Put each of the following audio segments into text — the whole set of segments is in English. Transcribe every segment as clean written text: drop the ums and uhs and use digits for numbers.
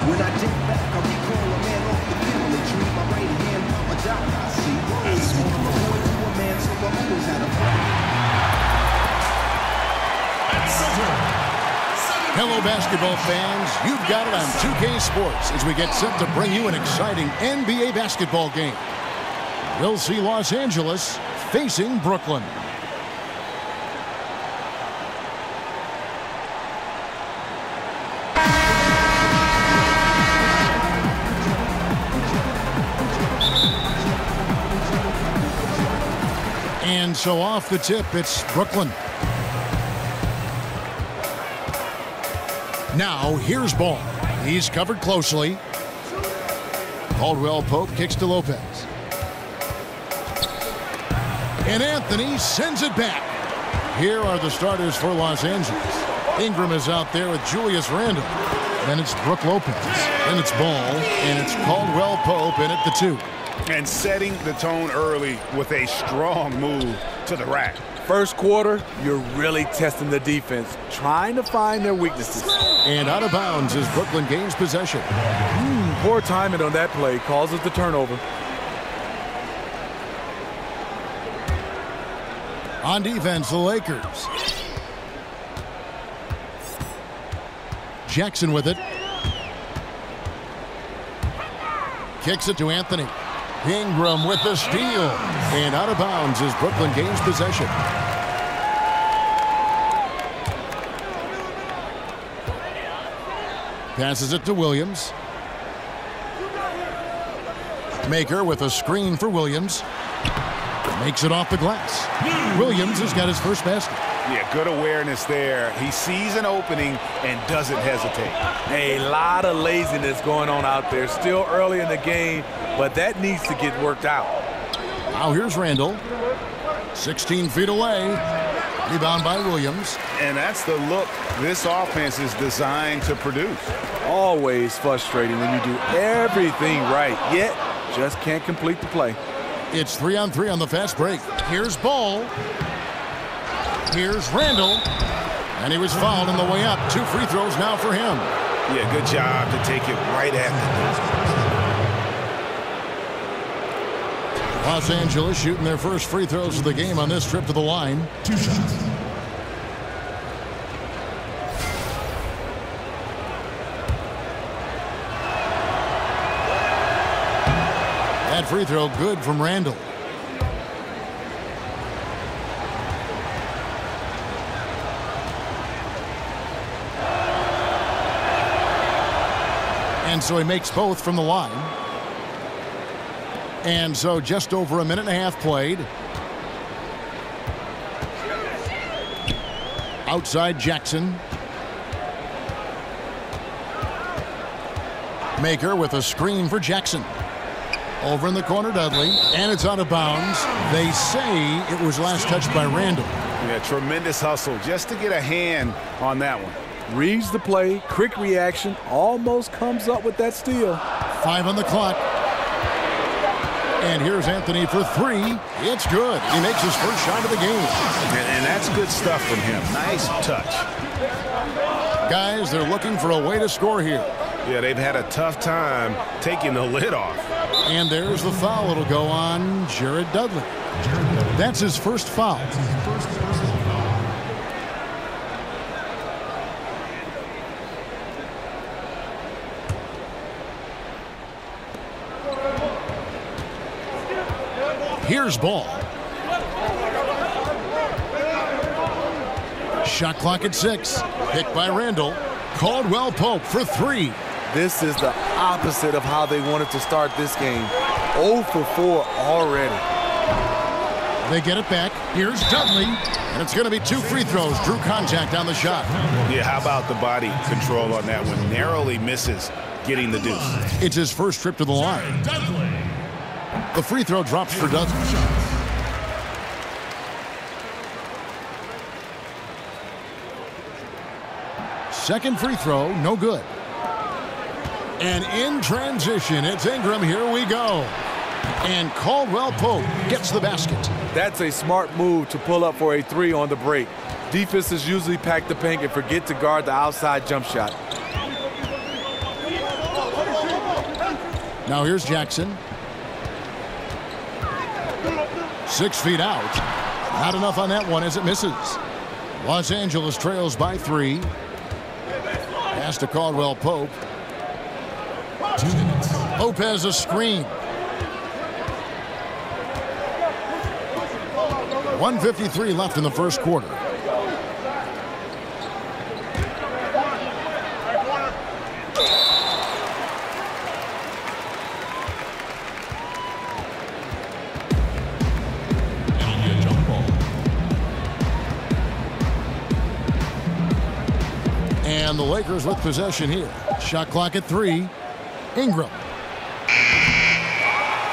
When I dig back, I'll be calling a man off the family tree. My right hand, Mama Donna, I see. I swore I'm a boy to a man, so I always had a plan. Hello, basketball fans. You've got it on 2K Sports as we get set to bring you an exciting NBA basketball game. We'll see Los Angeles facing Brooklyn. And so off the tip, it's Brooklyn. Now, here's Ball. He's covered closely. Caldwell Pope kicks to Lopez. And Anthony sends it back. Here are the starters for Los Angeles. Ingram is out there with Julius Randle. Then it's Brook Lopez. Then it's Ball. And it's Caldwell Pope in at the two. And setting the tone early with a strong move to the rack. First quarter, you're really testing the defense, trying to find their weaknesses. And out of bounds as Brooklyn gains possession. Poor timing on that play causes the turnover. On defense, the Lakers. Jackson with it. Kicks it to Anthony. Ingram with the steal, and out of bounds as Brooklyn gains possession. Passes it to Williams. Maker with a screen for Williams. Makes it off the glass. Williams has got his first basket. Yeah, good awareness there. He sees an opening and doesn't hesitate. A lot of laziness going on out there. Still early in the game, but that needs to get worked out. Now here's Randle. 16 feet away. Rebound by Williams. And that's the look this offense is designed to produce. Always frustrating when you do everything right, yet just can't complete the play. It's 3-on-3 on the fast break. Here's Ball. Here's Randle. And he was fouled on the way up. 2 free throws now for him. Yeah, good job to take it right at the Los Angeles shooting their first free throws of the game on this trip to the line. 2 shots. That free throw good from Randle. And so he makes both from the line. And so just over a minute and a half played. Outside Jackson. Maker with a screen for Jackson. Over in the corner, Dudley, and it's out of bounds. They say it was last touched by Randle. Yeah, tremendous hustle just to get a hand on that one. Reads the play, quick reaction, almost comes up with that steal. 5 on the clock. And here's Anthony for 3. It's good. He makes his first shot of the game. And that's good stuff from him. Nice touch. Guys, they're looking for a way to score here. Yeah, they've had a tough time taking the lid off. And there's the foul. It'll go on Jared Dudley. That's his first foul. Here's Ball. Shot clock at 6. Picked by Randle. Caldwell Pope for 3. This is the opposite of how they wanted to start this game. 0 for 4 already. They get it back. Here's Dudley. And it's going to be 2 free throws. Drew contact on the shot. Yeah, how about the body control on that one? Narrowly misses getting the deuce. It's his first trip to the line. The free throw drops for Dudley. Second free throw, no good. And in transition, it's Ingram. Here we go. And Caldwell Pope gets the basket. That's a smart move to pull up for a 3 on the break. Defenses usually pack the paint and forget to guard the outside jump shot. Now here's Jackson. 6 feet out. Not enough on that one as it misses. Los Angeles trails by 3. Pass to Caldwell Pope. Lopez a screen. 1:53 left in the first quarter. And the Lakers with possession here. Shot clock at 3. Ingram.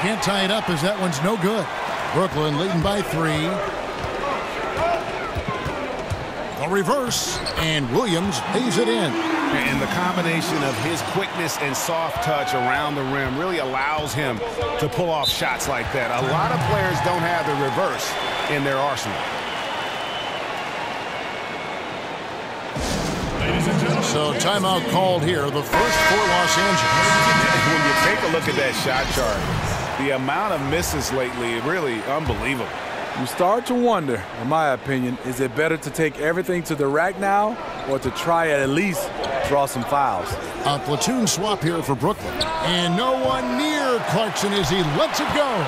Can't tie it up as that one's no good. Brooklyn leading by 3. A reverse, and Williams lays it in. And the combination of his quickness and soft touch around the rim really allows him to pull off shots like that. A lot of players don't have the reverse in their arsenal. So timeout called here, the first for Los Angeles. When you take a look at that shot chart, the amount of misses lately is really unbelievable. You start to wonder, in my opinion, is it better to take everything to the rack now or to try at least draw some fouls? A platoon swap here for Brooklyn. And no one near Clarkson as he lets it go.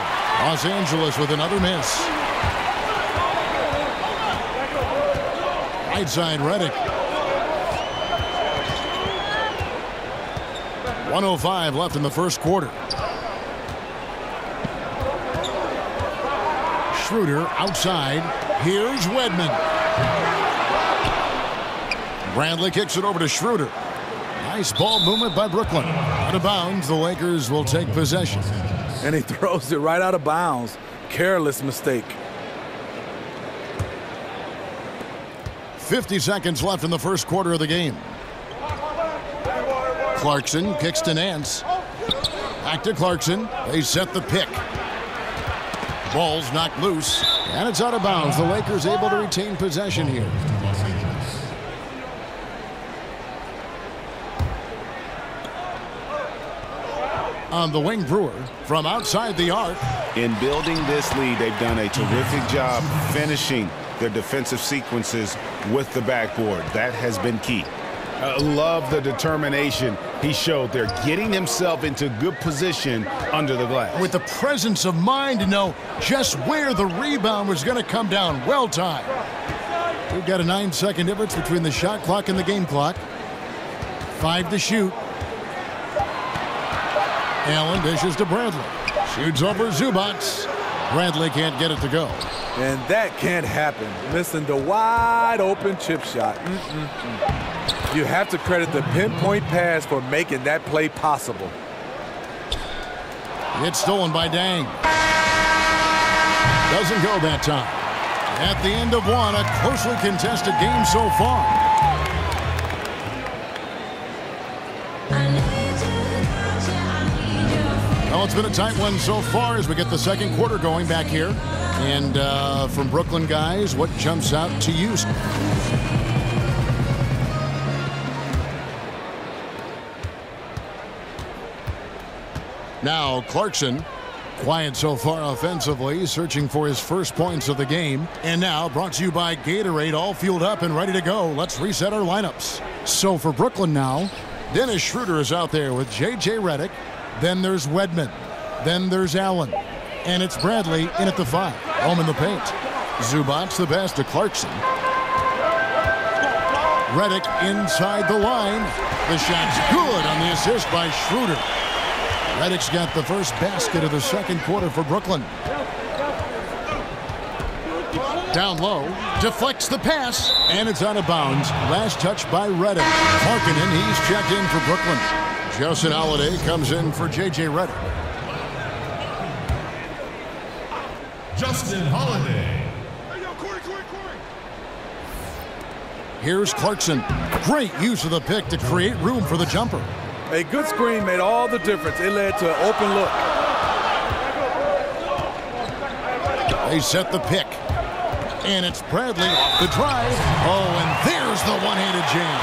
Los Angeles with another miss. Right side, Reddick. 1:05 left in the first quarter. Schroeder outside. Here's Wedman. Bradley kicks it over to Schroeder. Nice ball movement by Brooklyn. Out of bounds, the Lakers will take possession. And he throws it right out of bounds. Careless mistake. 50 seconds left in the first quarter of the game. Clarkson kicks to Nance. Back to Clarkson. They set the pick. Ball's knocked loose, and it's out of bounds. The Lakers able to retain possession here. On the wing, Brewer from outside the arc. In building this lead, they've done a terrific job finishing their defensive sequences with the backboard. That has been key. I love the determination he showed there, getting himself into good position under the glass. With the presence of mind to know just where the rebound was going to come down. Well timed. We've got a 9-second difference between the shot clock and the game clock. 5 to shoot. Allen dishes to Bradley. Shoots over Zubac. Bradley can't get it to go. And that can't happen. Listen, the wide open chip shot. You have to credit the pinpoint pass for making that play possible. It's stolen by Dang. Doesn't go that time. At the end of one, a closely contested game so far. Well, it's been a tight one so far as we get the second quarter going back here. And from Brooklyn, guys, what jumps out to you? Now Clarkson, quiet so far offensively, searching for his first points of the game. And now brought to you by Gatorade, all fueled up and ready to go. Let's reset our lineups. So for Brooklyn now, Dennis Schroeder is out there with J.J. Redick. Then there's Wedman. Then there's Allen. And it's Bradley in at the 5. Home in the paint. Zubac the pass to Clarkson. Redick inside the line. The shot's good on the assist by Schroeder. Reddick's got the first basket of the second quarter for Brooklyn. Down low, deflects the pass, and it's out of bounds. Last touch by Redick. Markkanen, he's checked in for Brooklyn. Justin Holiday comes in for J.J. Redick. Justin Holiday. Here's Clarkson. Great use of the pick to create room for the jumper. A good screen made all the difference. It led to an open look. They set the pick. And it's Bradley off the drive. Oh, and there's the one-handed jam.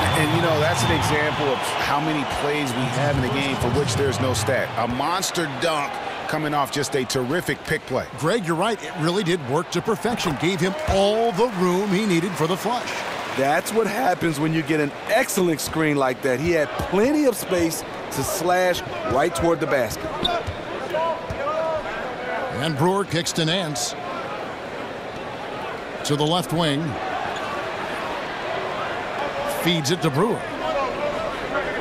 And, you know, that's an example of how many plays we have in a game for which there's no stat. A monster dunk coming off just a terrific pick play. Greg, you're right. It really did work to perfection. Gave him all the room he needed for the flush. That's what happens when you get an excellent screen like that. He had plenty of space to slash right toward the basket. And Brewer kicks to Nance. To the left wing. Feeds it to Brewer.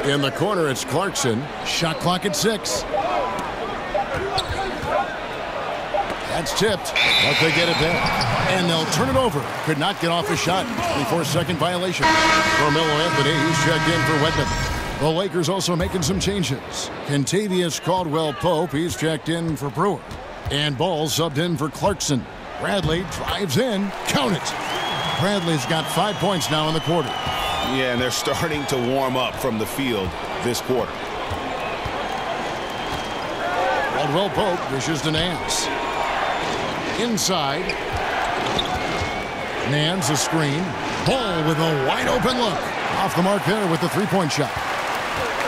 In the corner, it's Clarkson. Shot clock at 6. That's tipped, but they get it back. And they'll turn it over. Could not get off a shot before second violation. Carmelo Anthony, he's checked in for Whitman. The Lakers also making some changes. Kentavious Caldwell-Pope, he's checked in for Brewer. And Ball subbed in for Clarkson. Bradley drives in. Count it. Bradley's got 5 points now in the quarter. Yeah, and they're starting to warm up from the field this quarter. Caldwell Pope dishes to Nance. Inside. Nance a screen. Ball with a wide open look. Off the mark there with the three-point shot.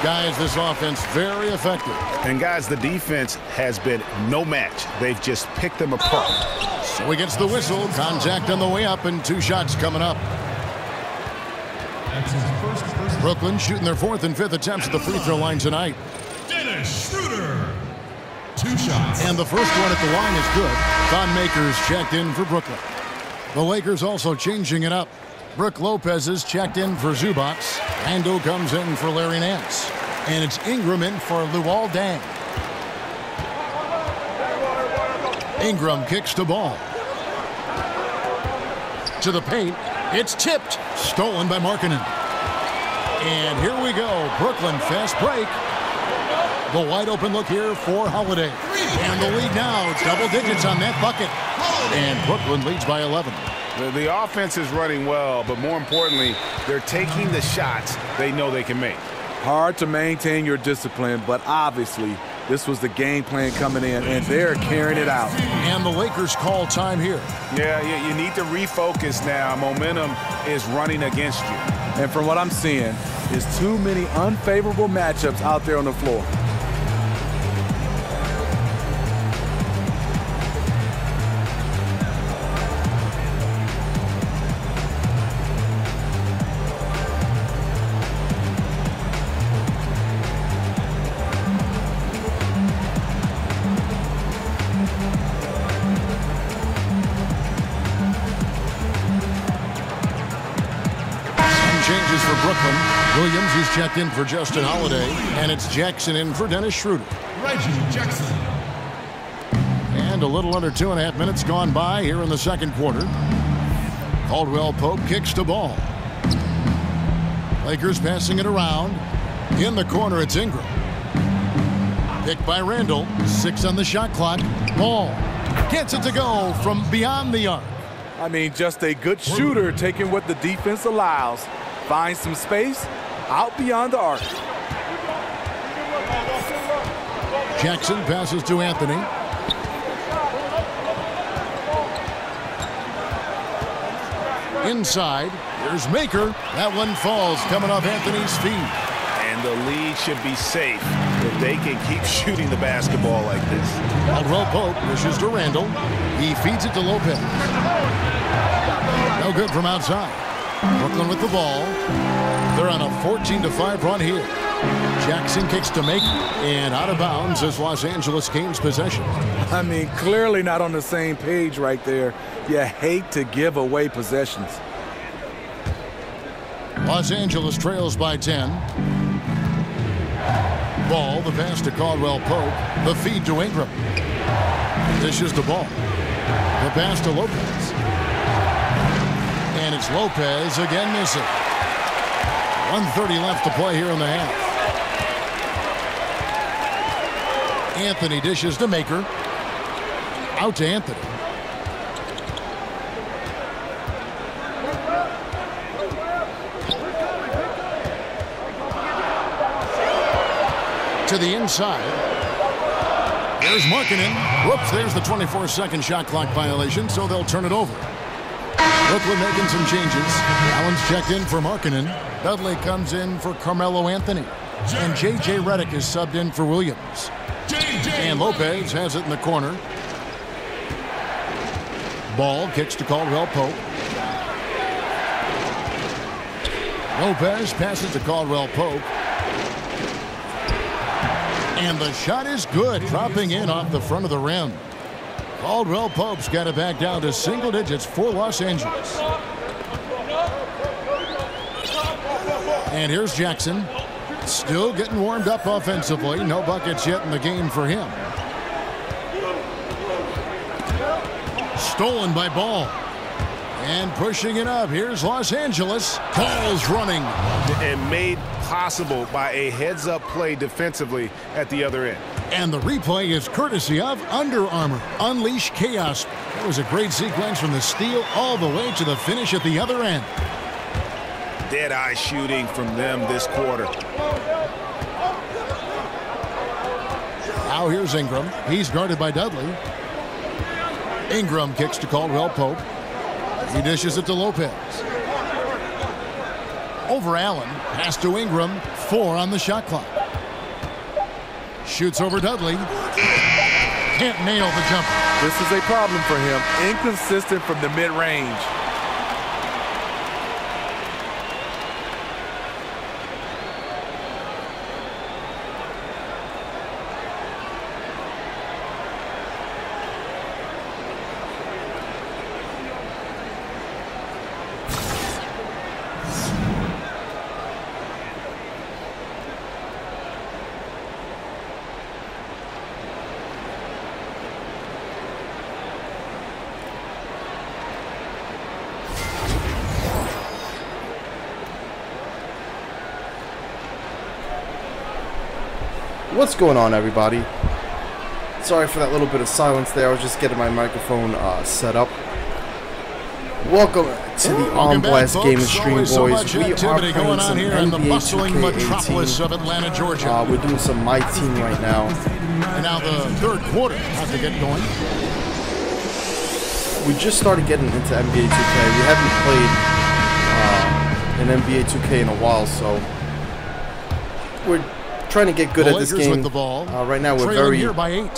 Guys, this offense very effective. And guys, the defense has been no match. They've just picked them apart. So he gets the whistle. Contact on the way up and two shots coming up. Brooklyn shooting their fourth and fifth attempts at the free throw line tonight. Dennis Schroeder, two shots. And the first one at the line is good. Von Maker's checked in for Brooklyn. The Lakers also changing it up. Brook Lopez is checked in for Zubac. Ando comes in for Larry Nance. And it's Ingram in for Luol Deng. Ingram kicks the ball. To the paint. It's tipped. Stolen by Markkanen. And here we go. Brooklyn fast break. The wide open look here for Holiday. And the lead now. Double digits on that bucket. And Brooklyn leads by 11. The offense is running well, but more importantly, they're taking the shots they know they can make. Hard to maintain your discipline, but obviously this was the game plan coming in, and they're carrying it out. And the Lakers call time here. Yeah, you need to refocus now. Momentum is running against you. And from what I'm seeing, there's too many unfavorable matchups out there on the floor. Checked in for Justin Holiday, and it's Jackson in for Dennis Schroeder. Reggie Jackson. And a little under 2.5 minutes gone by here in the second quarter. Caldwell Pope kicks the ball. Lakers passing it around. In the corner, it's Ingram. Picked by Randall. 6 on the shot clock. Ball gets it to go from beyond the arc. I mean, just a good shooter taking what the defense allows. Finds some space. Out beyond the arc. Jackson passes to Anthony. Inside. There's Maker. That one falls coming off Anthony's feet. And the lead should be safe if they can keep shooting the basketball like this. Caldwell Pope pushes to Randall. He feeds it to Lopez. No good from outside. Brooklyn with the ball. They're on a 14-5 run here. Jackson kicks to Maker, and out of bounds as Los Angeles gains possession. I mean, clearly not on the same page right there. You hate to give away possessions. Los Angeles trails by 10. Ball, the pass to Caldwell Pope, the feed to Ingram. Dishes the ball. The pass to Lopez. And it's Lopez again missing. 1:30 left to play here in the half. Anthony dishes to Maker. Out to Anthony. To the inside. There's Markkanen. Whoops, there's the 24-second shot clock violation, so they'll turn it over. Brooklyn making some changes. Allen's checked in for Markkanen. Dudley comes in for Carmelo Anthony. And J.J. Redick is subbed in for Williams. And Lopez has it in the corner. Ball kicks to Caldwell Pope. Lopez passes to Caldwell Pope. And the shot is good, dropping in off the front of the rim. Caldwell Pope's got it back down to single digits for Los Angeles. And here's Jackson. Still getting warmed up offensively. No buckets yet in the game for him. Stolen by Ball. And pushing it up. Here's Los Angeles. Ball's running. And made possible by a heads-up play defensively at the other end. And the replay is courtesy of Under Armour. Unleash chaos. That was a great sequence from the steal all the way to the finish at the other end. Dead-eye shooting from them this quarter. Now here's Ingram. He's guarded by Dudley. Ingram kicks to Caldwell Pope. He dishes it to Lopez. Over Allen. Pass to Ingram. 4 on the shot clock. Shoots over Dudley. Can't nail the jumper. This is a problem for him. Inconsistent from the mid-range. What's going on, everybody? Sorry for that little bit of silence there. I was just getting my microphone set up. Welcome to the On Blast Game and Stream, boys. So much we are going on here in the bustling 2K18. Metropolis of Atlanta, Georgia. We're doing some My Team right now. And now the third quarter has to get going. We just started getting into NBA 2K. We haven't played an NBA 2K in a while, so we're trying to get good at this game. With the ball. Right now we're very in the beginning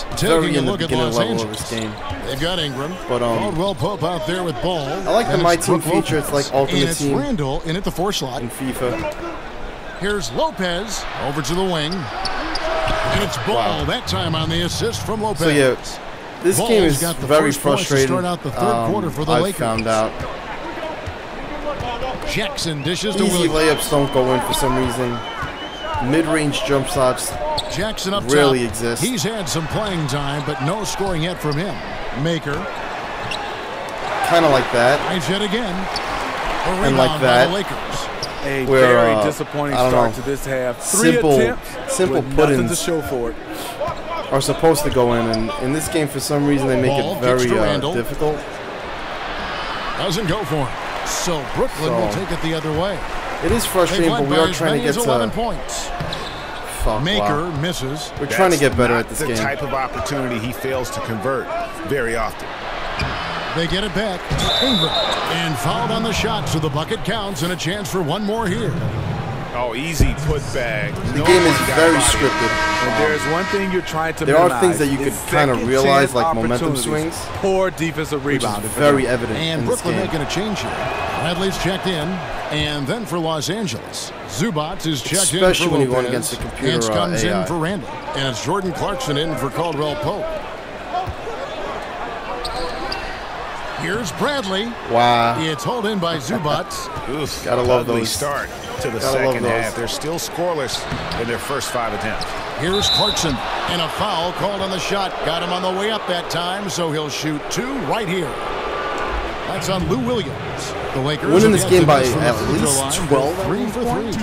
level of this game. They've got Ingram. But Caldwell Pope out there with Ball. I like the My Team feature. It's like Ultimate Team. And it's Randall in at the 4 slot in FIFA. Here's Lopez over to the wing. And it's Ball that time on the assist from Lopez. So yeah, this game is very frustrating. Start out the third quarter for the Lakers. I found out. Jackson dishes to Williams. Easy layups don't go in for some reason. Mid-range jump shots Jackson up really exist. He's had some playing time, but no scoring yet from him. Maker. Kind of like that. Yet again. And like that. A very disappointing start to this half. Simple put-ins are supposed to go in, and in this game, for some reason, they make it very difficult. Doesn't go for him. So Brooklyn will take it the other way. It is frustrating, but we are trying to get to 11 points. Maker misses. We're trying to get better at this game. The type of opportunity he fails to convert very often. They get it back. Ingram. And fouled on the shot, so the bucket counts and a chance for one more here. Oh, easy put back. The game is very scripted. And there's one thing you're trying to minimize. There are things that you could kind of realize, like momentum swings. Poor defensive rebound. Very evident in this game. And Brooklyn making a change here. Bradley's checked in, and then for Los Angeles, Zubac is checked in for Lopez. Hance comes in for Randall, and it's Jordan Clarkson in for Caldwell Pope. Here's Bradley. Wow. It's hauled in by Zubac. Oof, gotta love those. Start to the second half. They're still scoreless in their first 5 attempts. Here's Clarkson, and a foul called on the shot. Got him on the way up that time, so he'll shoot 2 right here. That's on Lou Williams. The Lakers winning this game by at least 12. 3 for 3.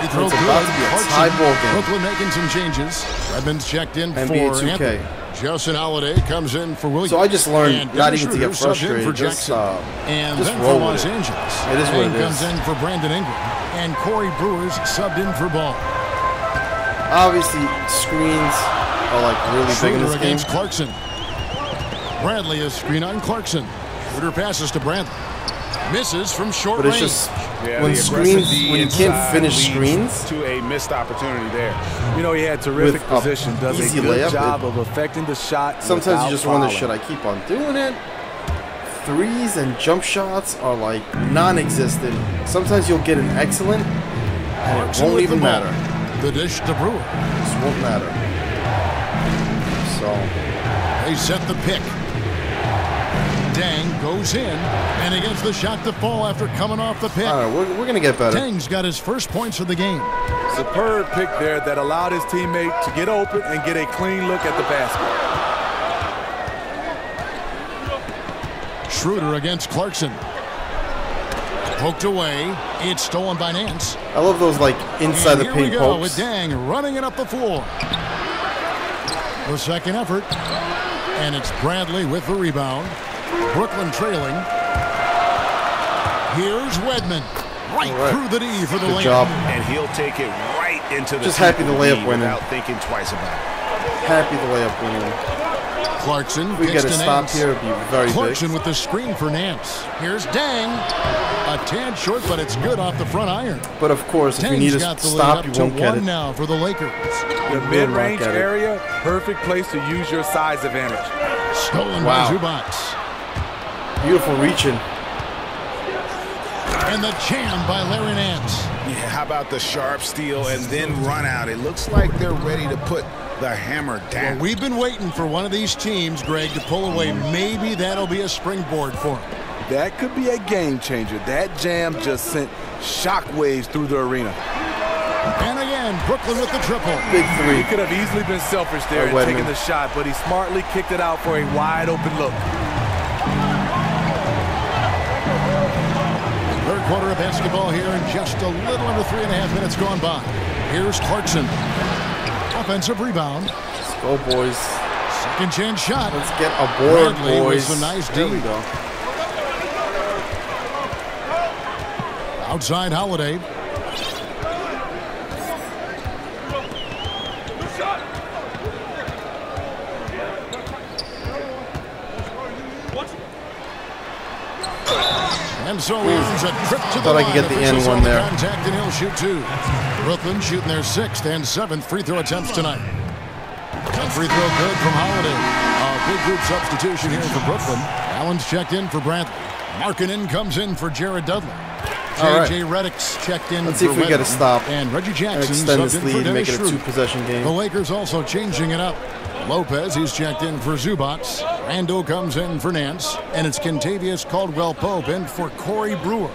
It's about to be a tie ball game. Brooklyn making some changes. Redmond's checked in for Anthony. Justin Holiday comes in for Williams. So I just learned not even to get frustrated. Just roll with it. It is what it is. Comes in for Brandon Ingram. And Corey Brewer's subbed in for Ball. Obviously, screens are like really big in this game. Clarkson. Bradley is screen on Clarkson. Shooter passes to Brantley. Misses from short range. But it's range. Just yeah, when screens, when you can't finish screens. To a missed opportunity there. You know, he had terrific position. Does a good job of affecting the shot. Sometimes you just wonder, should I keep on doing it? Threes and jump shots are like non-existent. Sometimes you'll get an excellent, and it won't even matter. The dish to Brewer. This won't matter. So they set the pick. Dang goes in, and he gets the shot to fall after coming off the pick. All right, we're going to get better. Dang's got his first points of the game. Superb pick there that allowed his teammate to get open and get a clean look at the basket. Schroeder against Clarkson. Poked away. It's stolen by Nance. I love those, like, inside the paint pokes. Here we go with Dang running it up the floor. The second effort, and it's Bradley with the rebound. Brooklyn trailing. Here's Wedman. Right through the D for the layup. And he'll take it right into the Just happy the layup winning. Without thinking twice about it. Happy the layup winning. Clarkson. We get a stop here. It'd be very big. Clarkson with the screen for Nance. Here's Dang. A tad short, but it's good off the front iron. But of course, if you need a stop, you won't get it. Now for the Lakers. The mid-range area, perfect place to use your size advantage. Stolen by Zubac. Beautiful reaching. And the jam by Larry Nance. Yeah, how about the sharp steal and then run out? It looks like they're ready to put the hammer down. Well, we've been waiting for one of these teams, Greg, to pull away. Maybe that'll be a springboard for them. That could be a game changer. That jam just sent shockwaves through the arena. And again, Brooklyn with the triple. Big three. He could have easily been selfish there and taken the shot, but he smartly kicked it out for a wide open look. Quarter of basketball here and just a little under 3.5 minutes gone by. Here's Clarkson. Offensive rebound. Let's go, boys. Second chance shot. Let's get aboard, boys. A nice deal. Outside Holiday. And so he ends a trip to the line. I thought I could get the end one there. Contact, and he'll shoot two. Brooklyn shooting their 6th and 7th free throw attempts tonight. That free throw good from Holiday. A big group substitution here for Brooklyn. Allen's checked in for Brantley. Markkanen comes in for Jared Dudley. J.J. Redick's checked in. Let's see if we get a stop. And Reggie Jackson extend this lead and make it a 2-possession game. The Lakers also changing it up. Lopez, he's checked in for Zubac. Randle comes in for Nance. And it's Kentavious Caldwell-Pope in for Corey Brewer.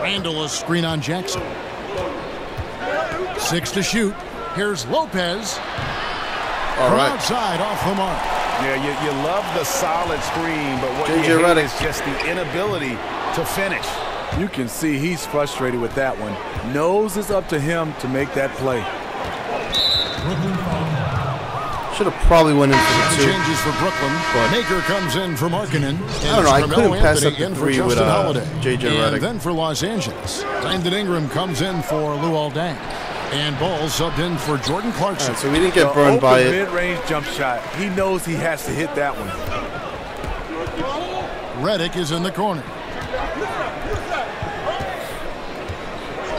Randle a screen on Jackson. 6 to shoot. Here's Lopez. All right. Outside off the mark. Yeah, you love the solid screen, but what you hate is just the inability to finish. You can see he's frustrated with that one. Knows it's up to him to make that play. Should have probably went in for the 2. Changes for Brooklyn, but Maker comes in for Markkanen. I don't know, I couldn't pass up the 3 with J.J. Redick. And then for Los Angeles, Brandon Ingram comes in for Luol Deng. And Ball subbed in for Jordan Clarkson. Right, so we didn't get burned by it. Mid-range jump shot. He knows he has to hit that one. Redick is in the corner.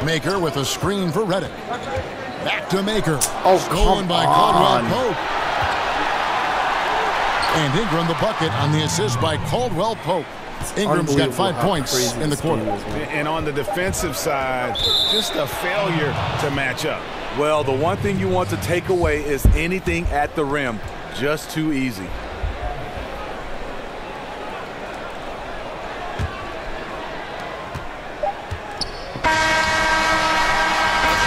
Maker with a screen for Redick. Back to Maker. Oh, stolen by Caldwell-Pope. And Ingram the bucket on the assist by Caldwell-Pope. Ingram's got 5 points in the quarter. And on the defensive side, just a failure to match up. Well, the one thing you want to take away is anything at the rim. Just too easy.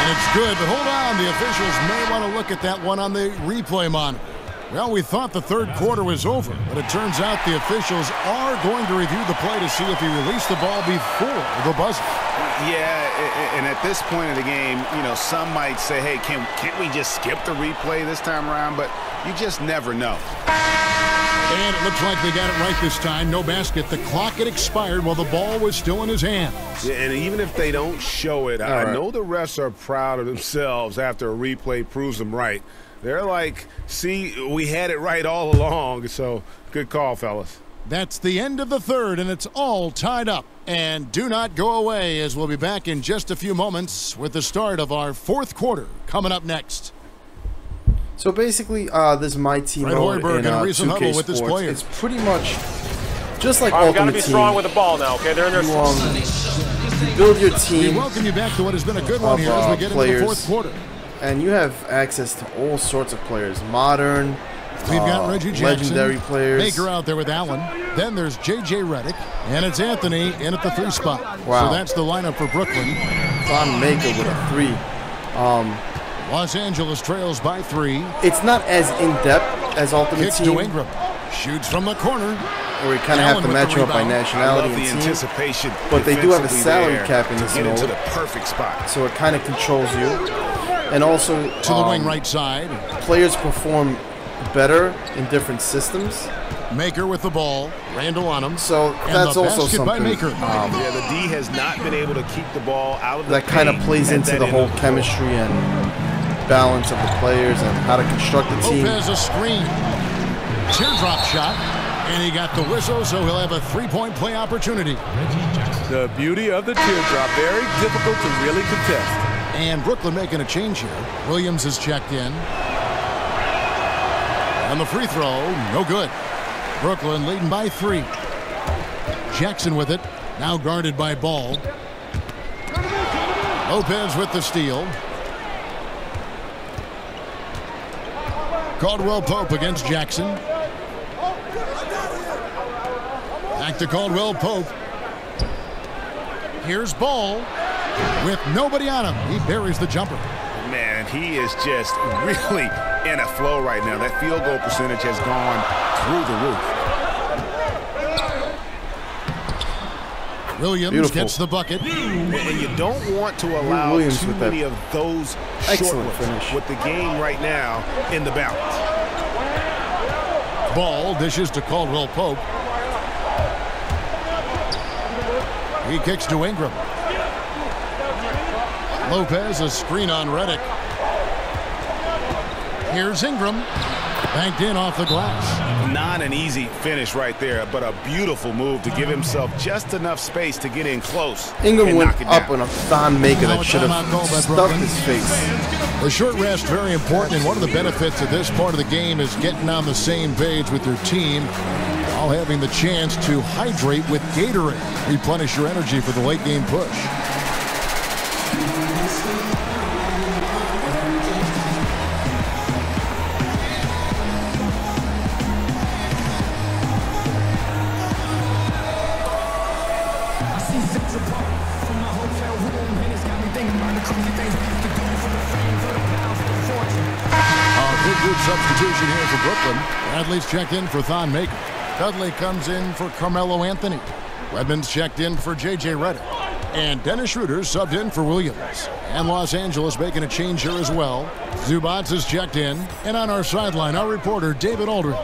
It's good, but hold on. The officials may want to look at that one on the replay monitor. Well, we thought the third quarter was over, but it turns out the officials are going to review the play to see if he released the ball before the buzzer. Yeah, and at this point of the game, you know, some might say, hey, can't we just skip the replay this time around? But you just never know. And it looks like they got it right this time. No basket. The clock had expired while the ball was still in his hand. Yeah, and even if they don't show it, I know the refs are proud of themselves after a replay proves them right. They're like, see, we had it right all along. So good call, fellas. That's the end of the third, and it's all tied up. And do not go away, as we'll be back in just a few moments with the start of our fourth quarter coming up next. So basically, this is my team mode in 2K Sports. It's pretty much just like Ultimate Team. All right, we got to be strong with the ball now, okay? They're in their... You build your team. We welcome you back to what has been a good one here as we get into the fourth quarter. And you have access to all sorts of players. Modern, we've got Reggie Jackson, legendary players. Baker out there with Allen. Then there's J.J. Redick, and it's Anthony in at the three spot. Wow. So that's the lineup for Brooklyn. Von Maker with a three. Los Angeles trails by three. It's not as in-depth as Ultimate Team. To Ingram. Shoots from the corner. Where we kind of have to match up by nationality and team. Anticipation, but they do have a salary cap in this mode. Into the perfect spot. So it kind of controls you. And also, to the wing right side. Players perform better in different systems. Maker with the ball, Randall on him. So that's also something. By Maker. Yeah, the D has not been able to keep the ball out of the paint. That kind of plays into the whole chemistry and balance of the players and how to construct the team. Lopez a screen, teardrop shot, and he got the whistle, so he'll have a three-point play opportunity. The beauty of the teardrop, very difficult to really contest. And Brooklyn making a change here. Williams is checked in. And the free throw, no good. Brooklyn leading by three. Jackson with it, now guarded by Ball. Lopez with the steal. Caldwell-Pope against Jackson. Back to Caldwell-Pope. Here's Ball with nobody on him. He buries the jumper. Man, he is just really in a flow right now. That field goal percentage has gone through the roof. Williams gets the bucket. And you don't want to allow too many of those short ones with the game right now in the balance. Ball dishes to Caldwell-Pope. He kicks to Ingram. Lopez, a screen on Redick. Here's Ingram, banked in off the glass. Not an easy finish right there, but a beautiful move to give himself just enough space to get in close. Ingram went up on a Thon Maker that should have stuffed his face. The short rest, very important, and one of the benefits of this part of the game is getting on the same page with your team while having the chance to hydrate with Gatorade. Replenish your energy for the late game push. Substitution here for Brooklyn. Bradley's checked in for Thon Maker. Dudley comes in for Carmelo Anthony. Redmond's checked in for J.J. Redick. And Dennis Schroeder subbed in for Williams. And Los Angeles making a change here as well. Zubats is checked in. And on our sideline, our reporter, David Aldridge.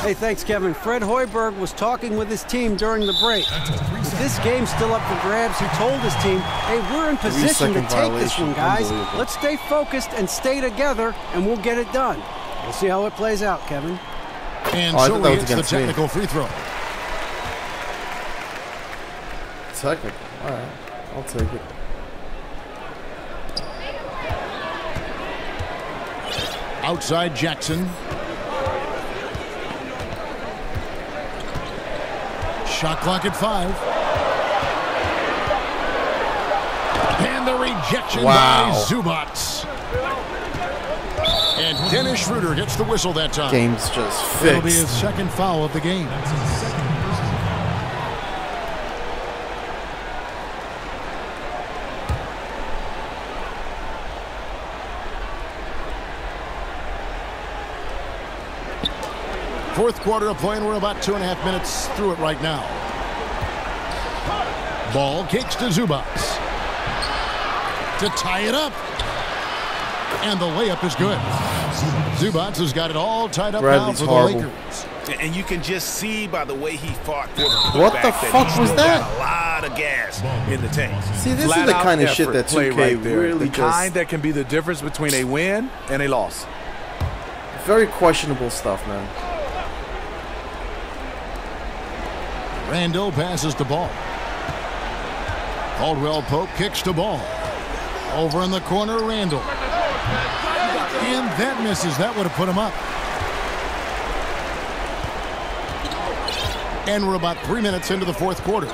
Hey, thanks, Kevin. Fred Hoiberg was talking with his team during the break. With this game still up for grabs, he told his team, hey, we're in position to take this one, guys. Let's stay focused and stay together, and we'll get it done. We'll see how it plays out, Kevin. And so he hits the technical free throw. Technical. All right. I'll take it. Outside Jackson. Shot clock at 5. And the rejection by Zubats. And Dennis Schroeder gets the whistle that time. Game's just fixed. It'll be his second foul of the game. Fourth quarter of play, and we're about 2.5 minutes through it right now. Ball kicks to Zubats to tie it up. And the layup is good. Zubats has got it all tied up now for the Lakers. And you can just see by the way he fought for the putback. What the fuck was that? A lot of gas in the tank. See, this is the kind of shit that 2K really does. The kind that can be the difference between a win and a loss. Very questionable stuff, man. Randle passes the ball. Caldwell Pope kicks the ball. Over in the corner, Randle. And that misses. That would have put him up. And we're about 3 minutes into the fourth quarter.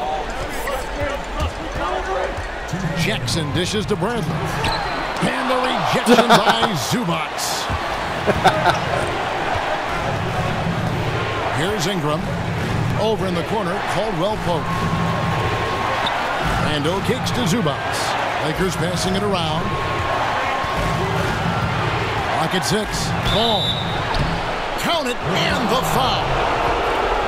Jackson dishes to Bradley. And the rejection by Zubac. Here's Ingram. Over in the corner, Caldwell Pope. Randle kicks to Zubac. Lakers passing it around. Lock at six. Ball. Count it, and the foul.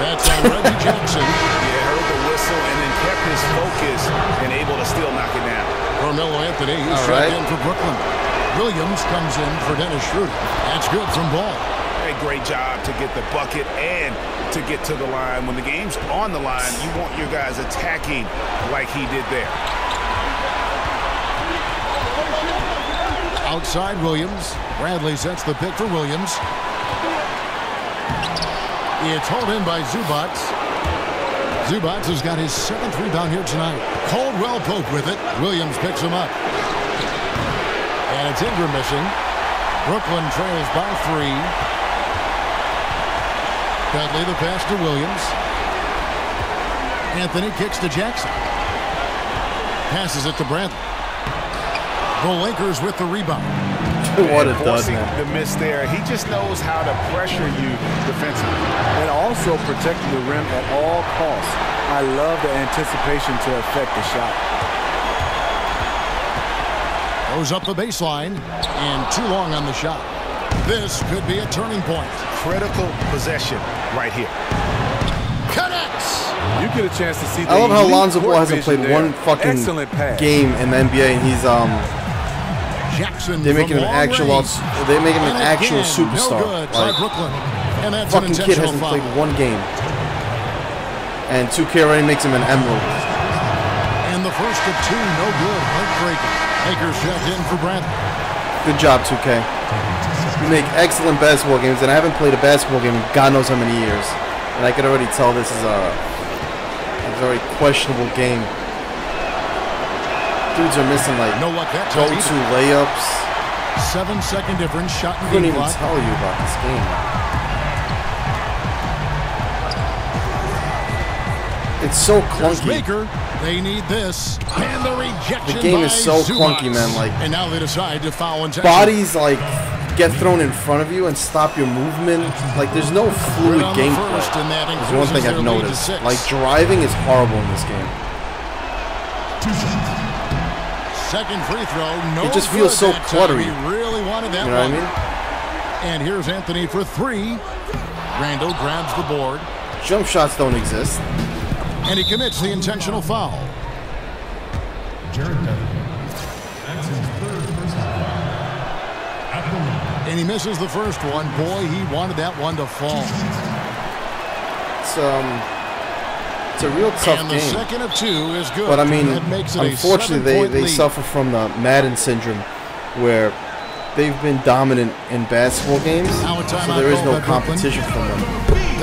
That's on Reggie Jackson. Yeah, heard the whistle and then kept his focus and able to still knock it down. Carmelo Anthony, who's shot in for Brooklyn. Williams comes in for Dennis Schroeder. That's good from Ball. Hey, great job to get the bucket and to get to the line. When the game's on the line, you want your guys attacking like he did there. Outside Williams. Bradley sets the pick for Williams. It's hauled in by Zubac. Zubac has got his seventh rebound here tonight. Caldwell Pope with it. Williams picks him up. And it's Ingram missing. Brooklyn trails by three. Dudley the pass to Williams. Anthony kicks to Jackson. Passes it to Bradley. The Lakers with the rebound. What a dud, man. The miss there. He just knows how to pressure you defensively. And also protecting the rim at all costs. I love the anticipation to affect the shot. Goes up the baseline and too long on the shot. This could be a turning point. Critical possession right here. Connects! You get a chance to see the I love how Lonzo Ball hasn't played one fucking game in the NBA and he's Jackson they make him an actual. They make him an actual superstar. No good, like, Brooklyn. And that's fucking kid hasn't played one game, and 2K already makes him an emerald. And the first of two, no good. Heartbreaking. Lakers checked in for Brad. Good job, 2K. You make excellent basketball games, and I haven't played a basketball game in God knows how many years, and I could already tell this is a very questionable game. Dudes are missing like go-to layups. 7 second difference. Shot in the block. I couldn't even tell you about this game. It's so clunky. Baker, they need this. And the rejection. The game is so clunky, man. Like, and now they decide to foul and bodies like get thrown in front of you and stop your movement. Like there's no fluid gameplay. That's one thing I've noticed. Like driving is horrible in this game. Second free throw, no. It just feels so cluttery. Really wanted that, you know what I mean? And here's Anthony for three. Randle grabs the board. Jump shots don't exist. And he commits the intentional foul. Jordan. That's his third personal foul. And he misses the first one. Boy, he wanted that one to fall. It's a real tough game. Second of two is good. But I mean, unfortunately, they suffer from the Madden syndrome, where they've been dominant in basketball games, so there is no competition from them. I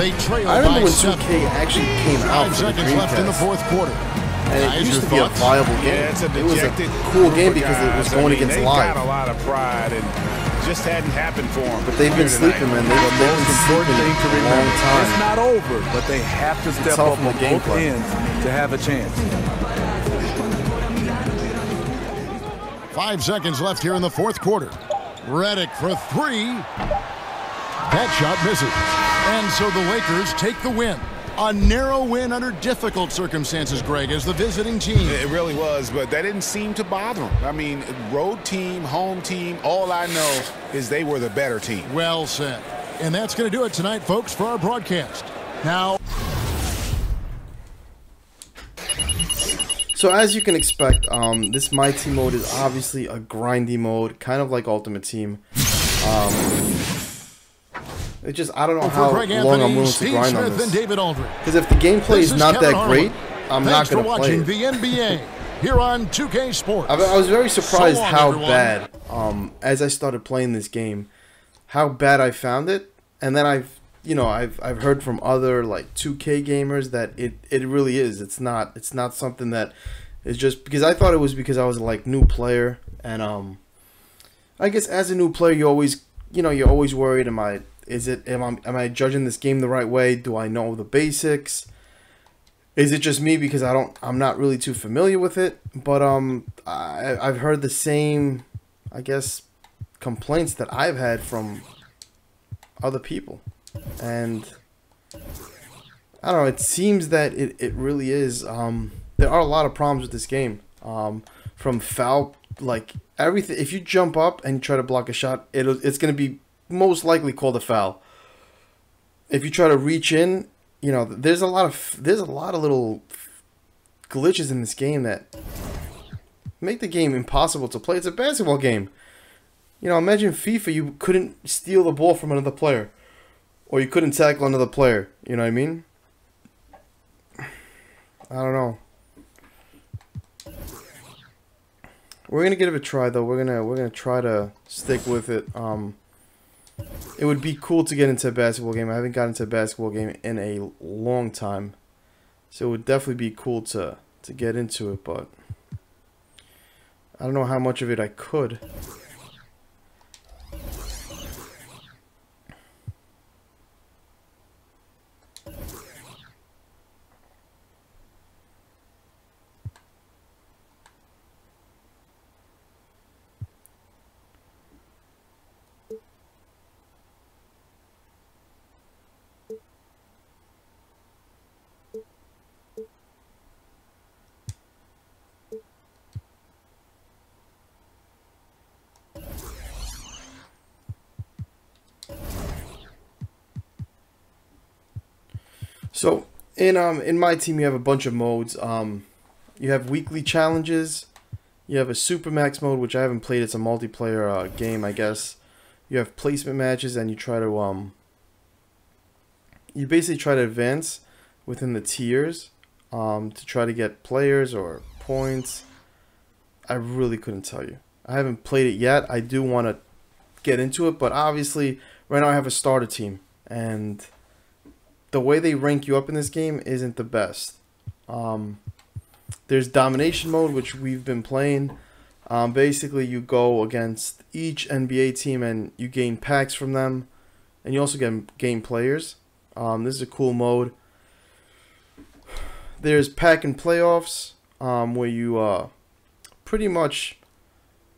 remember when 2K actually came out for the Dreamcast, in the fourth quarter, and it used to be a viable game. It was a cool game because it was going against live. Just hadn't happened for them. But they've been sleeping, man. They've been sleeping for a long time. It's not over, but they have to step up on both ends to have a chance. 5 seconds left here in the fourth quarter. Redick for three. That shot misses. And so the Lakers take the win. A narrow win under difficult circumstances, Greg, as the visiting team. It really was, but that didn't seem to bother them. I mean, road team, home team, all I know is they were the better team. Well said. And that's going to do it tonight, folks, for our broadcast. Now. So as you can expect, this My Team mode is obviously a grindy mode, kind of like Ultimate Team. It just, I don't know how long I'm willing to grind on this. Because if the gameplay is not that great, I'm not going to play it. NBA here on 2K Sports. I was very surprised how bad, as I started playing this game, how bad I found it, and then I've heard from other like 2K gamers that it really is. It's not something that is just because I thought it was because I was like new player, and I guess as a new player you're always worried, am I judging this game the right way? Do I know the basics? Is it just me because I'm not really too familiar with it? But I've heard the same, I guess, complaints that I've had from other people. And I don't know, it seems that it really is. There are a lot of problems with this game. From foul, like everything. If you jump up and try to block a shot, it's going to be most likely called a foul. If you try to reach in, you know, there's a lot of little glitches in this game that make the game impossible to play. It's a basketball game. You know, imagine FIFA, you couldn't steal the ball from another player. Or you couldn't tackle another player. You know what I mean? I don't know. We're gonna give it a try though. We're gonna try to stick with it. It would be cool to get into a basketball game. I haven't gotten into a basketball game in a long time. So it would definitely be cool to get into it, but I don't know how much of it I could. So in my team you have a bunch of modes. You have weekly challenges. You have a supermax mode, which I haven't played. It's a multiplayer game, I guess. You have placement matches, and you try to you basically try to advance within the tiers to try to get players or points. I really couldn't tell you. I haven't played it yet. I do want to get into it, but obviously right now I have a starter team, and the way they rank you up in this game isn't the best. There's domination mode, which we've been playing. Basically, you go against each NBA team and you gain packs from them, and you also gain players. This is a cool mode. There's pack and playoffs, where you pretty much,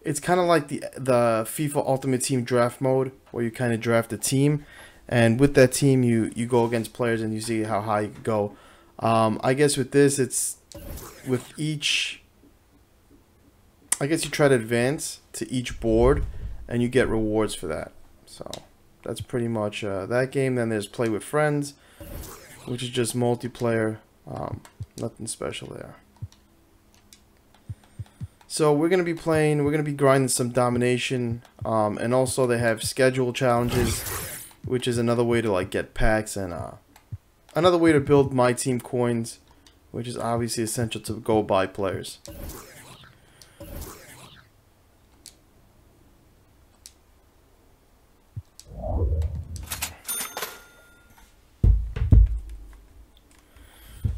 it's kind of like the FIFA Ultimate Team draft mode, where you kind of draft a team. And with that team, you go against players and you see how high you can go. I guess with this, it's with each, I guess you try to advance to each board and you get rewards for that. So that's pretty much that game. Then there's Play with Friends, which is just multiplayer. Nothing special there. So we're going to be grinding some domination. And also they have schedule challenges, which is another way to like get packs and another way to build my team coins, which is obviously essential to go buy players.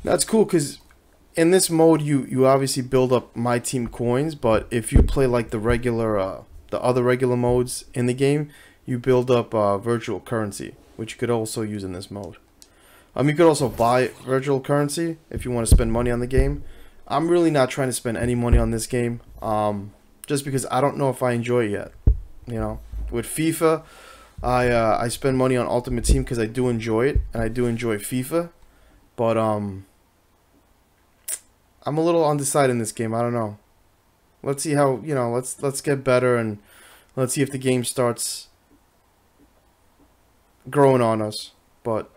That's cool because in this mode you obviously build up my team coins, but if you play like the regular the other regular modes in the game, you build up virtual currency, which you could also use in this mode. You could also buy virtual currency if you want to spend money on the game. I'm really not trying to spend any money on this game, just because I don't know if I enjoy it yet. You know, with FIFA, I spend money on Ultimate Team because I do enjoy it, and I do enjoy FIFA, but I'm a little undecided in this game. I don't know. Let's see how, you know. Let's get better and let's see if the game starts growing on us. But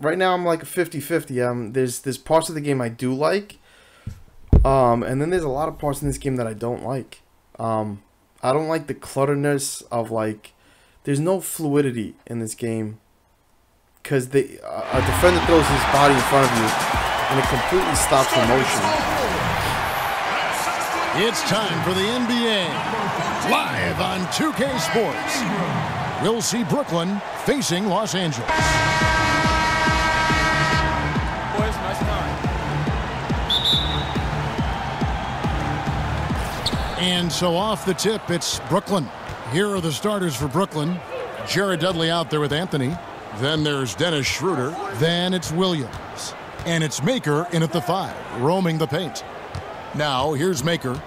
right now I'm like a 50-50. There's parts of the game I do like, and then there's a lot of parts in this game that I don't like. I don't like the clutterness of, like, there's no fluidity in this game because a defender throws his body in front of you and it completely stops the motion. It's time for the NBA live on 2K Sports. we'll see Brooklyn facing Los Angeles. Boys, nice time. And so off the tip, it's Brooklyn. Here are the starters for Brooklyn. Jared Dudley out there with Anthony. Then there's Dennis Schroeder. Then it's Williams. And it's Maker in at the 5, roaming the paint. Now, here's Maker.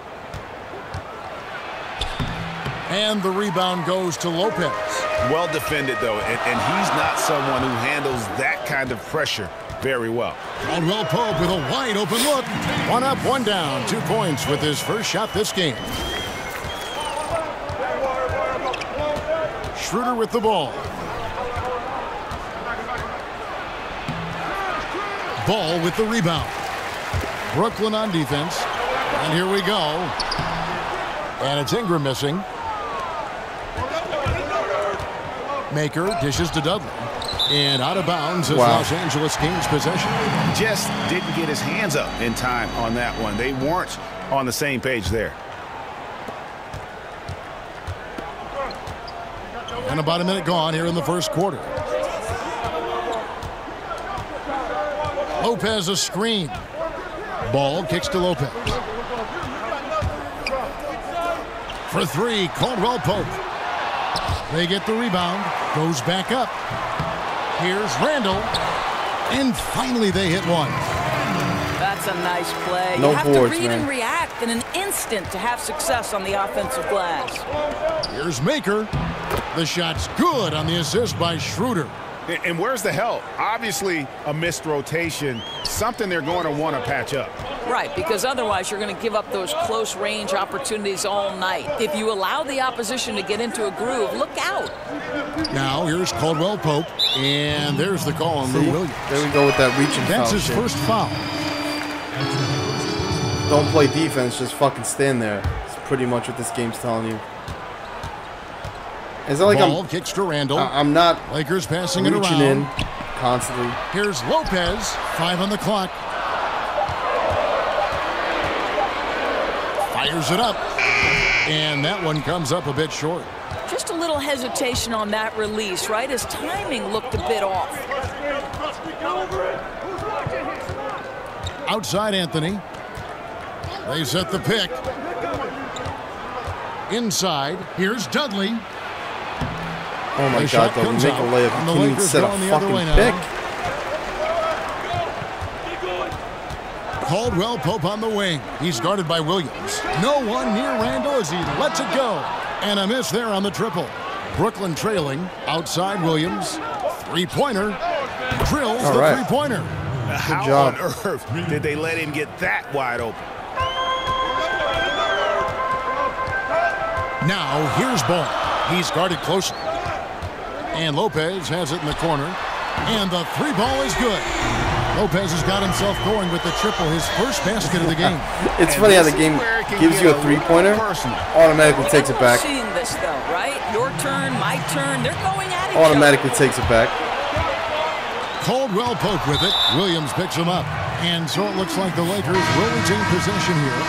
And the rebound goes to Lopez. Well defended, though, and he's not someone who handles that kind of pressure very well. Caldwell Pope with a wide open look. One up, one down. 2 points with his first shot this game. Schroeder with the ball. Ball with the rebound. Brooklyn on defense. And here we go. And it's Ingram missing. Maker dishes to Dudley. And out of bounds as Los Angeles gains possession. Just didn't get his hands up in time on that one. They weren't on the same page there. And about a minute gone here in the first quarter. Lopez a screen. Ball kicks to Lopez. For three, Caldwell Pope. They get the rebound. Goes back up. Here's Randall. And finally they hit one. That's a nice play. You have to read and react in an instant to have success on the offensive glass. Here's Maker. The shot's good on the assist by Schroeder. And where's the help? Obviously, a missed rotation, something they're going to want to patch up. Right, because otherwise you're going to give up those close-range opportunities all night. If you allow the opposition to get into a groove, look out. Now, here's Caldwell Pope, and there's the call on Lou Williams. There we go with that reaching foul. That's his first foul. Don't play defense, just fucking stand there. That's pretty much what this game's telling you. It's not like Ball kicks to Randall. I'm not Lakers passing it around in constantly. Here's Lopez, 5 on the clock. Fires it up. And that one comes up a bit short. Just a little hesitation on that release, right? His timing looked a bit off. Outside Anthony. They set the pick. Inside. Here's Dudley. Oh my God, they'll make a layup. You can't even set a fucking pick. Caldwell Pope on the wing. He's guarded by Williams. No one near Randall as he lets it go. And a miss there on the triple. Brooklyn trailing. Outside Williams. Three-pointer. Drills the three-pointer. How on earth did they let him get that wide open? Now, here's Ball. He's guarded closely. And Lopez has it in the corner. And the three ball is good. Lopez has got himself going with the triple, his first basket of the game. It's funny how the game gives you a three-pointer, automatically takes it back. Seeing this though, right? Your turn, my turn. They're going at it. Automatically takes it back. Caldwell Pope with it. Williams picks him up. And so it looks like the Lakers will retain possession here.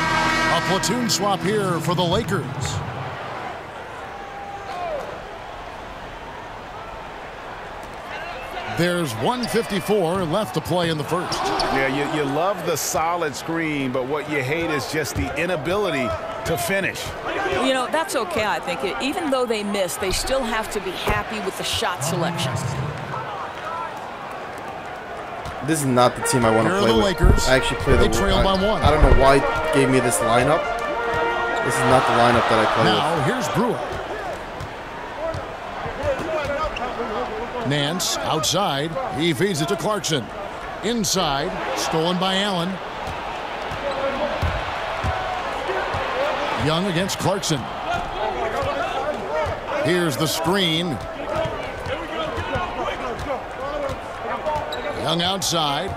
A platoon swap here for the Lakers. There's 1:54 left to play in the first. Yeah, you love the solid screen, but what you hate is just the inability to finish. You know, that's okay, I think. Even though they missed, they still have to be happy with the shot selection. This is not the team I want to play with. I actually play the trail by one. I don't know why it gave me this lineup. This is not the lineup that I play with. Now, here's Brewer. Nance outside. He feeds it to Clarkson. Inside. Stolen by Allen. Young against Clarkson. Here's the screen. Young outside.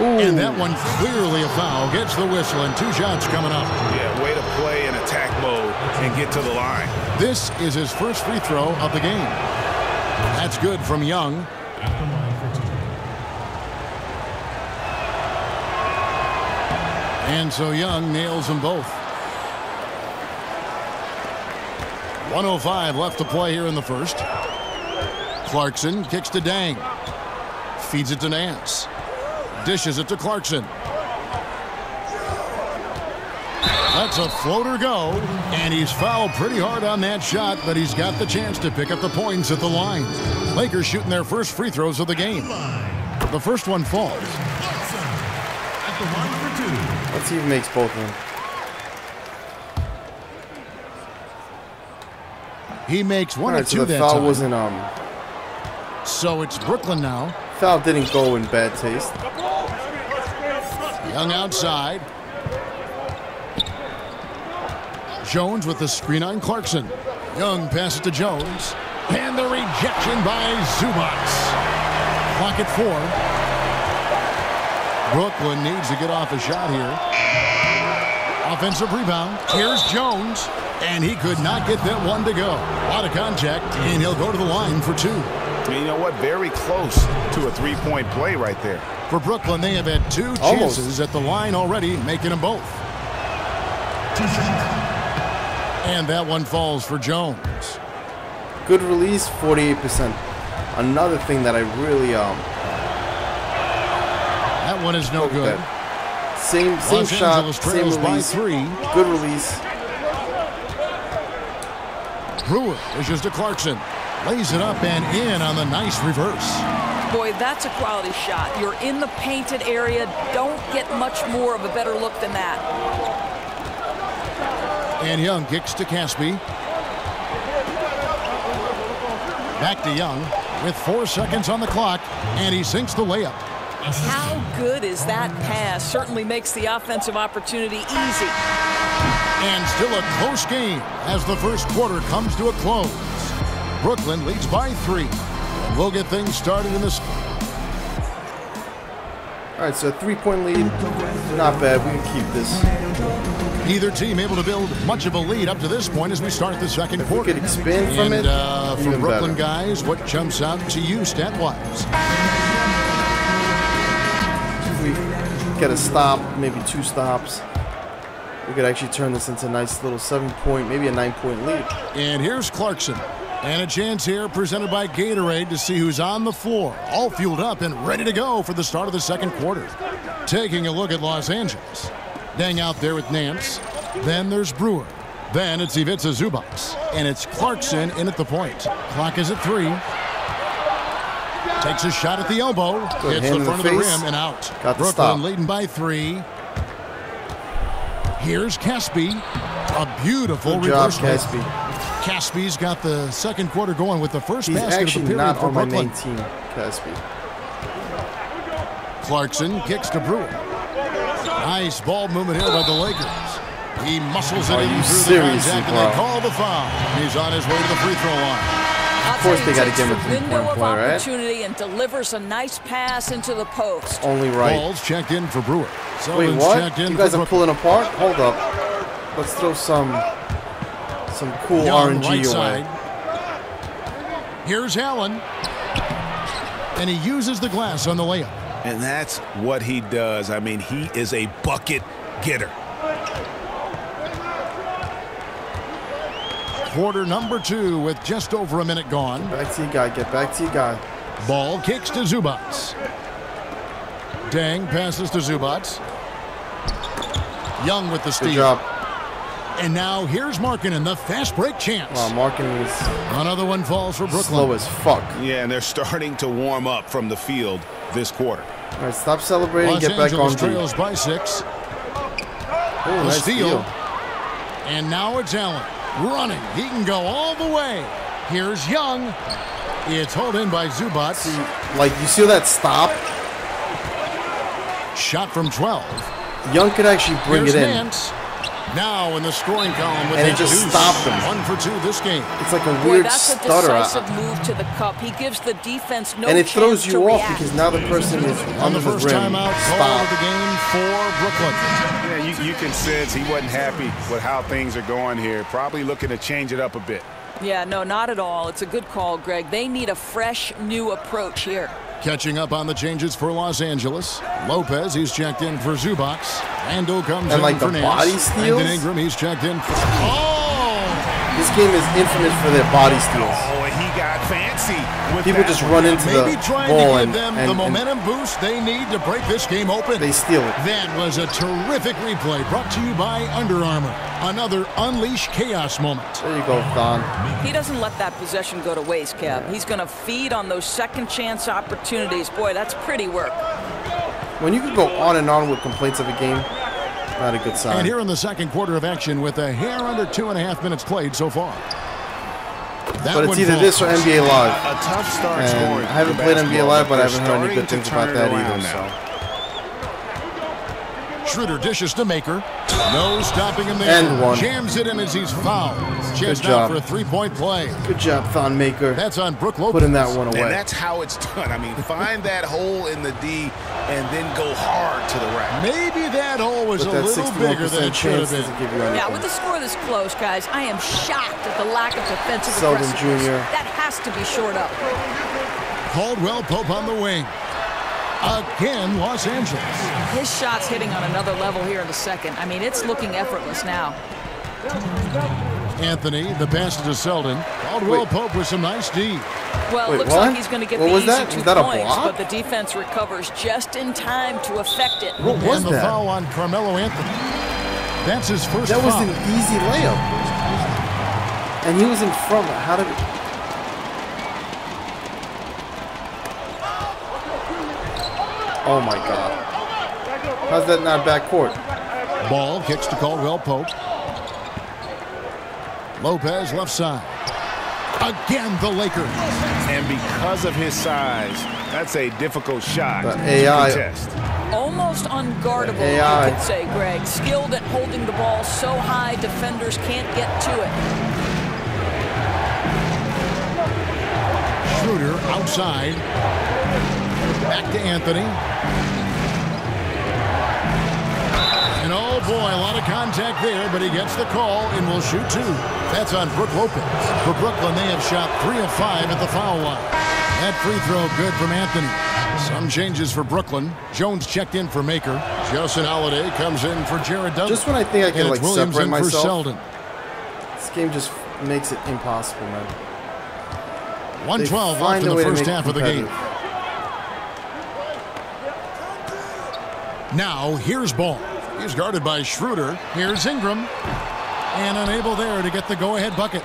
Ooh. And that one clearly a foul. Gets the whistle and 2 shots coming up. Yeah, way to play in attack mode and get to the line. This is his first free throw of the game. That's good from Young. And so Young nails them both. 1:05 left to play here in the first. Clarkson kicks to Dang. Feeds it to Nance. Dishes it to Clarkson. That's a floater go, and he's fouled pretty hard on that shot, but he's got the chance to pick up the points at the line. Lakers shooting their first free throws of the game. The first one falls. Let's see if he makes both of them. He makes one or two that time. So the foul wasn't So it's Brooklyn now. Foul didn't go in bad taste. Young outside. Jones with the screen on Clarkson. Young passes to Jones. And the rejection by Zubac. Clock at 4. Brooklyn needs to get off a shot here. Offensive rebound. Here's Jones. And he could not get that one to go. A lot of contact, and he'll go to the line for two. You know what? Very close to a three-point play right there. For Brooklyn, they have had two chances at the line already, making them both. And that one falls for Jones. Good release, 48%. Another thing that I really that one is no good. Same shot, same release. Good release. Brewer dishes to Clarkson. Lays it up and in on the nice reverse. Boy, that's a quality shot. You're in the painted area. Don't get much more of a better look than that. And Young kicks to Caspi. Back to Young with 4 seconds on the clock, and he sinks the layup. How good is that pass? Certainly makes the offensive opportunity easy. And still a close game as the first quarter comes to a close. Brooklyn leads by 3. And we'll get things started in this. All right, so a 3-point lead. Not bad. We can keep this. Either team able to build much of a lead up to this point as we start the second quarter. Could expand from it. From Brooklyn, guys, what jumps out to you stat-wise? We get a stop, maybe 2 stops. We could actually turn this into a nice little 7-point, maybe a 9-point lead. And here's Clarkson. And a chance here presented by Gatorade to see who's on the floor, all fueled up and ready to go for the start of the second quarter. Taking a look at Los Angeles. Dang out there with Nance. Then there's Brewer. Then it's Ivica Zubac. And it's Clarkson in at the point. Clock is at 3. Takes a shot at the elbow. Hits the front of the rim and out. Brooklyn leading by 3. Here's Caspi. A beautiful reversal. Good job, Caspi. Caspi's got the second quarter going with the first basket of the period for Brooklyn. He's actually not on my main team, Caspi. Clarkson kicks to Brewer. Nice ball movement here by the Lakers. He muscles it in through the contact, and they call the foul. He's on his way to the free throw line. Of course they got to give him a three-point play, right? Opportunity and delivers a nice pass into the post. Only right. Ball's checked in for Brewer. Wait, what? You guys are pulling apart? Hold up. Let's throw some cool RNG away. Here's Allen. And he uses the glass on the layup. And that's what he does. I mean, he is a bucket getter. Quarter number 2 with just over a minute gone. Get back to you, guy. Get back to you, guy. Ball kicks to Zubac. Dang passes to Zubac. Young with the steal. Good job. And now here's Markkanen, the fast break chance. Wow, Markkanen is... Another one falls for Brooklyn. Slow as fuck. Yeah, and they're starting to warm up from the field this quarter. All right, stop celebrating. Los Angeles back on trails by 6. Oh, the nice steal. And now it's Allen running. He can go all the way. Here's Young. It's held in by Zubac. Like, you see that stop? Shot from 12. Young could actually bring it in. Nance. Now in the scoring column with it just stopped him. 1 for 2 this game. It's like a weird stutter. That's a decisive move to the cup. He gives the defense no chance to react. And it throws you off because now the person is on the first timeout call of the game for Brooklyn. Yeah, you can sense he wasn't happy with how things are going here. Probably looking to change it up a bit. Yeah, no, not at all. It's a good call, Greg. They need a fresh, new approach here. Catching up on the changes for Los Angeles. Lopez, he's checked in for Zubac. Randle comes in for Nance. And like the body steals? And then Ingram, he's checked in for... Oh! This game is infamous for their body steals. Oh, he got fancy with people just run into the ball and the momentum boost they need to break this game open. They steal it. That was a terrific replay brought to you by Under Armour. Another unleash chaos moment. There you go, Don. He doesn't let that possession go to waste, Kev. He's going to feed on those second chance opportunities. Boy, that's pretty work. When you can go on and on with complaints of a game, not a good sign. And here in the second quarter of action with a hair under 2.5 minutes played so far. But it's either this or NBA Live. A tough start. And I haven't played NBA Live, but I haven't heard any good things about that either. So. Schroeder dishes to Maker. No stopping him there. And one. Jams it in as he's fouled. Good job. For a three-point play. Good job, Thon Maker. That's on Brook Lopez. Putting that one away. And that's how it's done. I mean, find that hole in the D and then go hard to the rack. Maybe that hole was a little bigger than it should have been. Yeah, with the score this close, guys, I am shocked at the lack of defensive aggressiveness. Seldon Jr. That has to be shored up. Caldwell Pope on the wing. Again, Los Angeles. His shot's hitting on another level here in the second. I mean, it's looking effortless now. Anthony, the pass to Seldon. Caldwell Pope with some nice D. Well, it looks like he's going to get the easy 2 points, but the defense recovers just in time to affect it. What was that? And the foul on Carmelo Anthony. That's his first foul. That was an easy layup. And he was in front. How did it... Oh, my God. How's that not backcourt? Ball kicks to Caldwell Pope. Lopez left side. Again, the Lakers. And because of his size, that's a difficult shot. But AI. Almost unguardable, you could say, Greg. Skilled at holding the ball so high, defenders can't get to it. Schroeder outside. Back to Anthony. And oh boy, a lot of contact there, but he gets the call and will shoot two. That's on Brook Lopez. For Brooklyn, they have shot 3 of 5 at the foul line. That free throw good from Anthony. Some changes for Brooklyn. Jones checked in for Maker. Justin Holiday comes in for Jared Dudley. Just when I think I can like separate myself, Seldon. This game just makes it impossible, man. 112 left in the first half of the game. Now here's Ball. He's guarded by Schroeder. Here's Ingram. And unable there to get the go-ahead bucket.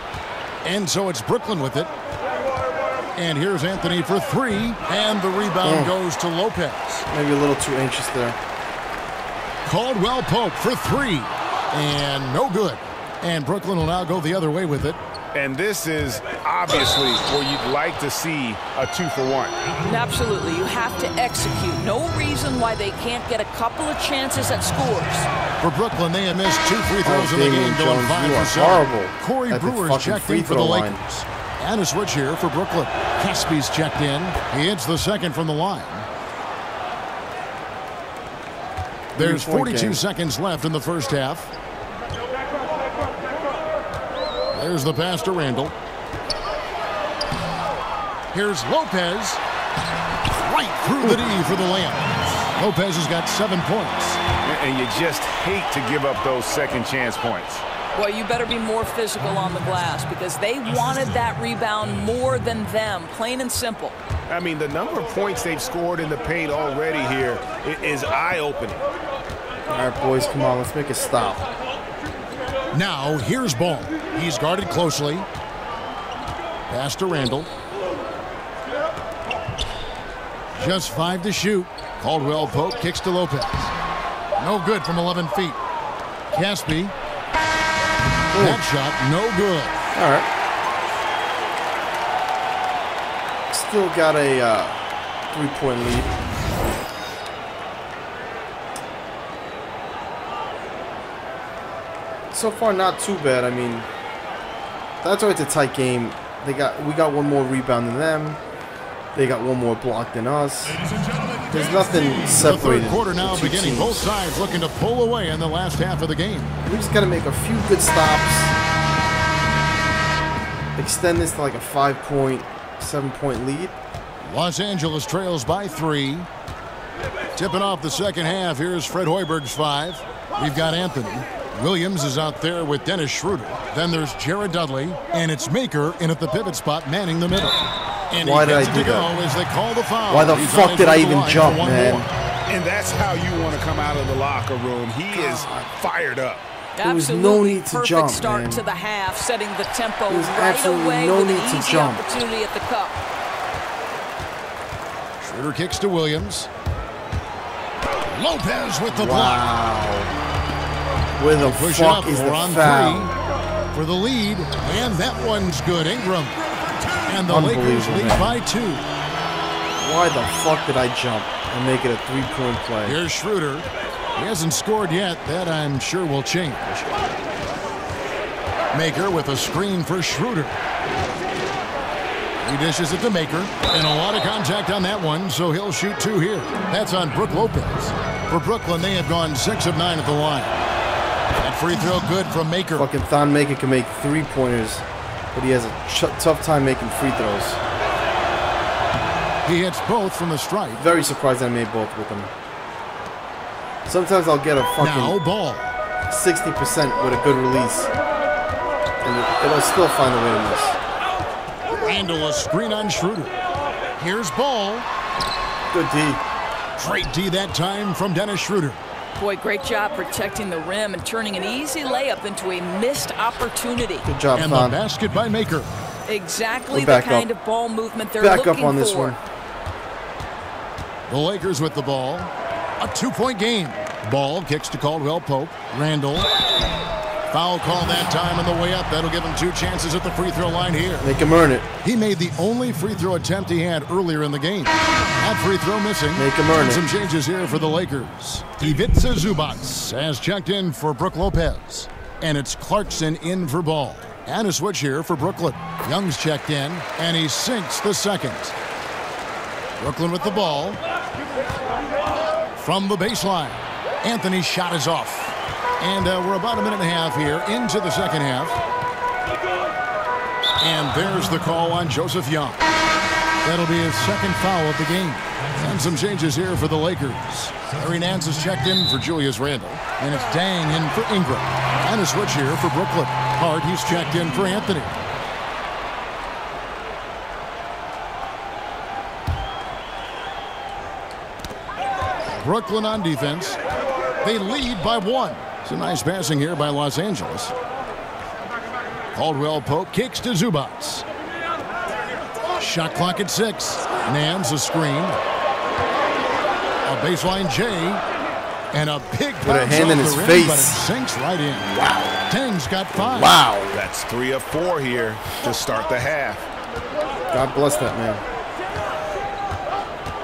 And so it's Brooklyn with it. And here's Anthony for three. And the rebound goes to Lopez. Maybe a little too anxious there. Caldwell Pope for three. And no good. And Brooklyn will now go the other way with it. And this is obviously where you'd like to see a 2-for-1. Absolutely. You have to execute. No reason why they can't get a couple of chances at scores. For Brooklyn, they have missed 2 free throws in the game, going 5 for 7. Corey Brewer's checked in for the Lakers. And a switch here for Brooklyn. Caspi's checked in. He hits the second from the line. There's 42 seconds left in the first half. There's the pass to Randall. Here's Lopez. Right through the D for the layup. Lopez has got 7 points. And you just hate to give up those second chance points. Well, you better be more physical on the glass because they wanted that rebound more than them, plain and simple. I mean, the number of points they've scored in the paint already here is eye-opening. All right, boys, come on. Let's make a stop. Now, here's Ball. He's guarded closely. Pass to Randall. Just 5 to shoot. Caldwell Pope kicks to Lopez. No good from 11 feet. Caspi. That shot, no good. All right. Still got a 3-point lead. So far, not too bad. I mean, that's always a tight game. We got one more rebound than them. They got one more block than us. There's nothing separated. The third quarter now beginning. Both sides looking to pull away in the last half of the game. We just got to make a few good stops. Extend this to like a 5-point, 7-point lead. Los Angeles trails by 3. Tipping off the second half. Here's Fred Hoiberg's 5. We've got Anthony. Williams is out there with Dennis Schroeder. Then there's Jared Dudley, and it's Maker in at the pivot spot, manning the middle. And why did I do that? As they call the foul. Why the fuck did I even jump, man? And that's how you want to come out of the locker room. He is fired up. There was no need to jump, man. To the half, setting the tempo right away with an easy opportunity at the cup. Schroeder kicks to Williams. Lopez with the block. Where the fuck is the foul? For the lead, and that one's good. Ingram. And the Lakers lead by 2. Why the fuck did I jump and make it a three-point play? Here's Schroeder. He hasn't scored yet. That, I'm sure, will change. Maker with a screen for Schroeder. He dishes it to Maker. And a lot of contact on that one, so he'll shoot 2 here. That's on Brook Lopez. For Brooklyn, they have gone 6 of 9 at the line. That free throw good from Maker. Fucking Thon Maker can make three-pointers, but he has a tough time making free throws. He hits both from the stripe. Very surprised I made both with him. Sometimes I'll get a fucking ball 60% with a good release, and it'll still find a way to miss. Handle a screen on Schroeder. Here's ball. Good D. Great D that time from Dennis Schroeder. Boy, great job protecting the rim and turning an easy layup into a missed opportunity. Good job, and Tom. The basket by Maker. Exactly the kind of ball movement they're looking for. Back up on this one. The Lakers with the ball. A 2-point game. Ball kicks to Caldwell Pope. Randall. Foul call that time on the way up. That'll give him 2 chances at the free throw line here. Make him earn it. He made the only free throw attempt he had earlier in the game. That free throw missing. Make him earn it. Some changes here for the Lakers. Ivica Zubac has checked in for Brook Lopez. And it's Clarkson in for Ball. And a switch here for Brooklyn. Young's checked in, and he sinks the second. Brooklyn with the ball. From the baseline, Anthony's shot is off. And we're about 1.5 minutes here into the second half. And there's the call on Joseph Young. That'll be his second foul of the game. And some changes here for the Lakers. Larry Nance is checked in for Julius Randle. And it's Dang in for Ingram. And a switch here for Brooklyn. Hart, he's checked in for Anthony. Brooklyn on defense. They lead by 1. It's a nice passing here by Los Angeles. Caldwell Pope kicks to Zubac. Shot clock at 6. Nams a screen. A baseline J. And a big hand in his face. But it sinks right in. Wow. Dang's got 5. Wow. That's 3 of 4 here to start the half. God bless that man.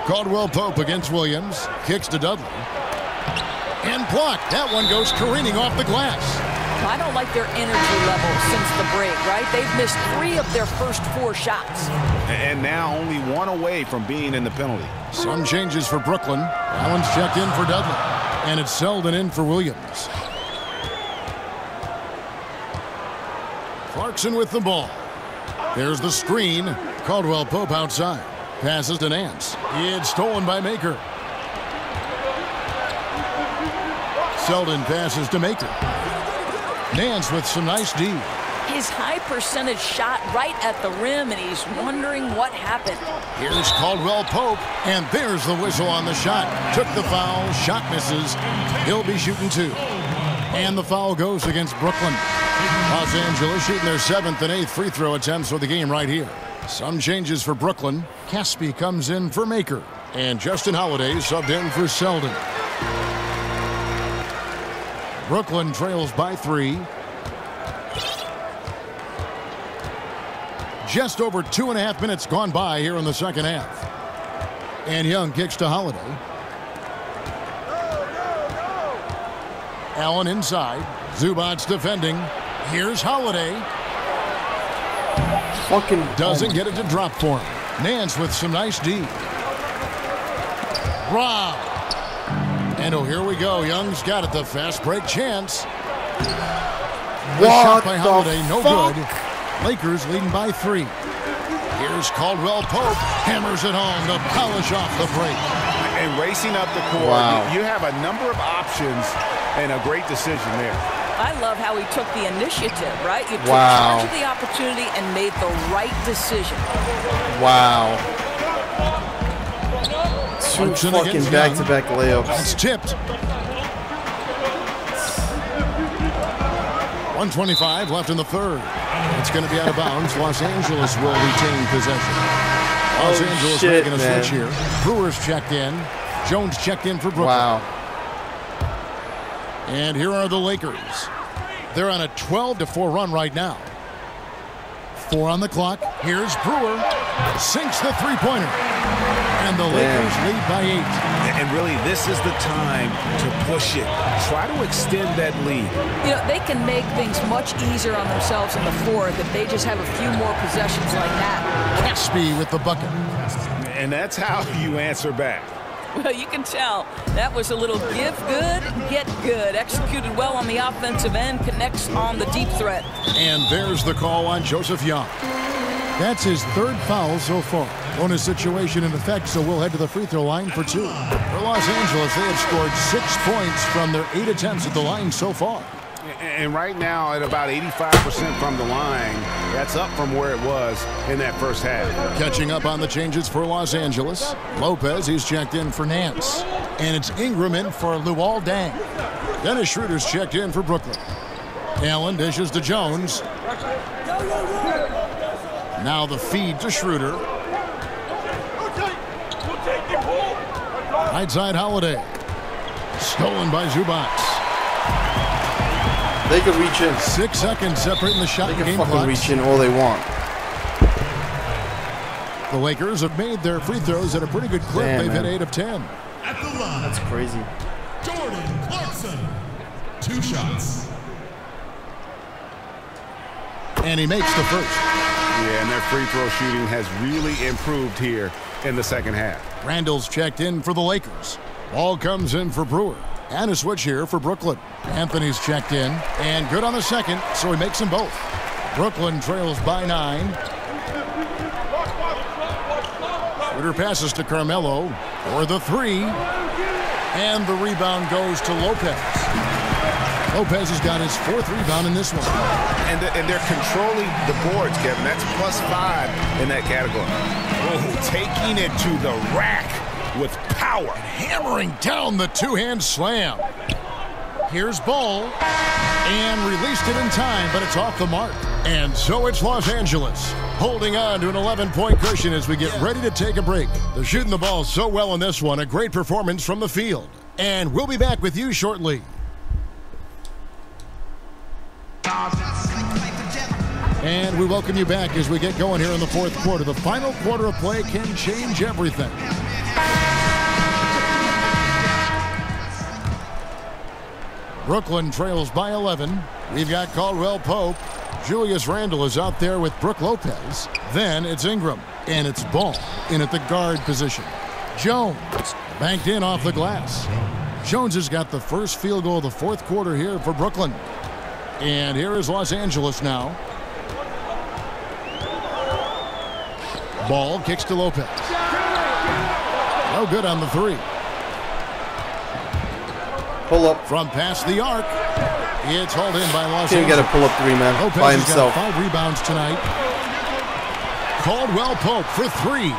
Caldwell Pope against Williams. Kicks to Dudley. And blocked. That one goes careening off the glass. I don't like their energy level since the break, right? They've missed 3 of their first 4 shots. And now only 1 away from being in the penalty. Some changes for Brooklyn. Allen's checked in for Dudley. And it's Seldon in for Williams. Clarkson with the ball. There's the screen. Caldwell Pope outside. Passes to Nance. It's stolen by Maker. Seldon passes to Maker. Nance with some nice D. His high percentage shot right at the rim, and he's wondering what happened. Here's Caldwell Pope, and there's the whistle on the shot. Took the foul, shot misses. He'll be shooting 2. And the foul goes against Brooklyn. Los Angeles shooting their 7th and 8th free throw attempts for the game right here. Some changes for Brooklyn. Caspi comes in for Maker. And Justin Holiday subbed in for Seldon. Brooklyn trails by 3. Just over 2.5 minutes gone by here in the second half. And Young kicks to Holiday. Allen inside. Zubac's defending. Here's Holiday. Fucking doesn't get it to drop for him. Nance with some nice D. Rob. And oh, here we go. Young's got it. The fast break chance. What shot by Holiday, no fuck? Good. Lakers leading by 3. Here's Caldwell Pope. Hammers it home to polish off the break. And racing up the court, wow. You have a number of options and a great decision there. I love how he took the initiative, right? You took charge of the opportunity and made the right decision. Wow. Two fucking back-to-back layups. That's tipped. 125 left in the third. It's going to be out of bounds. Los Angeles will retain possession. Los Angeles making a switch here. Brewer's checked in. Jones checked in for Brooklyn. Wow. And here are the Lakers. They're on a 12-4 run right now. 4 on the clock. Here's Brewer. Sinks the three-pointer. And the Lakers lead by 8. And really, this is the time to push it. Try to extend that lead. You know, they can make things much easier on themselves in the fourth if they just have a few more possessions like that. Caspi with the bucket. And that's how you answer back. Well, you can tell that was a little give good, get good. Executed well on the offensive end, connects on the deep threat. And there's the call on Joseph Young. That's his third foul so far. Bonus situation in effect, so we'll head to the free throw line for 2. For Los Angeles, they have scored 6 points from their 8 attempts at the line so far. And right now at about 85% from the line, that's up from where it was in that first half. Catching up on the changes for Los Angeles. Lopez, he's checked in for Nance. And it's Ingram in for Luol Deng. Dennis Schroeder's checked in for Brooklyn. Allen dishes to Jones. Now the feed to Schroeder. Right side Holiday. Stolen by Zubac. They can reach in. 6 seconds separating the shot and game clock. They can fucking reach in all they want. The Lakers have made their free throws at a pretty good clip. They've hit 8 of 10. At the line. That's crazy. Jordan Clarkson. 2 shots. And he makes the first. Yeah, and their free throw shooting has really improved here in the second half. Randall's checked in for the Lakers. Ball comes in for Brewer. And a switch here for Brooklyn. Anthony's checked in. And good on the second, so he makes them both. Brooklyn trails by 9. Schroeder passes to Carmelo for the 3. And the rebound goes to Lopez. Lopez has got his 4th rebound in this one. And they're controlling the boards, Kevin. That's +5 in that category. Oh, taking it to the rack with power. Hammering down the two-hand slam. Here's Ball. And released it in time, but it's off the mark. And so it's Los Angeles holding on to an 11-point cushion as we get ready to take a break. They're shooting the ball so well in this one. A great performance from the field. And we'll be back with you shortly. And we welcome you back as we get going here in the 4th quarter. The final quarter of play can change everything. Brooklyn trails by 11. We've got Caldwell Pope. Julius Randle is out there with Brook Lopez. Then it's Ingram. And it's Ball in at the guard position. Jones banked in off the glass. Jones has got the first field goal of the 4th quarter here for Brooklyn. And here is Los Angeles now. Ball kicks to Lopez. No good on the 3. Pull up. From past the arc. It's hauled in by Los Angeles. Can't get a pull up 3, man. Lopez by himself. Got 5 rebounds tonight. Caldwell Pope for 3.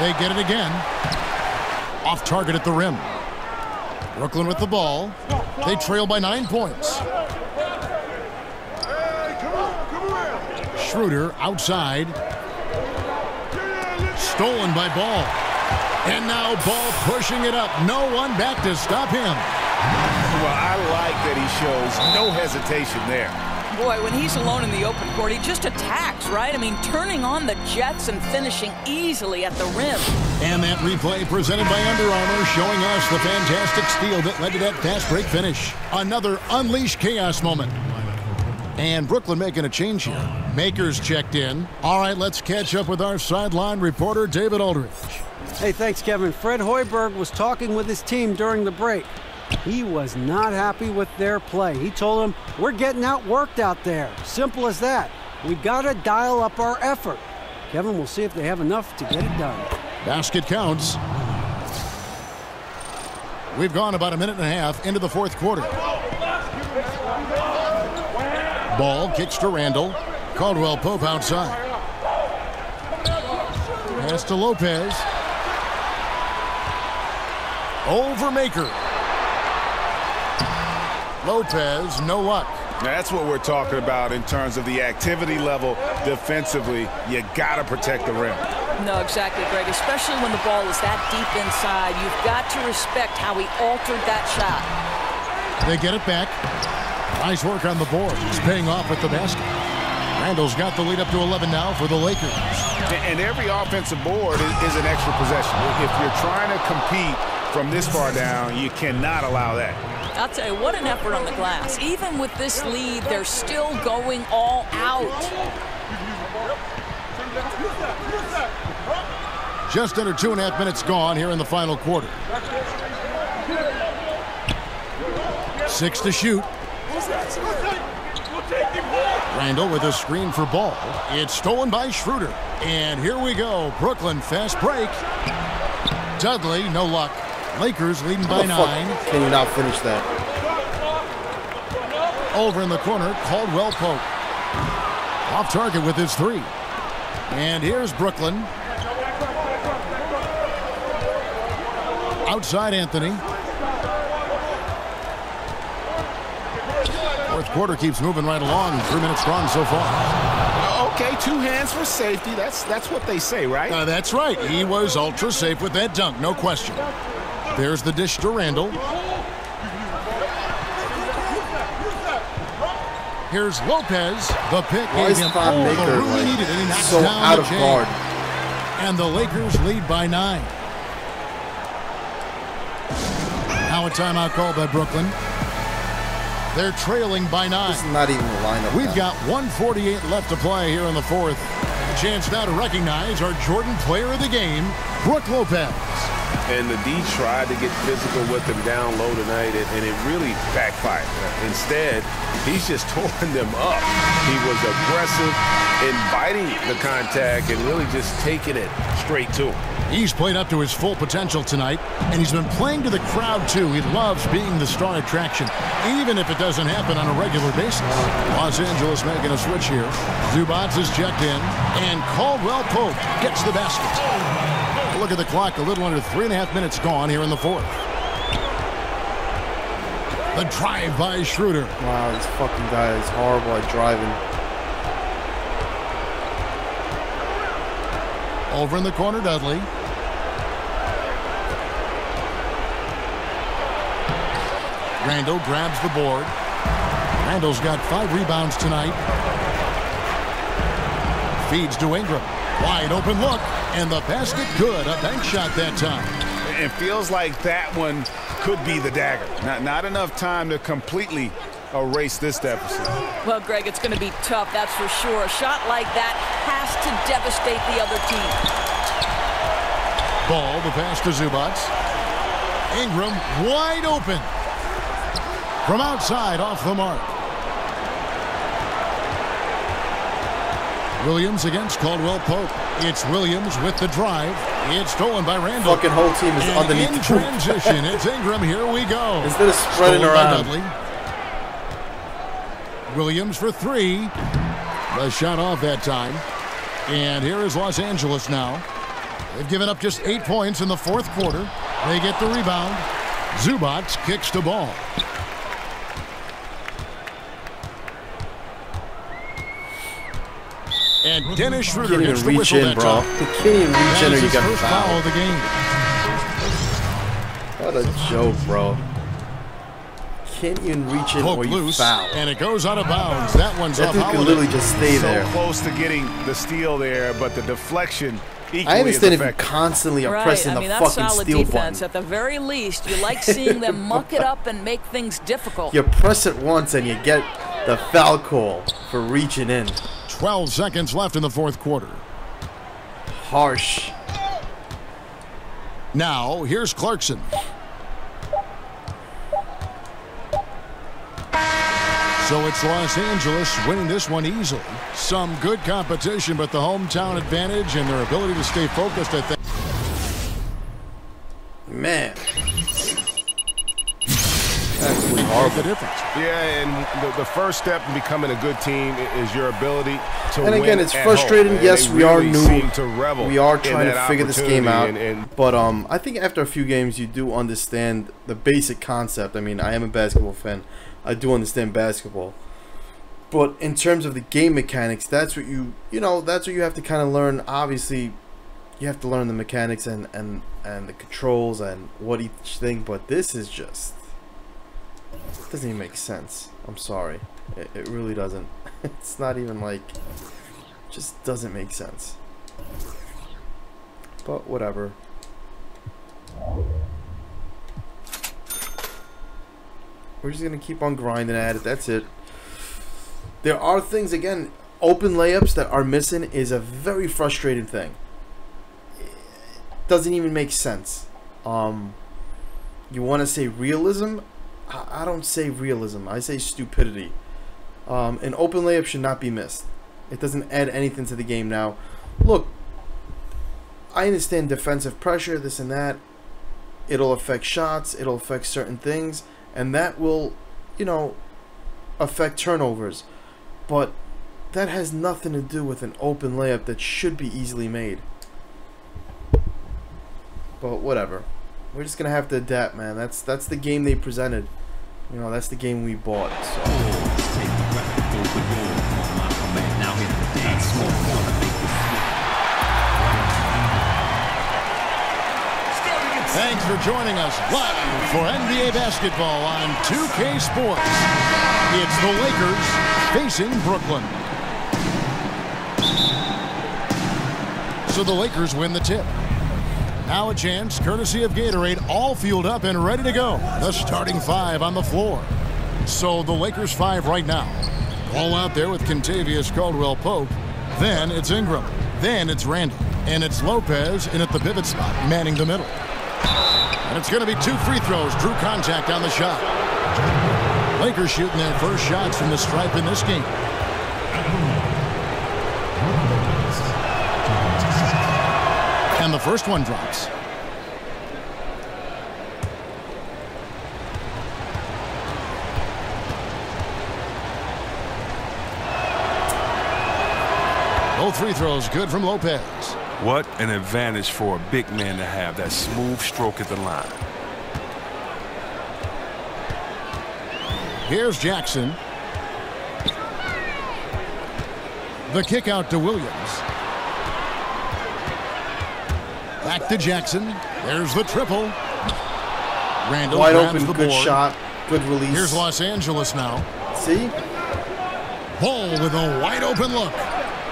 They get it again. Off target at the rim. Brooklyn with the ball. They trail by 9 points. Schroeder outside. Stolen by Ball. And now Ball pushing it up. No one back to stop him. Well, I like that he shows no hesitation there. Boy, when he's alone in the open court, he just attacks, right? I mean, turning on the jets and finishing easily at the rim. And that replay presented by Under Armour showing us the fantastic steal that led to that fast break finish. Another unleash chaos moment. And Brooklyn making a change here. Maker's checked in. All right, let's catch up with our sideline reporter, David Aldridge. Hey, thanks, Kevin. Fred Hoiberg was talking with his team during the break. He was not happy with their play. He told them, we're getting outworked out there. Simple as that. We've got to dial up our effort. Kevin, we'll see if they have enough to get it done. Basket counts. We've gone about a minute and a half into the 4th quarter. Ball kicks to Randall. Caldwell-Pope outside. Pass to Lopez. Over Maker. Lopez, no luck. That's what we're talking about in terms of the activity level defensively. You got to protect the rim. No, exactly, Greg, especially when the ball is that deep inside. You've got to respect how he altered that shot. They get it back. Nice work on the board. It's paying off at the basket. Randall's got the lead up to 11 now for the Lakers. And every offensive board is an extra possession. If you're trying to compete from this far down, you cannot allow that. I'll tell you, what an effort on the glass. Even with this lead, they're still going all out. Just under 2.5 minutes gone here in the final quarter. 6 to shoot. Randall with a screen for Ball. It's stolen by Schroeder. And here we go. Brooklyn fast break. Dudley, no luck. Lakers leading by 9. Can you not finish that? Over in the corner, Caldwell-Pope. Off target with his 3. And here's Brooklyn. Outside Anthony. Fourth quarter keeps moving right along. 3 minutes gone so far. Okay, 2 hands for safety. That's what they say, right? That's right. He was ultra safe with that dunk, no question. There's the dish to Randall. Here's Lopez. The pick gave him all the room he needed, and he knocks down out of guard. And the Lakers lead by 9. Now a timeout called by Brooklyn. They're trailing by 9. This is not even the lineup. We've got 1:48 left to play here in the fourth. A chance now to recognize our Jordan player of the game, Brook Lopez. And the D tried to get physical with them down low tonight, and it really backfired. Instead, he's just torn them up. He was aggressive, inviting the contact, and really just taking it straight to him. He's played up to his full potential tonight, and he's been playing to the crowd, too. He loves being the star attraction, even if it doesn't happen on a regular basis. Los Angeles making a switch here. Zubats is checked in, and Caldwell-Pope gets the basket. Look at the clock, a little under 3.5 minutes gone here in the fourth. The drive by Schroeder. Wow, this fucking guy is horrible at driving. Over in the corner, Dudley. Randall grabs the board. Randall's got 5 rebounds tonight. Feeds to Ingram. Wide open look. And the basket good. A bank shot that time. It feels like that one could be the dagger. Not enough time to completely erase this deficit. Well, Greg, it's going to be tough, that's for sure. A shot like that has to devastate the other team. Ball, the pass to Zubats. Ingram wide open. From outside, off the mark. Williams against Caldwell-Pope. It's Williams with the drive. It's stolen by Randall. Fucking whole team is underneath the hoop. In transition, it's Ingram. Here we go. Instead of spreading around. Williams for 3. The shot off that time. And here is Los Angeles now. They've given up just 8 points in the fourth quarter. They get the rebound. Zubats kicks the ball. And Dennis Schroeder gets the whistle that time. You can't even reach in, or you got foul of the game. What a joke, bro. Can't even reach in or you foul. And it goes out of bounds. That one's up. That dude could literally just stay there. So close to getting the steal there, but the deflection. I understand if you're constantly oppressing the fucking steal button. At the very least, you like seeing them muck it up and make things difficult. You press it once and you get the foul call for reaching in. 12 seconds left in the fourth quarter. Harsh. Now, here's Clarkson. So it's Los Angeles winning this one easily. Some good competition, but the hometown advantage and their ability to stay focused, I think. Man. That's absolutely horrible. The difference. Yeah, and the first step in becoming a good team is your ability to win. And again, it's frustrating. Yes, we are new. We are trying to figure this game out. But I think after a few games, you do understand the basic concept. I mean, I am a basketball fan. I do understand basketball. But in terms of the game mechanics, that's what you have to kind of learn. Obviously, you have to learn the mechanics and the controls and what each thing. But this is just, it doesn't even make sense. I'm sorry, it really doesn't. It's not even like, just doesn't make sense. But whatever. We're just gonna keep on grinding at it. That's it. There are things, again, open layups that are missing is a very frustrating thing. It doesn't even make sense. You want to say realism? I don't say realism. I say stupidity. An open layup should not be missed. It doesn't add anything to the game now. Look, I understand defensive pressure, this and that. It'll affect shots. It'll affect certain things. And that will, you know, affect turnovers. But that has nothing to do with an open layup that should be easily made. But whatever, we're just gonna have to adapt, man. That's the game they presented. You know, that's the game we bought. So. Thanks for joining us live for NBA basketball on 2K Sports. It's the Lakers facing Brooklyn. So the Lakers win the tip. Now a chance, courtesy of Gatorade, all fueled up and ready to go. The starting five on the floor. So the Lakers five right now. All out there with Kentavious Caldwell-Pope. Then it's Ingram. Then it's Randle. And it's Lopez, and at the pivot spot, manning the middle. And it's going to be two free throws. Drew contact on the shot. Lakers shooting their first shots from the stripe in this game. And the first one drops. Both free throws good from Lopez. What an advantage for a big man to have, that smooth stroke at the line. Here's Jackson. The kick out to Williams. Back to Jackson. There's the triple. Randle wide open, good shot, good release. Here's Los Angeles now. See? Ball with a wide open look.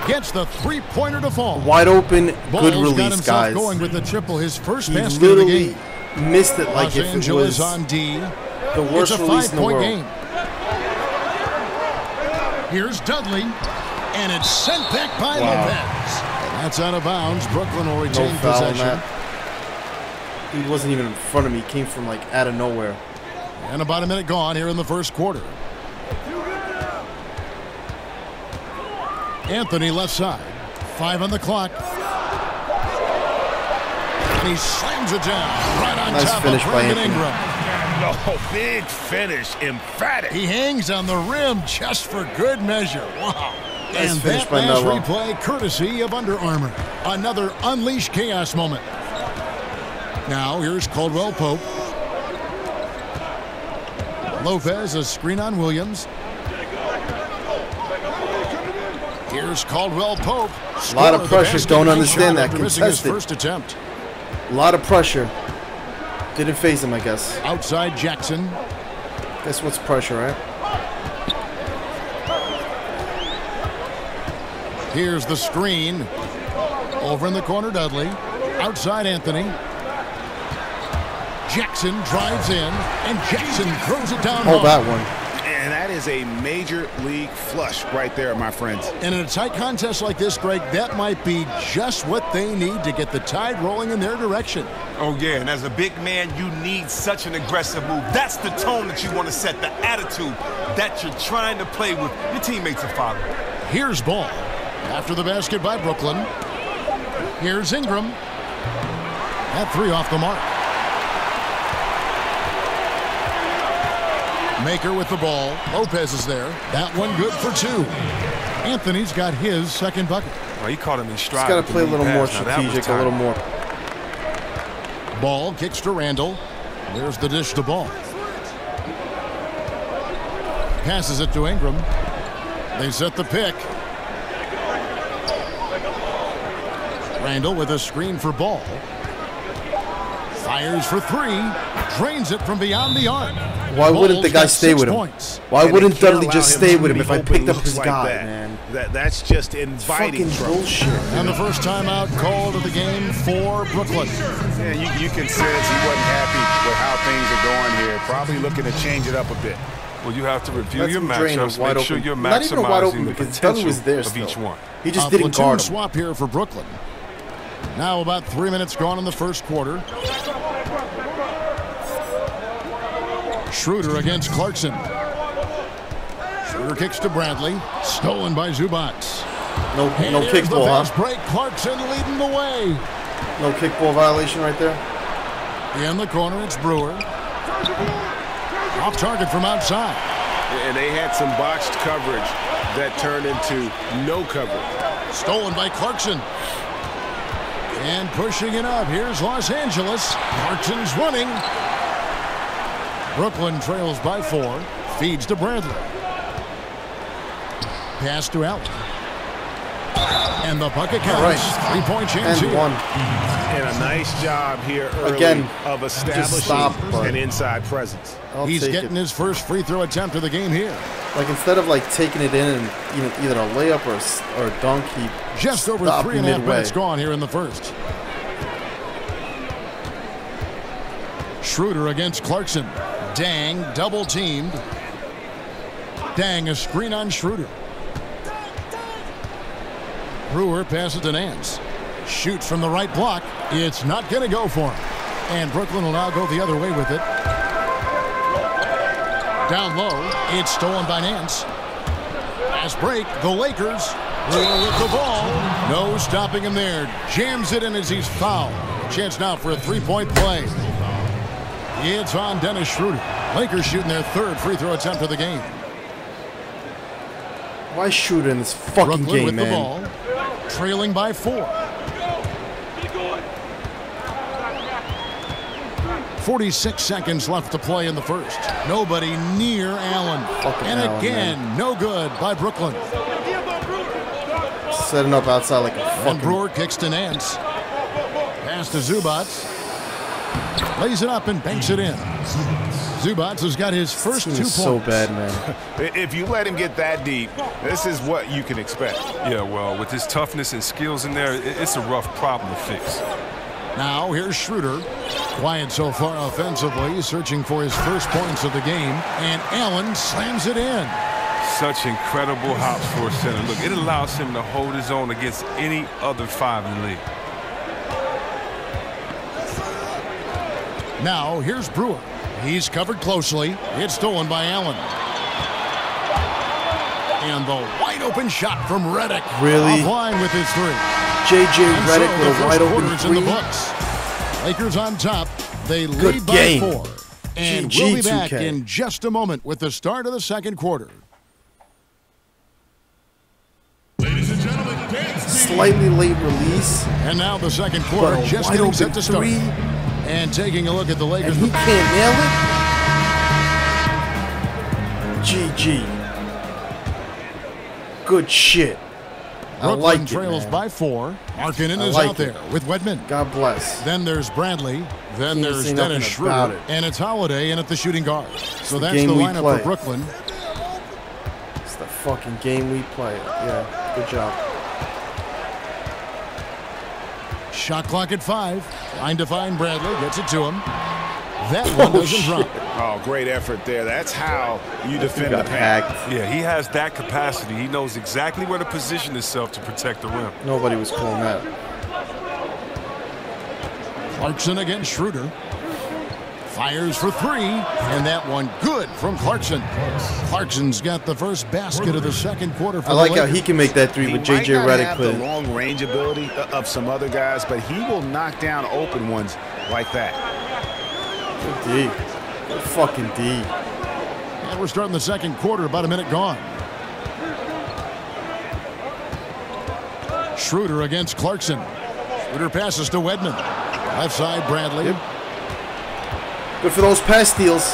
Gets the three-pointer to fall. Wide open, good release, guys. Going with the triple, his first basket of the game. Missed it like if it was on D. The worst release in the world. Game. Here's Dudley, and it's sent back by Lopez. That's out of bounds. Brooklyn will retain possession. He wasn't even in front of me. He came from like out of nowhere. And about a minute gone here in the first quarter. Anthony left side. 5 on the clock. And he slams it down right on top of Brandon Ingram. Oh, big finish, emphatic. He hangs on the rim just for good measure. Wow. And that last replay courtesy of Under Armour. Another Unleash Chaos moment. Now here's Caldwell-Pope. Lopez, a screen on Williams. Here's Caldwell-Pope. A lot of pressure. Don't understand that. Contested. His first attempt. A lot of pressure. Didn't phase him, I guess. Outside Jackson. Guess what's pressure, right? Here's the screen. Over in the corner, Dudley. Outside Anthony. Jackson drives in, and Jackson throws it down. Oh, that one. And that is a major league flush right there, my friends. And in a tight contest like this, Greg, that might be just what they need to get the tide rolling in their direction. Oh, yeah, and as a big man, you need such an aggressive move. That's the tone that you want to set, the attitude that you're trying to play with. Your teammates are following. Here's ball. After the basket by Brooklyn. Here's Ingram. That three off the mark. Maker with the ball. Lopez is there. That one good for two. Anthony's got his second bucket. Well, he caught him in stride. He's got to play a little more strategic, a little more. Ball kicks to Randall. There's the dish to Ball. Passes it to Ingram. They set the pick. Randall with a screen for Ball. Fires for three. Drains it from beyond the arc. Why wouldn't the guy stay with him? Why wouldn't Dudley just stay with him if I picked up his guy, man? That's just inviting bullshit. And the first timeout call to the game for Brooklyn. Yeah, you can sense he wasn't happy with how things are going here. Probably looking to change it up a bit. Well, you have to review your matchups, make sure you're maximizing the potential of each one. He just didn't guard him. Swap here for Brooklyn. Now about 3 minutes gone in the first quarter. Schroeder against Clarkson. Schroeder kicks to Bradley. Stolen by Zubac. No kickball, huh? Break. Clarkson leading the way. No kickball violation right there. In the corner, it's Brewer. Off target from outside. And they had some boxed coverage that turned into no coverage. Stolen by Clarkson. And pushing it up. Here's Los Angeles. Clarkson's running. Brooklyn trails by four. Feeds to Bradley. Pass to Allen. And the bucket counts. Right. 3-point chance and here. One. And a nice job here early of establishing an inside presence. He's getting his first free throw attempt of the game here. Like instead of like taking it in and either a layup or a dunk, he just over 3.5 minutes gone here in the first. Schroeder against Clarkson. Dang, double teamed. Dang, a screen on Schroeder. Brewer passes to Nance. Shoots from the right block. It's not going to go for him. And Brooklyn will now go the other way with it. Down low. It's stolen by Nance. Last break, the Lakers. Brewer with the ball. No stopping him there. Jams it in as he's fouled. Chance now for a three-point play. It's on Dennis Schroeder. Lakers shooting their third free throw attempt of the game. Why shoot in this fucking Brooklyn game, man? Brooklyn with the ball, trailing by four. 46 seconds left to play in the first. Nobody near Allen. Fucking and Allen, again, man. No good by Brooklyn. Setting up outside like a fucking... And Brewer kicks to Nance. Pass to Zubac. Lays it up and banks it in. Zubac has got his first 2 points. So bad, man. If you let him get that deep, this is what you can expect. Yeah, well, with his toughness and skills in there, it's a rough problem to fix. Now here's Schroeder. Quiet so far offensively, searching for his first points of the game, and Allen slams it in. Such incredible hops for a center. Look, it allows him to hold his own against any other five in the league. Now, here's Brewer. He's covered closely. It's stolen by Allen. And the wide-open shot from Redick. Really? Offline with his three. J.J. Redick with a wide-open three. In the books. Lakers on top. They lead by four. And we'll be back in just a moment with the start of the second quarter. Ladies and gentlemen, slightly late release. And now the second quarter just getting set to start. And taking a look at the Lakers. And he can't nail it? GG. Good shit. Brooklyn trails by four. Markkanen is out there with Wedman. God bless. Then there's Bradley. Then there's Dennis Schroeder. And it's Holiday in at the shooting guard. So that's the lineup for Brooklyn. It's the fucking game we play. Yeah, good job. Shot clock at 5. Line to find Bradley. Gets it to him. That one doesn't drop. Oh, great effort there. That's how you defend the pack. Yeah, he has that capacity. He knows exactly where to position himself to protect the rim. Nobody was calling that. Clarkson against Schroeder. Fires for three. And that one good from Clarkson. Clarkson's got the first basket of the second quarter for the Lakers. I like how he can make that three with J.J. Redick. He might not have the long-range ability of some other guys, but he will knock down open ones like that. Good D. Good fucking D. And we're starting the second quarter, about a minute gone. Schroeder against Clarkson. Schroeder passes to Wedman. Left side, Bradley. Yep. Good for those pass steals.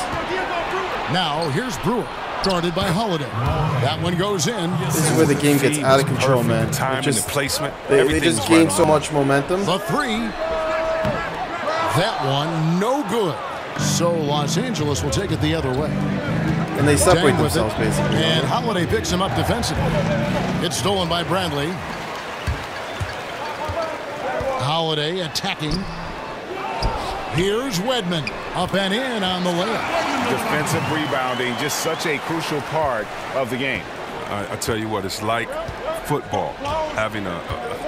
Now, here's Brewer. Started by Holiday. That one goes in. This is where the game gets out of control, man. Time and the placement. They just gained so much momentum. The three. That one, no good. So Los Angeles will take it the other way. And they separate themselves, basically. And Holiday picks him up defensively. It's stolen by Bradley. Holiday attacking. Here's Wedman, up and in on the layup. Defensive rebounding, just such a crucial part of the game. I tell you what, it's like football, having a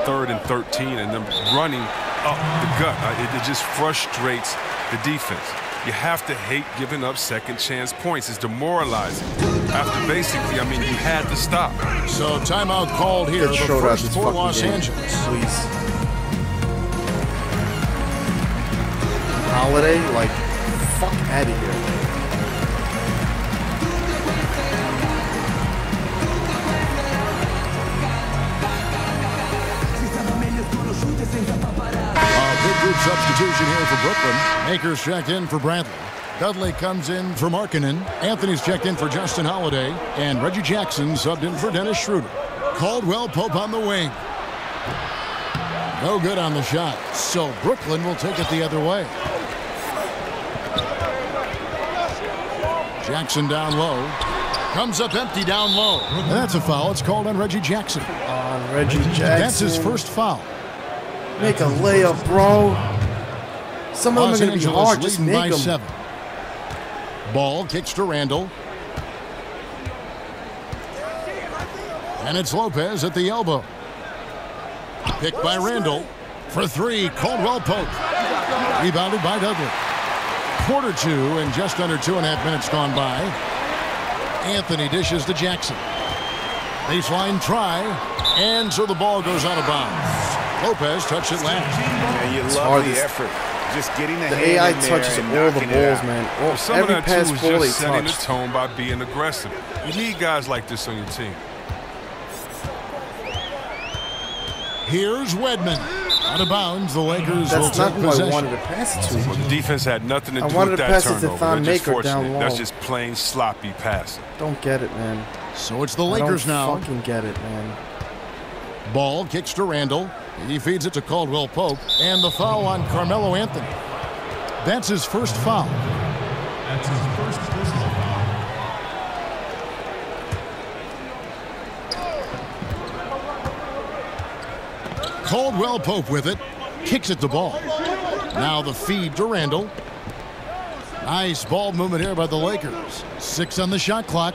third and 13 and them running up the gut. It just frustrates the defense. You have to hate giving up second chance points. It's demoralizing. After basically, you had to stop. So timeout called here. The first for Los Angeles. Please. Holiday, like, fuck out of here. Big group substitution here for Brooklyn. Akers checked in for Bradley. Dudley comes in for Markkanen. Anthony's checked in for Justin Holiday. And Reggie Jackson subbed in for Dennis Schroeder. Caldwell Pope on the wing. No good on the shot. So Brooklyn will take it the other way. Jackson down low. Comes up empty down low. And that's a foul. It's called on Reggie Jackson. On Reggie Jackson. That's his first foul. Make a layup, bro. Some of them are going to be hard. Just make them. Seven. Ball kicks to Randall. And it's Lopez at the elbow. Picked by Randall. For three, Caldwell Pope. Rebounded by Dudley. Quarter two and just under 2.5 minutes gone by. Anthony dishes to Jackson. Baseline try, and so the ball goes out of bounds. Lopez touched it last. Yeah, you love the effort. Just getting the AI touches all the balls, man. Well, some of that too was just setting the tone by being aggressive. You need guys like this on your team. Here's Wedman. Out of bounds, the Lakers will take possession. That's not who I wanted to pass to. Well, the defense had nothing to do with that turnover. They're just fortunate. That's just plain sloppy passing. Don't get it, man. So it's the Lakers now. I don't fucking get it, man. Ball kicks to Randall. He feeds it to Caldwell Pope. And the foul on Carmelo Anthony. That's his first foul. That's his first personal Caldwell Pope with it, kicks at the ball. Now the feed to Randall. Nice ball movement here by the Lakers. 6 on the shot clock.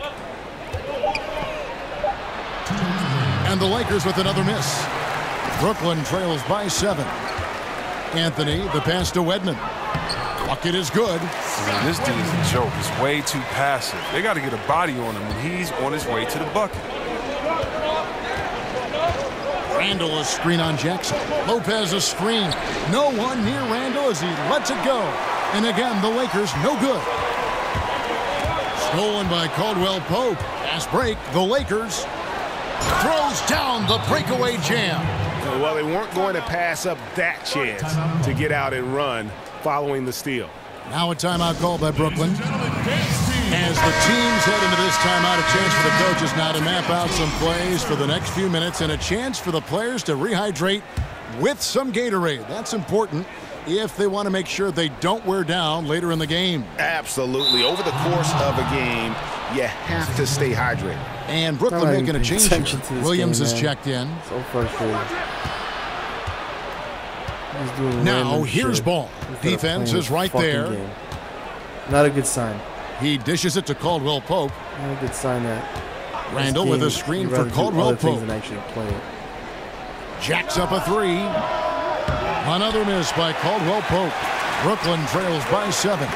And the Lakers with another miss. Brooklyn trails by 7. Anthony, the pass to Wedman. Bucket is good. This dude's a joke. He's way too passive. They got to get a body on him, and he's on his way to the bucket. Randall, a screen on Jackson. Lopez, a screen. No one near Randall as he lets it go. And again, the Lakers, no good. Stolen by Caldwell Pope. Pass break, the Lakers. Throws down the breakaway jam. Well, they weren't going to pass up that chance to get out and run following the steal. Now a timeout call by Brooklyn. As the teams head into this timeout, a chance for the coaches now to map out some plays for the next few minutes and a chance for the players to rehydrate with some Gatorade. That's important if they want to make sure they don't wear down later in the game. Absolutely. Over the course of a game, you have to stay hydrated. And Brooklyn making a change. Williams is checked in. So frustrating. Now, here's ball. Defense is right there. Game. Not a good sign. He dishes it to Caldwell Pope. I could sign that. Randall with a screen for Caldwell Pope. Jacks up a three. Another miss by Caldwell Pope. Brooklyn trails by 7.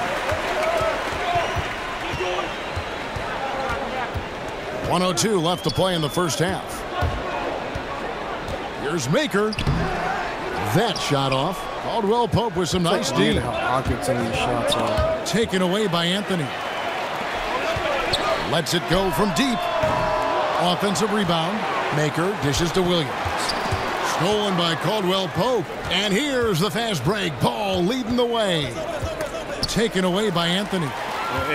.102 left to play in the first half. Here's Maker. That shot off. Caldwell Pope with some nice deal. Taken away by Anthony. Lets it go from deep. Offensive rebound. Maker dishes to Williams. Stolen by Caldwell Pope. And here's the fast break. Paul leading the way. Taken away by Anthony.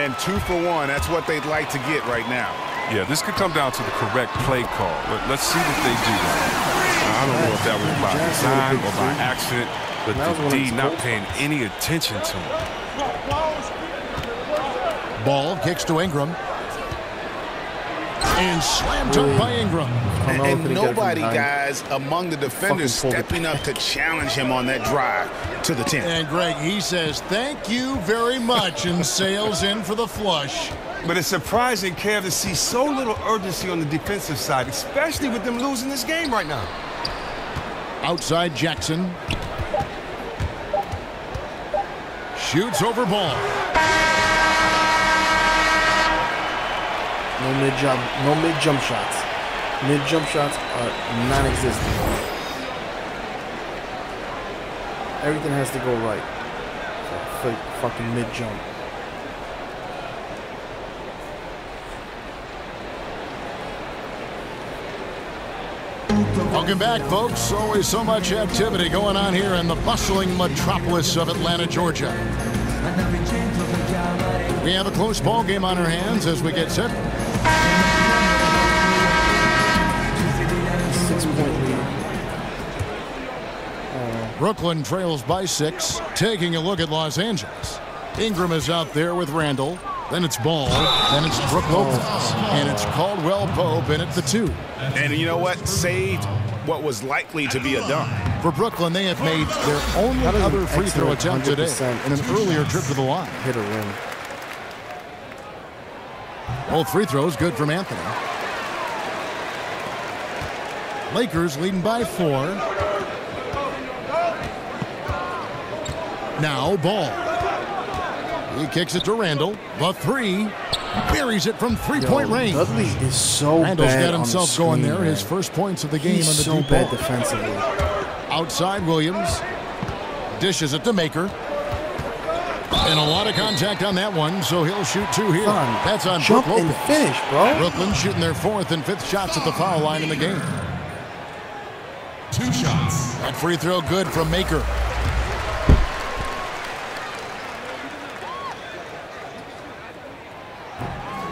And 2 for 1. That's what they'd like to get right now. Yeah, this could come down to the correct play call. But let's see what they do. Now, I don't know if that was by design or by accident, but the D not paying any attention to him. Ball kicks to Ingram. And slammed up by Ingram. And nobody, guys, among the defenders stepping up to challenge him on that drive to the 10. And, Greg, he says, thank you very much, and sails in for the flush. But it's surprising, Kev, to see so little urgency on the defensive side, especially with them losing this game right now. Outside Jackson. Shoots over ball. No mid jump shots. Mid jump shots are non-existent. Everything has to go right. Fake fucking mid jump. Welcome back, folks. Always so much activity going on here in the bustling metropolis of Atlanta, Georgia. We have a close ball game on our hands as we get set. 6-point lead. Brooklyn trails by 6. Taking a look at Los Angeles. Ingram is out there with Randall. Then it's Ball. Then it's Brook Lopez. And it's Caldwell Pope in at the 2. And you know what? Saved what was likely to be a dunk. For Brooklyn, they have made their only other free throw attempt today in an earlier trip to the line. Hit a rim. Both free throws good from Anthony. Lakers leading by 4. Now Ball. He kicks it to Randall. The 3. Buries it from three-point range. Dudley is so Randall's bad got himself on the screen, going there. Man. His first points of the game. He's on the so bad ball. Defensively. Outside Williams. Dishes it to Maker. And a lot of contact on that one, so he'll shoot 2 here. That's on Brook Lopez. And finish, bro. Brooklyn shooting their 4th and 5th shots at the foul line in the game. 2 shots. That free throw good from Maker.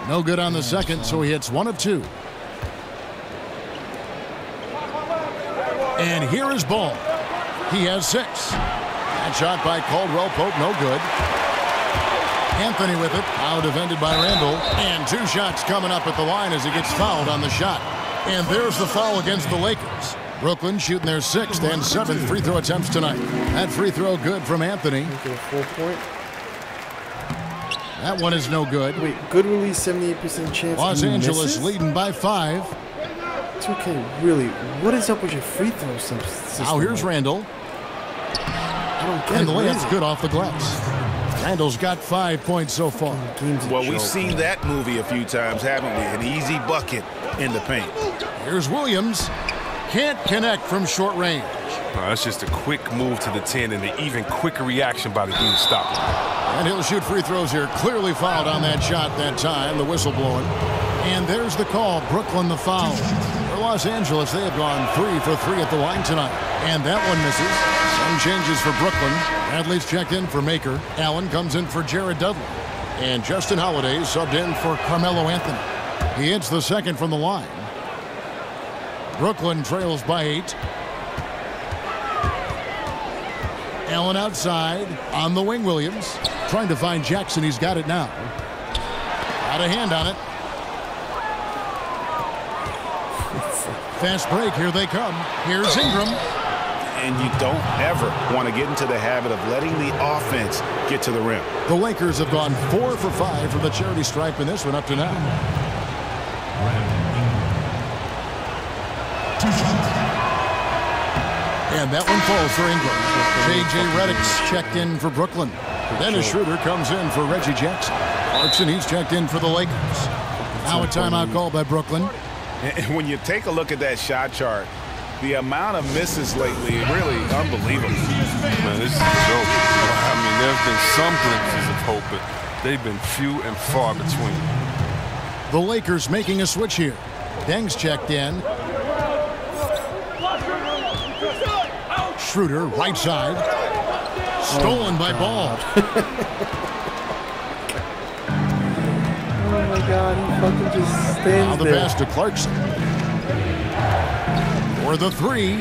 No good on the 2nd, so he hits 1 of 2. And here is Ball. He has 6. That shot by Caldwell Pope, no good. Anthony with it, now defended by Randall. And 2 shots coming up at the line as he gets fouled on the shot. And there's the foul against the Lakers. Brooklyn shooting their 6th and 7th free throw attempts tonight. That free throw good from Anthony. That one is no good. Wait, good release, 78% chance. Los Angeles leading by 5. 2K, really, what is up with your free throw system? Now here's Randall. I don't get it. And the layup's good off the glass. Randall's got 5 points so far. Well, we've seen that movie a few times, haven't we? An easy bucket in the paint. Here's Williams. Can't connect from short range. No, that's just a quick move to the 10 and an even quicker reaction by the dude stopper. And he'll shoot free throws here. Clearly fouled on that shot that time. The whistle blowing. And there's the call. Brooklyn the foul. For Los Angeles, they have gone 3 for 3 at the line tonight. And that one misses. Some changes for Brooklyn. Bradley's checked in for Maker. Allen comes in for Jared Dudley. And Justin Holiday subbed in for Carmelo Anthony. He hits the 2nd from the line. Brooklyn trails by 8. Allen outside. On the wing, Williams. Trying to find Jackson. He's got it now. Got a hand on it. Fast break. Here they come. Here's Ingram. And you don't ever want to get into the habit of letting the offense get to the rim. The Lakers have gone 4 for 5 from the charity stripe in this one up to now. And that one falls for Ingram. J.J. Redick's checked in for Brooklyn. Dennis Schroeder comes in for Reggie Jackson. Clarkson, he's checked in for the Lakers. Now a timeout call by Brooklyn. And when you take a look at that shot chart, the amount of misses lately, really unbelievable. Man, this is a joke. I mean, there have been some glimpses of hope, but they've been few and far between. The Lakers making a switch here. Deng's checked in. Schroeder, right side. Stolen by Ball. Oh, my God. He fucking just stands there. Now the pass to Clarkson. For the three.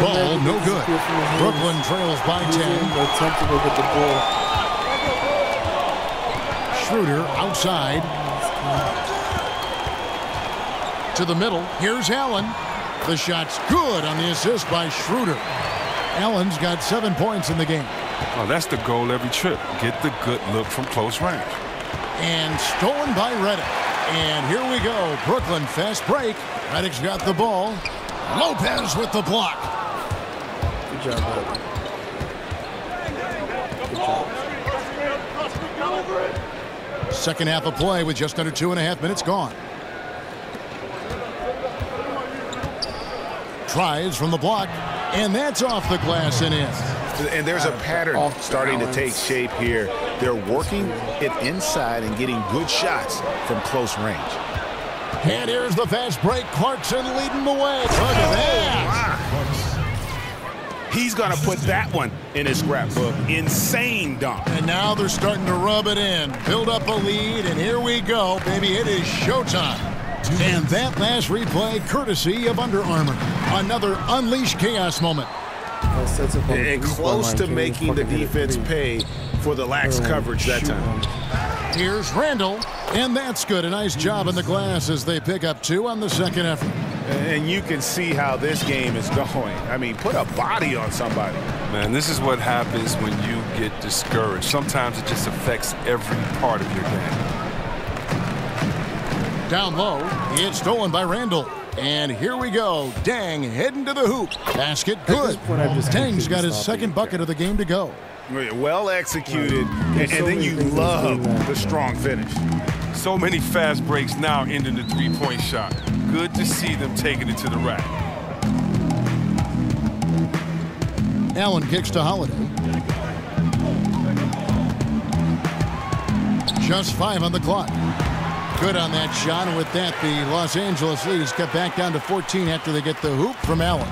Ball, no good. Brooklyn trails by 10. Schroeder outside to the middle. Here's Allen. The shot's good on the assist by Schroeder. Allen's got 7 points in the game. Oh, that's the goal every trip. Get the good look from close range. And stolen by Reddick. And here we go. Brooklyn fast break. Reddick's got the ball. Lopez with the block. Good job, Reddick. Second half of play with just under 2.5 minutes gone. Tries from the block, and that's off the glass and in. And there's a pattern starting to take shape here. They're working it inside and getting good shots from close range. And here's the fast break. Clarkson leading the way. Look at that. Wow. He's going to put that one in his scrapbook. Insane dunk. And now they're starting to rub it in, build up a lead, and here we go, baby, it is showtime. And that last replay courtesy of Under Armour. Another unleashed chaos moment. And close to making the defense pay for the lax coverage that time. Here's Randall, and that's good. A nice job in the glass as they pick up two on the second effort. And you can see how this game is going. I mean, put a body on somebody. Man, this is what happens when you get discouraged. Sometimes it just affects every part of your game. Down low, it's stolen by Randall. And here we go. Dang heading to the hoop. Basket good. Dang's got his second bucket of the game to go. Well executed. And then you love the strong finish. So many fast breaks now ending the three-point shot. Good to see them taking it to the rack. Allen kicks to Holiday. Just five on the clock. Good on that shot, and with that, the Los Angeles lead is cut back down to 14 after they get the hoop from Allen.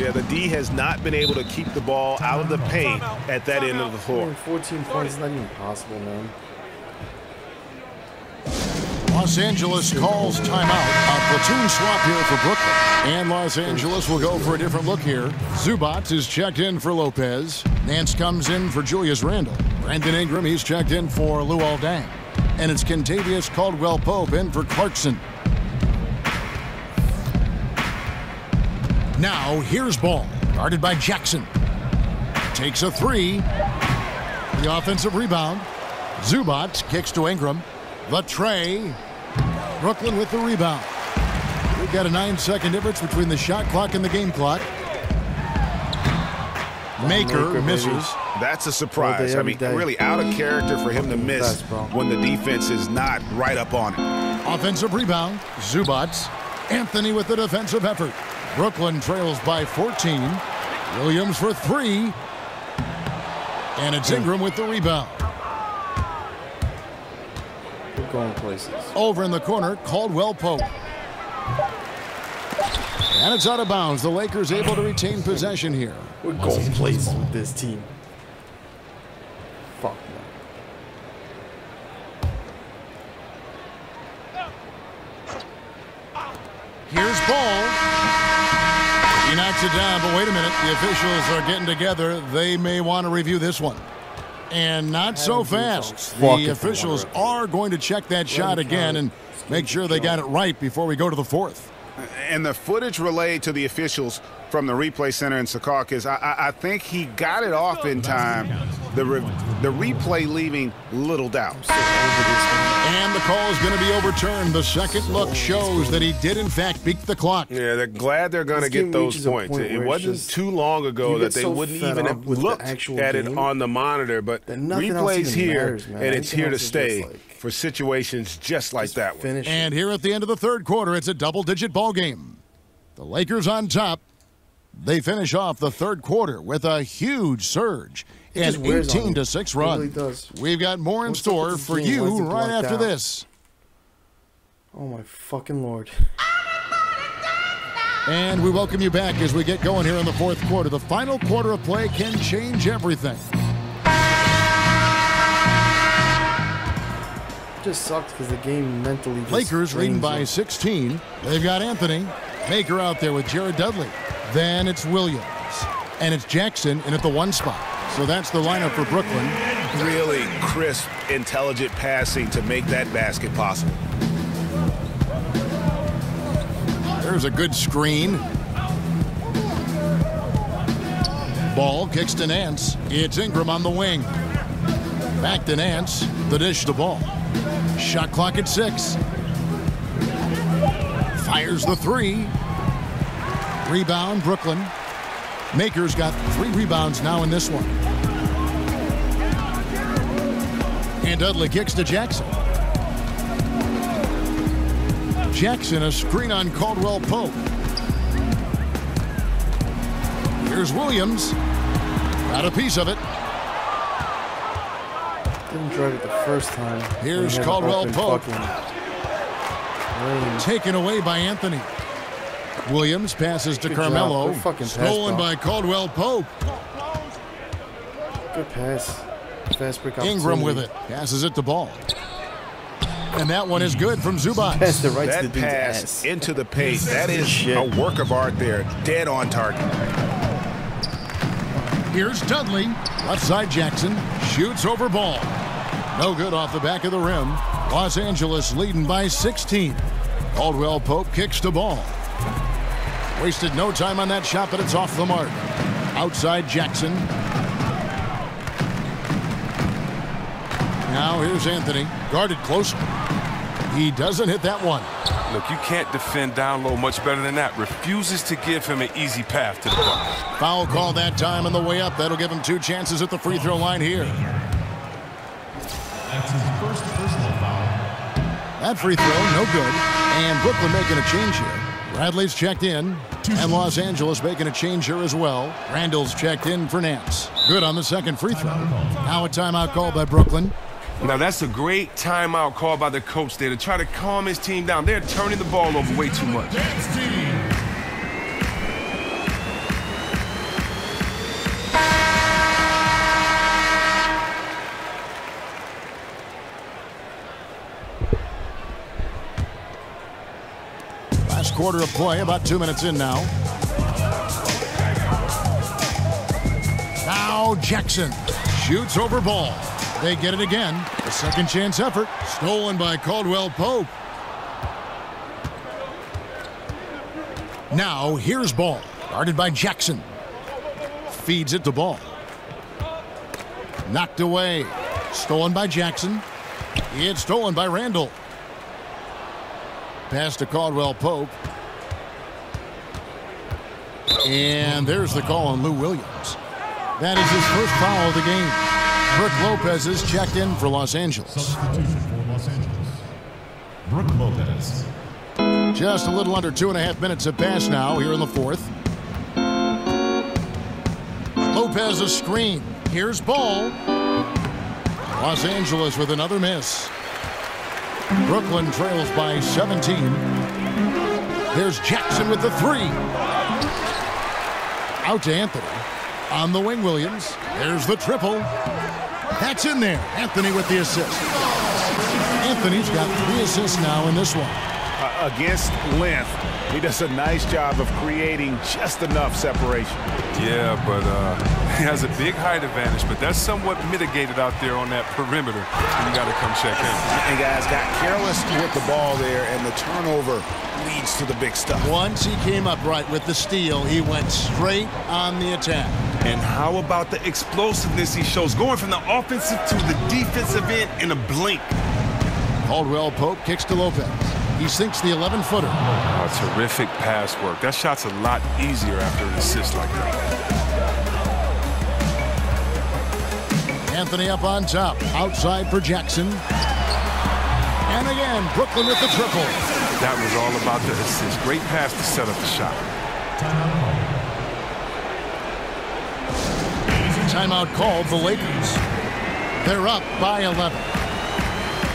Yeah, the D has not been able to keep the ball out of the paint at that end of the floor. 14 points is not even possible, man. Los Angeles calls timeout. A platoon swap here for Brooklyn. And Los Angeles will go for a different look here. Zubac is checked in for Lopez. Nance comes in for Julius Randle. Brandon Ingram, he's checked in for Luol Deng. And it's Kentavious Caldwell-Pope in for Clarkson. Now, here's Ball, guarded by Jackson. Takes a three. The offensive rebound. Zubac kicks to Ingram. The tray. Brooklyn with the rebound. We've got a 9-second difference between the shot clock and the game clock. Maker misses. That's a surprise. I mean, really out of character for him to miss when the defense is not right up on it. Offensive rebound. Zubac. Anthony with the defensive effort. Brooklyn trails by 14. Williams for three. And it's Ingram with the rebound. Going places. Over in the corner, Caldwell-Pope. And it's out of bounds. The Lakers able to retain possession here. We're going places with this team. Fuck. Here's Ball. He knocks it down, but wait a minute. The officials are getting together. They may want to review this one. And not so fast. The officials are going to check that shot again and make sure they got it right before we go to the fourth. And the footage relayed to the officials from the replay center in Secaucus, I think he got it off in time. The replay leaving little doubt. And the call is going to be overturned. The second look shows that he did, in fact, beat the clock. Yeah, they're glad they're going to get those points. It wasn't too long ago that they wouldn't even have looked at it on the monitor. But replay's here, and it's here to stay for situations just like that one. And here at the end of the third quarter, it's a double-digit ball game. The Lakers on top. They finish off the third quarter with a huge surge. An 18-6 run. Really, we've got more in store for you right after this. Oh my fucking lord. And we welcome you back as we get going here in the fourth quarter. The final quarter of play can change everything. Just sucks because the game mentally just Lakers leading by 16. They've got Anthony Baker out there with Jared Dudley. Then it's Williams. And it's Jackson in at the one spot. So that's the lineup for Brooklyn. Really crisp, intelligent passing to make that basket possible. There's a good screen. Ball kicks to Nance. It's Ingram on the wing. Back to Nance. The dish, the ball. Shot clock at 6. Fires the 3. Rebound, Brooklyn. Maker's got 3 rebounds now in this one. And Dudley kicks to Jackson. Jackson, a screen on Caldwell Pope. Here's Williams. Got a piece of it. Didn't try it the first time. Here's Caldwell Pope. Taken away by Anthony. Williams passes to Carmelo. Stolen by Caldwell Pope. Good pass. Fast break opportunity. Ingram with it. Passes it to Ball. And that one is good from Zubac. That pass into the paint. That is a work of art there. Dead on target. Here's Dudley. Left side Jackson. Shoots over Ball. No good off the back of the rim. Los Angeles leading by 16. Caldwell Pope kicks to Ball. Wasted no time on that shot, but it's off the mark. Outside Jackson. Now here's Anthony. Guarded closely. He doesn't hit that one. Look, you can't defend down low much better than that. Refuses to give him an easy path to the bucket. Foul call that time on the way up. That'll give him 2 chances at the free throw line here. That's his first personal foul. That free throw, no good. And Brooklyn making a change here. Bradley's checked in, and Los Angeles making a change here as well. Randall's checked in for Nance. Good on the second free throw. Now a timeout call by Brooklyn. Now that's a great timeout call by the coach there to try to calm his team down. They're turning the ball over way too much. Quarter of play, about 2 minutes in now. Now Jackson shoots over Ball. They get it again. A second chance effort. Stolen by Caldwell Pope. Now here's Ball. Guarded by Jackson. Feeds it to Ball. Knocked away. Stolen by Jackson. It's stolen by Randall. Pass to Caldwell Pope. And there's the call on Lou Williams. That is his first foul of the game. Brook Lopez is checked in for Los Angeles. Substitution for Los Angeles. Brook Lopez. Just a little under 2.5 minutes have passed now here in the fourth. Lopez a screen. Here's Ball. Los Angeles with another miss. Brooklyn trails by 17. Here's Jackson with the 3. Out to Anthony. On the wing, Williams. There's the triple. That's in there. Anthony with the assist. Anthony's got 3 assists now in this one. Against length, he does a nice job of creating just enough separation. Yeah, but he has a big height advantage, but that's somewhat mitigated out there on that perimeter. You got to come check in. And guys got careless with the ball there, and the turnover leads to the big stuff. Once he came up right with the steal, he went straight on the attack. And how about the explosiveness he shows, going from the offensive to the defensive end in a blink. Caldwell Pope kicks to Lopez. He sinks the 11-footer. Oh, terrific pass work. That shot's a lot easier after an assist like that. Anthony up on top. Outside for Jackson. And again, Brooklyn with the triple. That was all about the assist. Great pass to set up the shot. Timeout called for Lakers. They're up by 11.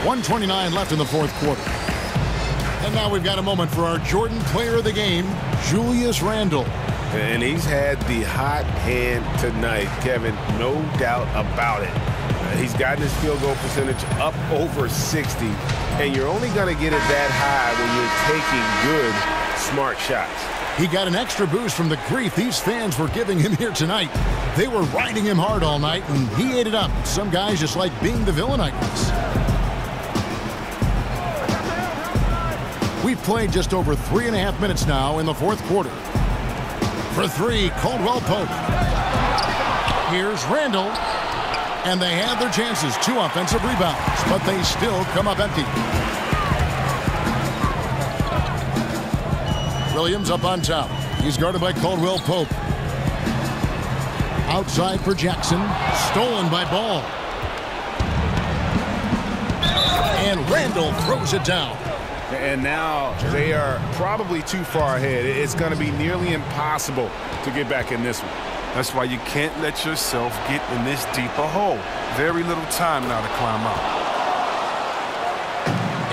1:29 left in the fourth quarter. And now we've got a moment for our Jordan player of the game, Julius Randle. And he's had the hot hand tonight, Kevin, no doubt about it. He's gotten his field goal percentage up over 60, and you're only going to get it that high when you're taking good, smart shots. He got an extra boost from the grief these fans were giving him here tonight. They were riding him hard all night, and he ate it up. Some guys just like being the villain, I guess. We've played just over 3.5 minutes now in the fourth quarter. For three, Caldwell Pope. Here's Randle. And they had their chances, 2 offensive rebounds, but they still come up empty. Williams up on top. He's guarded by Caldwell Pope. Outside for Jackson. Stolen by Ball. And Randle throws it down. And now they are probably too far ahead. It's going to be nearly impossible to get back in this one. That's why you can't let yourself get in this deep a hole. Very little time now to climb out.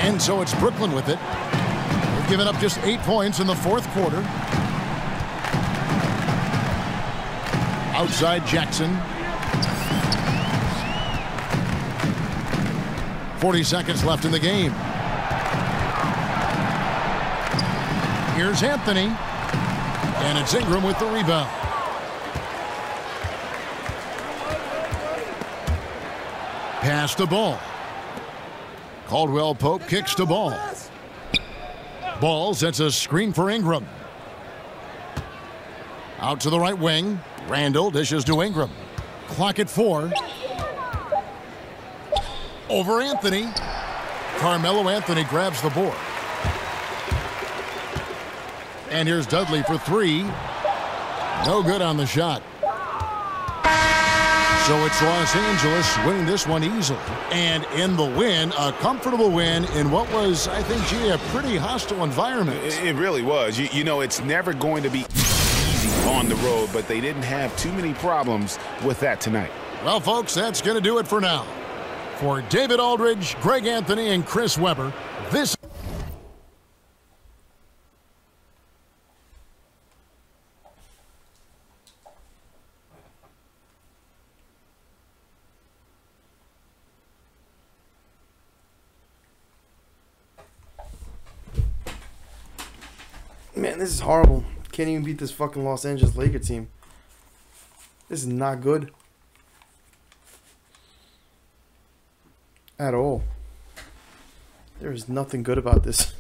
And so it's Brooklyn with it. They've given up just 8 points in the fourth quarter. Outside Jackson. 40 seconds left in the game. Here's Anthony. And it's Ingram with the rebound. Pass the ball. Caldwell Pope kicks the ball. Ball sets a screen for Ingram. Out to the right wing. Randle dishes to Ingram. Clock at 4. Over Anthony. Carmelo Anthony grabs the board. And here's Dudley for 3. No good on the shot. So it's Los Angeles winning this one easily. And in the win, a comfortable win in what was, I think, gee, a pretty hostile environment. It really was. You know, it's never going to be easy on the road, but they didn't have too many problems with that tonight. Well, folks, that's going to do it for now. For David Aldridge, Greg Anthony, and Chris Webber, this this is horrible. Can't even beat this fucking Los Angeles Lakers team. This is not good. At all. There is nothing good about this.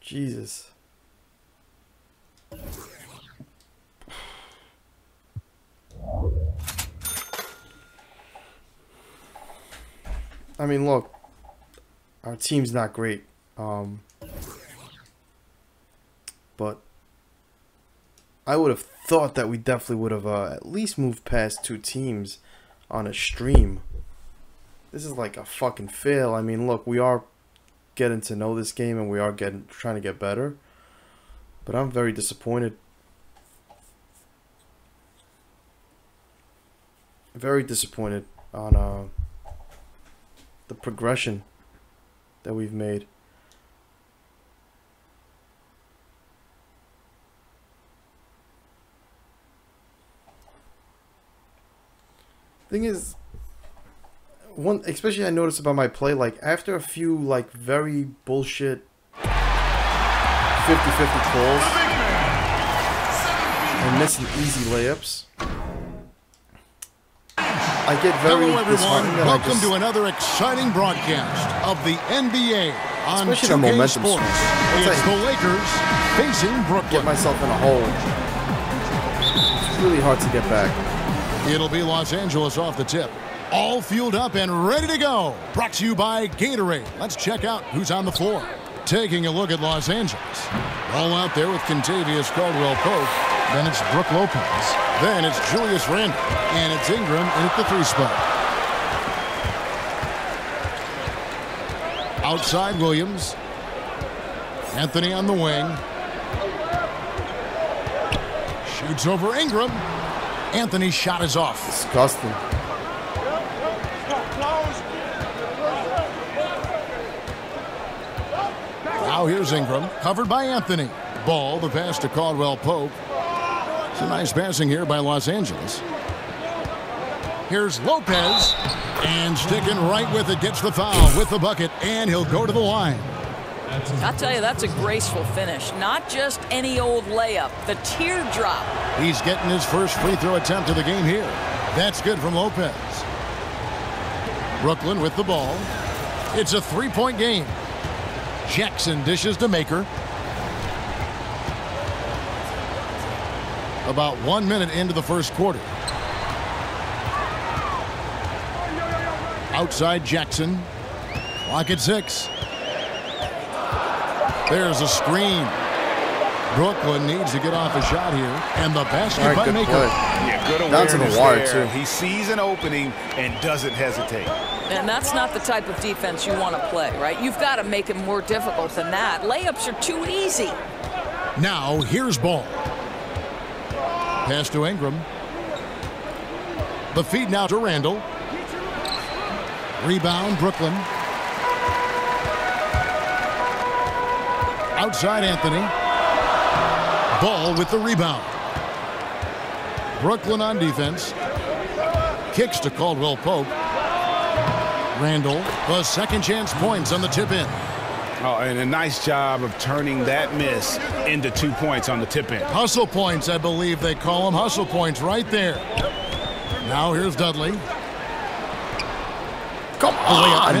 Jesus. I mean, look. Our team's not great. But I would have thought that we definitely would have at least moved past 2 teams on a stream. This is like a fucking fail. I mean, look, we are getting to know this game and we are trying to get better. But I'm very disappointed. Very disappointed on the progression that we've made. Thing is, one especially I noticed about my play, like after a few like very bullshit 50-50 calls and missing easy layups, I get very disheartened. Welcome to another exciting broadcast of the NBA on 2K Sports. It's the Lakers facing Brooklyn. Get myself in a hole. It's really hard to get back. It'll be Los Angeles off the tip. All fueled up and ready to go. Brought to you by Gatorade. Let's check out who's on the floor. Taking a look at Los Angeles. All out there with Kentavious Caldwell-Pope. Then it's Brook Lopez. Then it's Julius Randle. And it's Ingram in at the 3 spot. Outside Williams. Anthony on the wing. Shoots over Ingram. Anthony's shot is off. Disgusting. Now here's Ingram, covered by Anthony. Ball, the pass to Caldwell Pope. It's a nice passing here by Los Angeles. Here's Lopez, and sticking right with it, gets the foul with the bucket, and he'll go to the line. I'll tell you, that's a graceful finish. Not just any old layup, the teardrop. He's getting his first free throw attempt of the game here. That's good from Lopez. Brooklyn with the ball. It's a three-point game. Jackson dishes to Maker. About 1 minute into the first quarter. Outside Jackson. Clock at 6. There's a screen. Brooklyn needs to get off a shot here. And the basket by Maker. Yeah, good awareness to the wire there. He sees an opening and doesn't hesitate. And that's not the type of defense you want to play, right? You've got to make it more difficult than that. Layups are too easy. Now, here's Ball. Pass to Ingram. The feed now to Randall. Rebound, Brooklyn. Outside Anthony. Ball with the rebound. Brooklyn on defense. Kicks to Caldwell Pope. Randall, the second chance points on the tip in. Oh, and a nice job of turning that miss into 2 points on the tip in. Hustle points, I believe they call them. Hustle points right there. Now here's Dudley. Come on.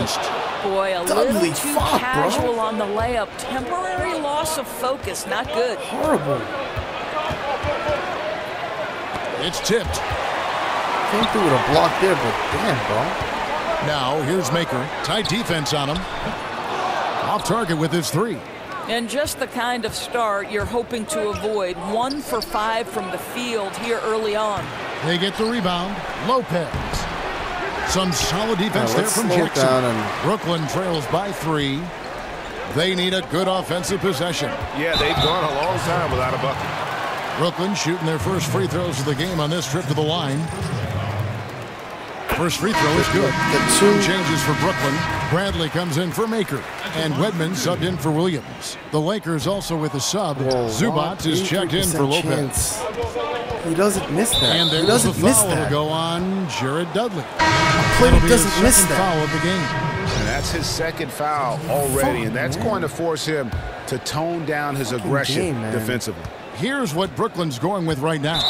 Boy, a little too casual on the layup. Temporary loss of focus. Not good. Horrible. It's tipped. I think they would have blocked there, but damn, bro. Now, here's Maker. Tight defense on him. Off target with his three. And just the kind of start you're hoping to avoid. 1 for 5 from the field here early on. They get the rebound. Lopez. Some solid defense there from Jackson. Brooklyn trails by 3. They need a good offensive possession. Yeah, they've gone a long time without a bucket. Brooklyn shooting their first free throws of the game on this trip to the line. First free throw is good. The 2 changes for Brooklyn. Bradley comes in for Maker. And Wedman subbed in for Williams. The Lakers also with a sub. Zubac is checked in for Lopez. He doesn't miss that. And there's a foul that will go on Jared Dudley. Player doesn't miss that. Foul of the game. And that's his second foul already, and that's going to force him to tone down his aggression defensively. Here's what Brooklyn's going with right now.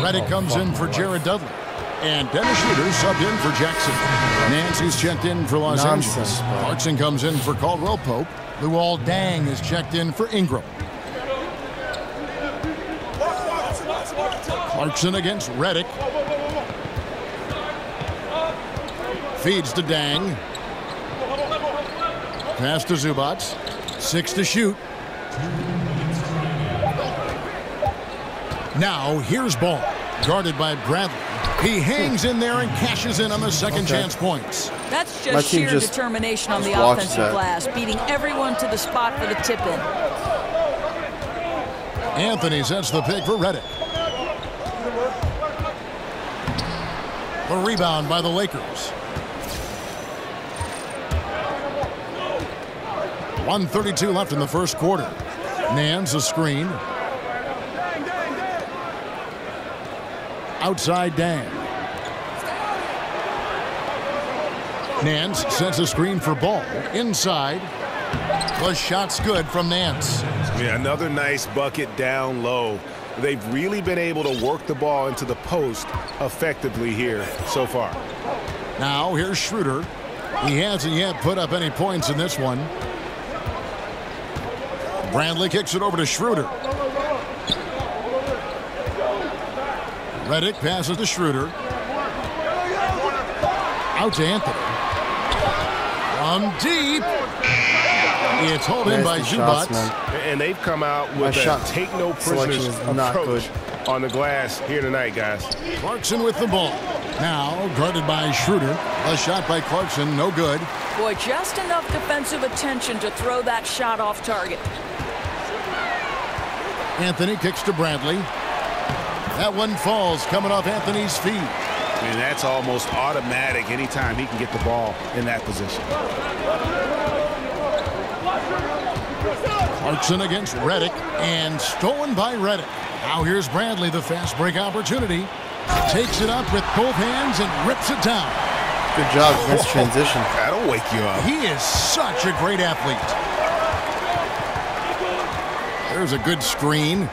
Reddick comes in for Jared Dudley, and Dennis Schroeder subbed in for Jackson. Nancy's checked in for Los Angeles. Clarkson comes in for Caldwell Pope. Luol Deng is checked in for Ingram. Clarkson against Reddick. Feeds to Dang. Pass to Zubac. 6 to shoot. Now, here's Ball. Guarded by Bradley. He hangs in there and cashes in on the second chance points. That's just sheer determination on the offensive glass. Beating everyone to the spot for the tip-in. Anthony sets the pick for Reddick. A rebound by the Lakers. 1:32 left in the first quarter. Nance a screen. Outside Dang. Nance sends a screen for Ball. Inside. The shot's good from Nance. Yeah, another nice bucket down low. They've really been able to work the ball into the post effectively here so far. Now here's Schroeder. He hasn't yet put up any points in this one. Bradley kicks it over to Schroeder. Reddick passes to Schroeder. Out to Anthony. From deep. It's hauled in by Zubac. And they've come out with a take no prisoners approach on the glass here tonight, guys. Clarkson with the ball. Now guarded by Schroeder. A shot by Clarkson, no good. Boy, just enough defensive attention to throw that shot off target. Anthony kicks to Bradley. That one falls coming off Anthony's feet. And that's almost automatic anytime he can get the ball in that position. Clarkson against Reddick, and stolen by Reddick. Now here's Bradley, the fast break opportunity. Takes it up with both hands and rips it down. Good job, nice transition. That'll wake you up. He is such a great athlete. There's a good screen.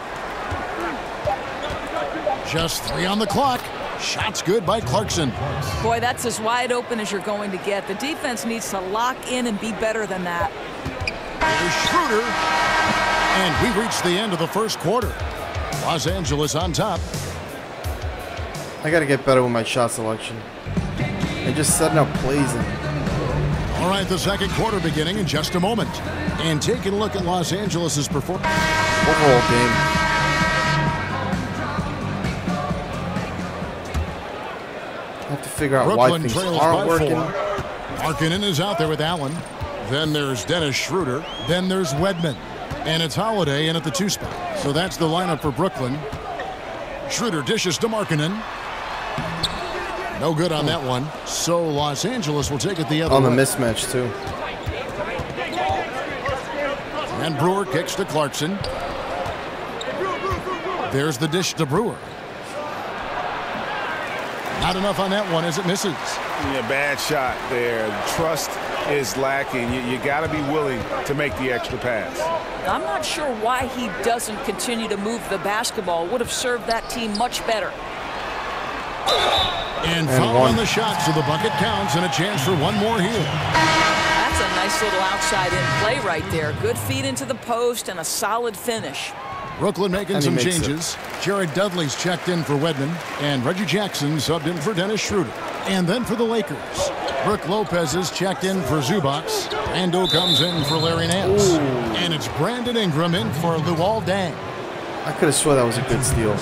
Just 3 on the clock. Shots good by Clarkson. Boy, that's as wide open as you're going to get. The defense needs to lock in and be better than that. Here's Schroeder. And we've reached the end of the first quarter. Los Angeles on top. I got to get better with my shot selection. And just setting up plays. All right, the second quarter beginning in just a moment. And taking a look at Los Angeles' performance. Overall game. Figure out Brooklyn why things aren't working. Markkanen is out there with Allen. Then there's Dennis Schroeder. Then there's Wedman. And it's Holiday in at the 2 spot. So that's the lineup for Brooklyn. Schroeder dishes to Markkanen. No good on that one. So Los Angeles will take it the other way. On the mismatch, too. And Brewer kicks to Clarkson. There's the dish to Brewer. Not enough on that one as it misses. Yeah, bad shot there. Trust is lacking. You got to be willing to make the extra pass. I'm not sure why he doesn't continue to move the basketball. Would have served that team much better. And following the shot, so the bucket counts and a chance for one more here. That's a nice little outside-in play right there. Good feed into the post and a solid finish. Brooklyn making some changes. Jared Dudley's checked in for Wedman. And Reggie Jackson subbed in for Dennis Schroeder. And then for the Lakers, Brook Lopez is checked in for Zubac. Rando comes in for Larry Nance. Ooh. And it's Brandon Ingram in for Luol Deng. I could have swore that was a good steal.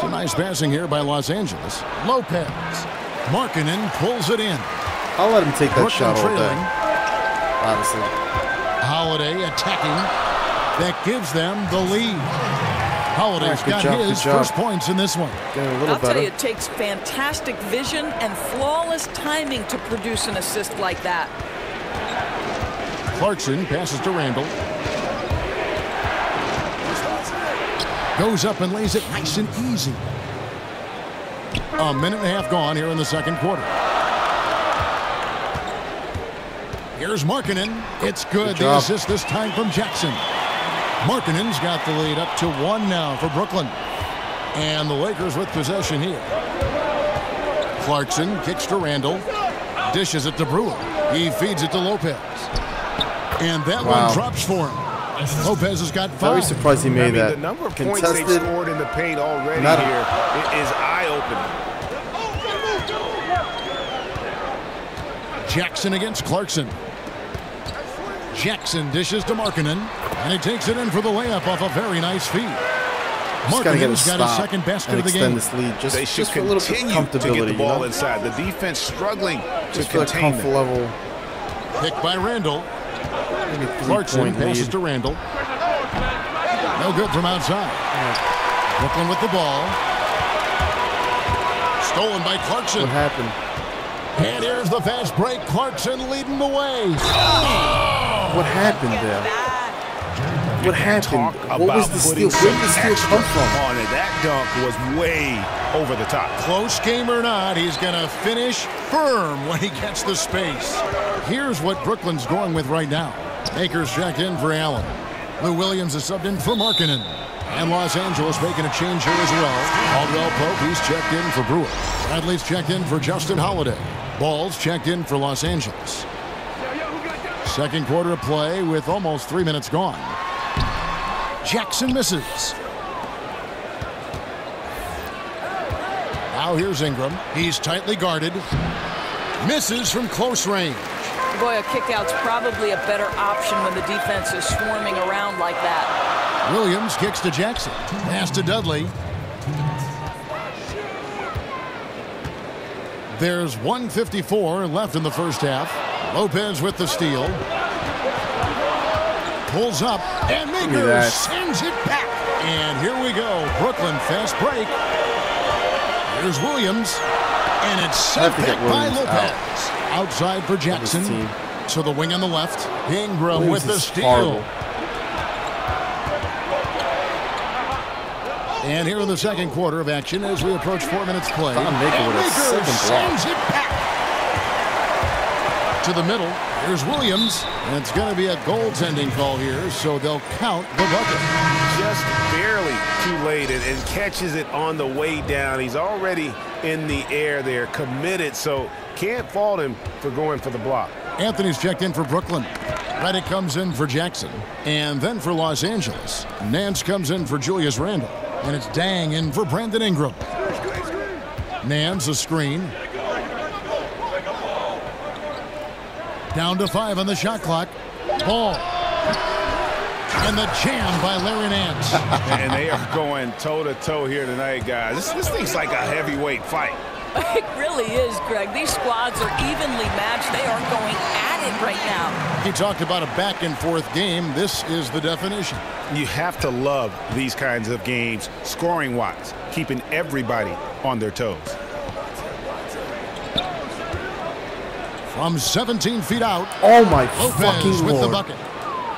Some nice passing here by Los Angeles. Lopez. Markkanen pulls it in. I'll let him take that shot all day. Honestly. Holiday attacking. That gives them the lead. Holiday's got his first points in this one. I'll tell you, it takes fantastic vision and flawless timing to produce an assist like that. Clarkson passes to Randall. Goes up and lays it nice and easy. A minute and a half gone here in the second quarter. Here's Markkanen. It's good. The assist this time from Jackson. Markkanen's got the lead up to 1 now for Brooklyn. And the Lakers with possession here. Clarkson kicks to Randall. Dishes it to Brewer. He feeds it to Lopez. And that one drops for him. Lopez has got 5. I'm very surprised he made that. The number of points they've scored in the paint already here is eye-opening. Jackson against Clarkson. Jackson dishes to Markkanen, and he takes it in for the layup off a very nice feed. Markkanen's got his second basket of the game. This lead. They should continue to get the ball inside. The defense struggling to contain the level. Picked by Randall. Clarkson passes to Randall. No good from outside. Brooklyn with the ball. Stolen by Clarkson. What happened? And here's the fast break. Clarkson leading the way. Oh! What happened there? What happened? What was the steal? Where did the steal come from? That dunk was way over the top. Close game or not, he's going to finish firm when he gets the space. Here's what Brooklyn's going with right now. Akers checked in for Allen. Lou Williams is subbed in for Markkanen. And Los Angeles making a change here as well. Caldwell Pope, he's checked in for Brewer. Bradley's checked in for Justin Holiday. Ball's checked in for Los Angeles. Second quarter of play with almost 3 minutes gone. Jackson misses. Now here's Ingram. He's tightly guarded. Misses from close range. Boy, a kickout's probably a better option when the defense is swarming around like that. Williams kicks to Jackson. Pass to Dudley. There's 1:54 left in the first half. Lopez with the steal. Pulls up. And Akers sends it back. And here we go. Brooklyn fast break. Here's Williams. And it's set back by Lopez. Outside for Jackson. To the wing on the left. Ingram with the steal. Horrible. And here in the second quarter of action as we approach 4 minutes play. Maker sends it back to the middle. Here's Williams. And it's going to be a goaltending call here, so they'll count the bucket. Just barely too late and catches it on the way down. He's already in the air there, committed, so can't fault him for going for the block. Anthony's checked in for Brooklyn. Reddick comes in for Jackson, and then for Los Angeles. Nance comes in for Julius Randle, and it's Dang in for Brandon Ingram. Nance a screen. Down to 5 on the shot clock. Ball. And the jam by Larry Nance. And they are going toe-to-toe here tonight, guys. This thing's like a heavyweight fight. It really is, Greg. These squads are evenly matched. They are going at it right now. He talked about a back-and-forth game. This is the definition. You have to love these kinds of games, scoring-wise, keeping everybody on their toes. From 17 feet out, oh my fucking Lord. The bucket.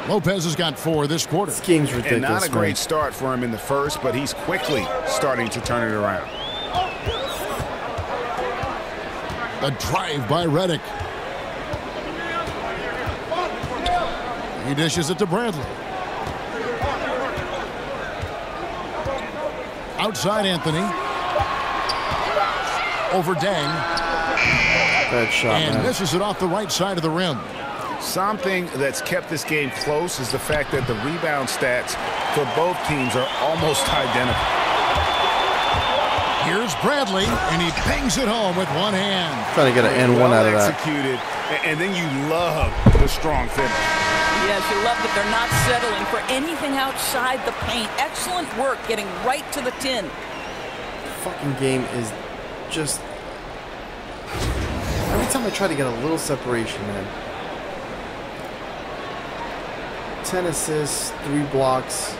Lopez has got 4 this quarter. This game's ridiculous. And not a great start for him in the first, but he's quickly starting to turn it around. A drive by Reddick. He dishes it to Bradley. Outside Anthony. Over Dang. That shot, and misses it off the right side of the rim. Something that's kept this game close is the fact that the rebound stats for both teams are almost identical. Here's Bradley, and he bangs it home with one hand. Trying to get an and one out of that. Executed, and then you love the strong finish. Yes, you love that they're not settling for anything outside the paint. Excellent work getting right to the tin. The fucking game is just... Every time I try to get a little separation, man. 10 assists, 3 blocks,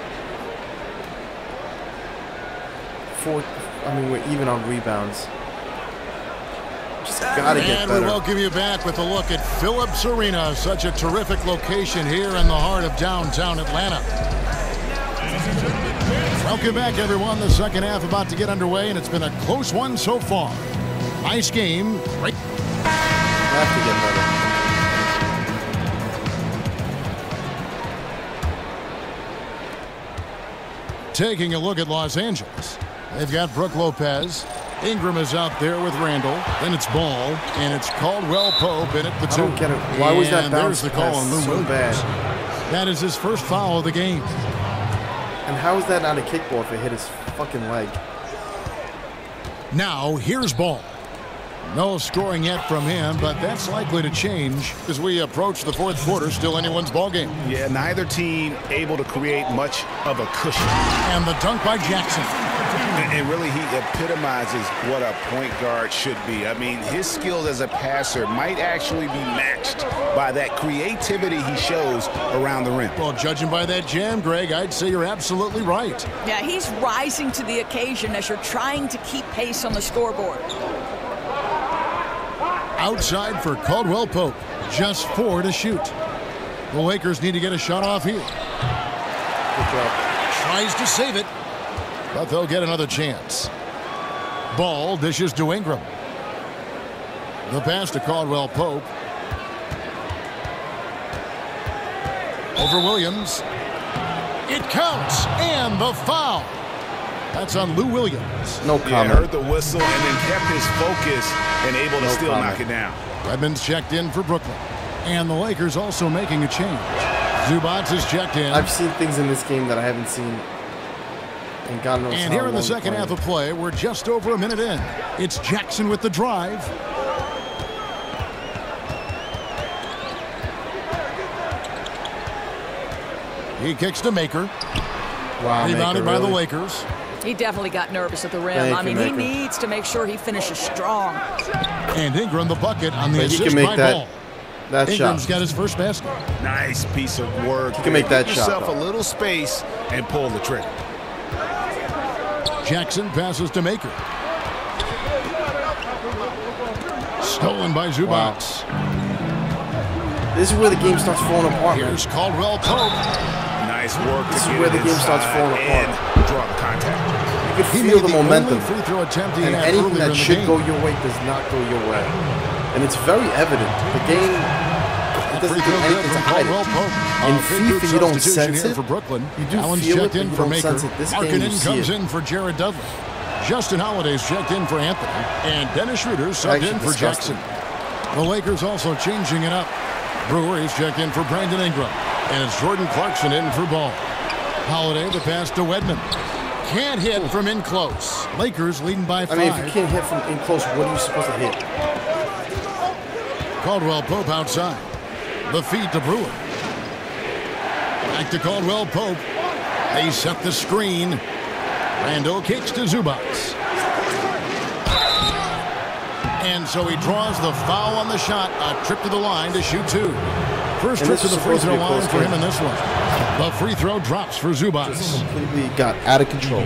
4, I mean, we're even on rebounds. Just gotta get better. And we welcome you back with a look at Phillips Arena, such a terrific location here in the heart of downtown Atlanta. Welcome back, everyone. The second half about to get underway, and it's been a close one so far. Nice game. Right. Have to get better. Taking a look at Los Angeles. They've got Brook Lopez. Ingram is out there with Randall. Then it's ball, and it's Caldwell Pope in at the 2. I don't get it. Why was that bounce? There's the call on Lou Williams. That is his first foul of the game. And how is that not a kickball if it hit his fucking leg? Now, here's ball. No scoring yet from him, but that's likely to change as we approach the fourth quarter. Still anyone's ball game. Yeah, neither team able to create much of a cushion. And the dunk by Jackson. And really, he epitomizes what a point guard should be. I mean, his skills as a passer might actually be matched by that creativity he shows around the rim. Well, judging by that jam, Greg, I'd say you're absolutely right. Yeah, he's rising to the occasion as you're trying to keep pace on the scoreboard. Outside for Caldwell Pope. Just 4 to shoot. The Lakers need to get a shot off here. Tries to save it, but they'll get another chance. Ball dishes to Ingram. The pass to Caldwell Pope. Over Williams. It counts, and the foul. That's on Lou Williams. No comment. Heard the whistle and then kept his focus and able to still knock it down. Redmond's checked in for Brooklyn. And the Lakers also making a change. Zubats is checked in. I've seen things in this game that I haven't seen. And God knows. And here in the second half of play, we're just over a minute in. It's Jackson with the drive. He kicks to Maker. Wow, rebounded by the Lakers. He definitely got nervous at the rim. I mean, he needs to make sure he finishes strong. And Ingram the bucket on the assist by Ball. That Ingram's got his first basket. Nice piece of work. You can make that shot. Give yourself a little space and pull the trigger. Jackson passes to Maker. Stolen by Zubox. Wow. This is where the game starts falling apart. Here's Caldwell Pope. Nice work. This is where the game starts falling apart. Draw the contact. You can feel the momentum. Free throw attempt, and anything that should go your way does not go your way. And it's very evident. The game doesn't do anything to hide it. In FIFA, you don't sense it. You do feel it, but you don't sense it. This game, you see it. For Jared Dudley. Justin Holliday's checked in for Anthony, and Dennis Schroeder subbed in for Jackson. The Lakers also changing it up. Brewer's checked in for Brandon Ingram, and it's Jordan Clarkson in for Ball. Holiday the pass to Wedman. Can't hit from in close. Lakers leading by 5. I mean, if you can't hit from in close, what are you supposed to hit? Caldwell Pope outside. The feed to Brewer. Back to Caldwell Pope. They set the screen. Randall kicks to Zubox. And so he draws the foul on the shot. A trip to the line to shoot two. First trip to the free throw line for him in this one. The free throw drops for Zubox. This completely got out of control.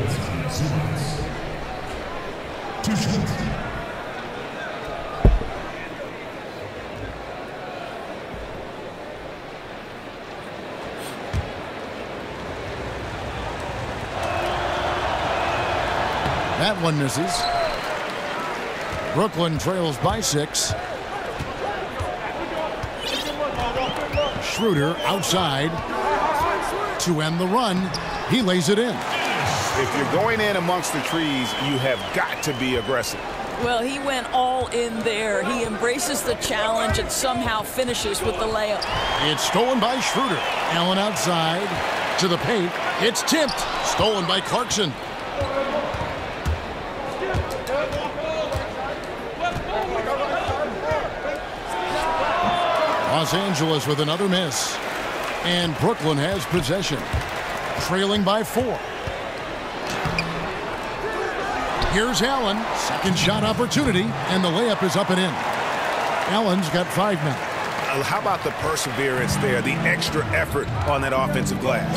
That one misses. Brooklyn trails by 6. Schroeder outside to end the run. He lays it in. If you're going in amongst the trees, you have got to be aggressive. Well, he went all in there. He embraces the challenge and somehow finishes with the layup. It's stolen by Schroeder. Allen outside to the paint. It's tipped. Stolen by Clarkson. Los Angeles with another miss. And Brooklyn has possession. Trailing by 4. Here's Allen. Second shot opportunity. And the layup is up and in. Allen's got 5 now. How about the perseverance there? The extra effort on that offensive glass.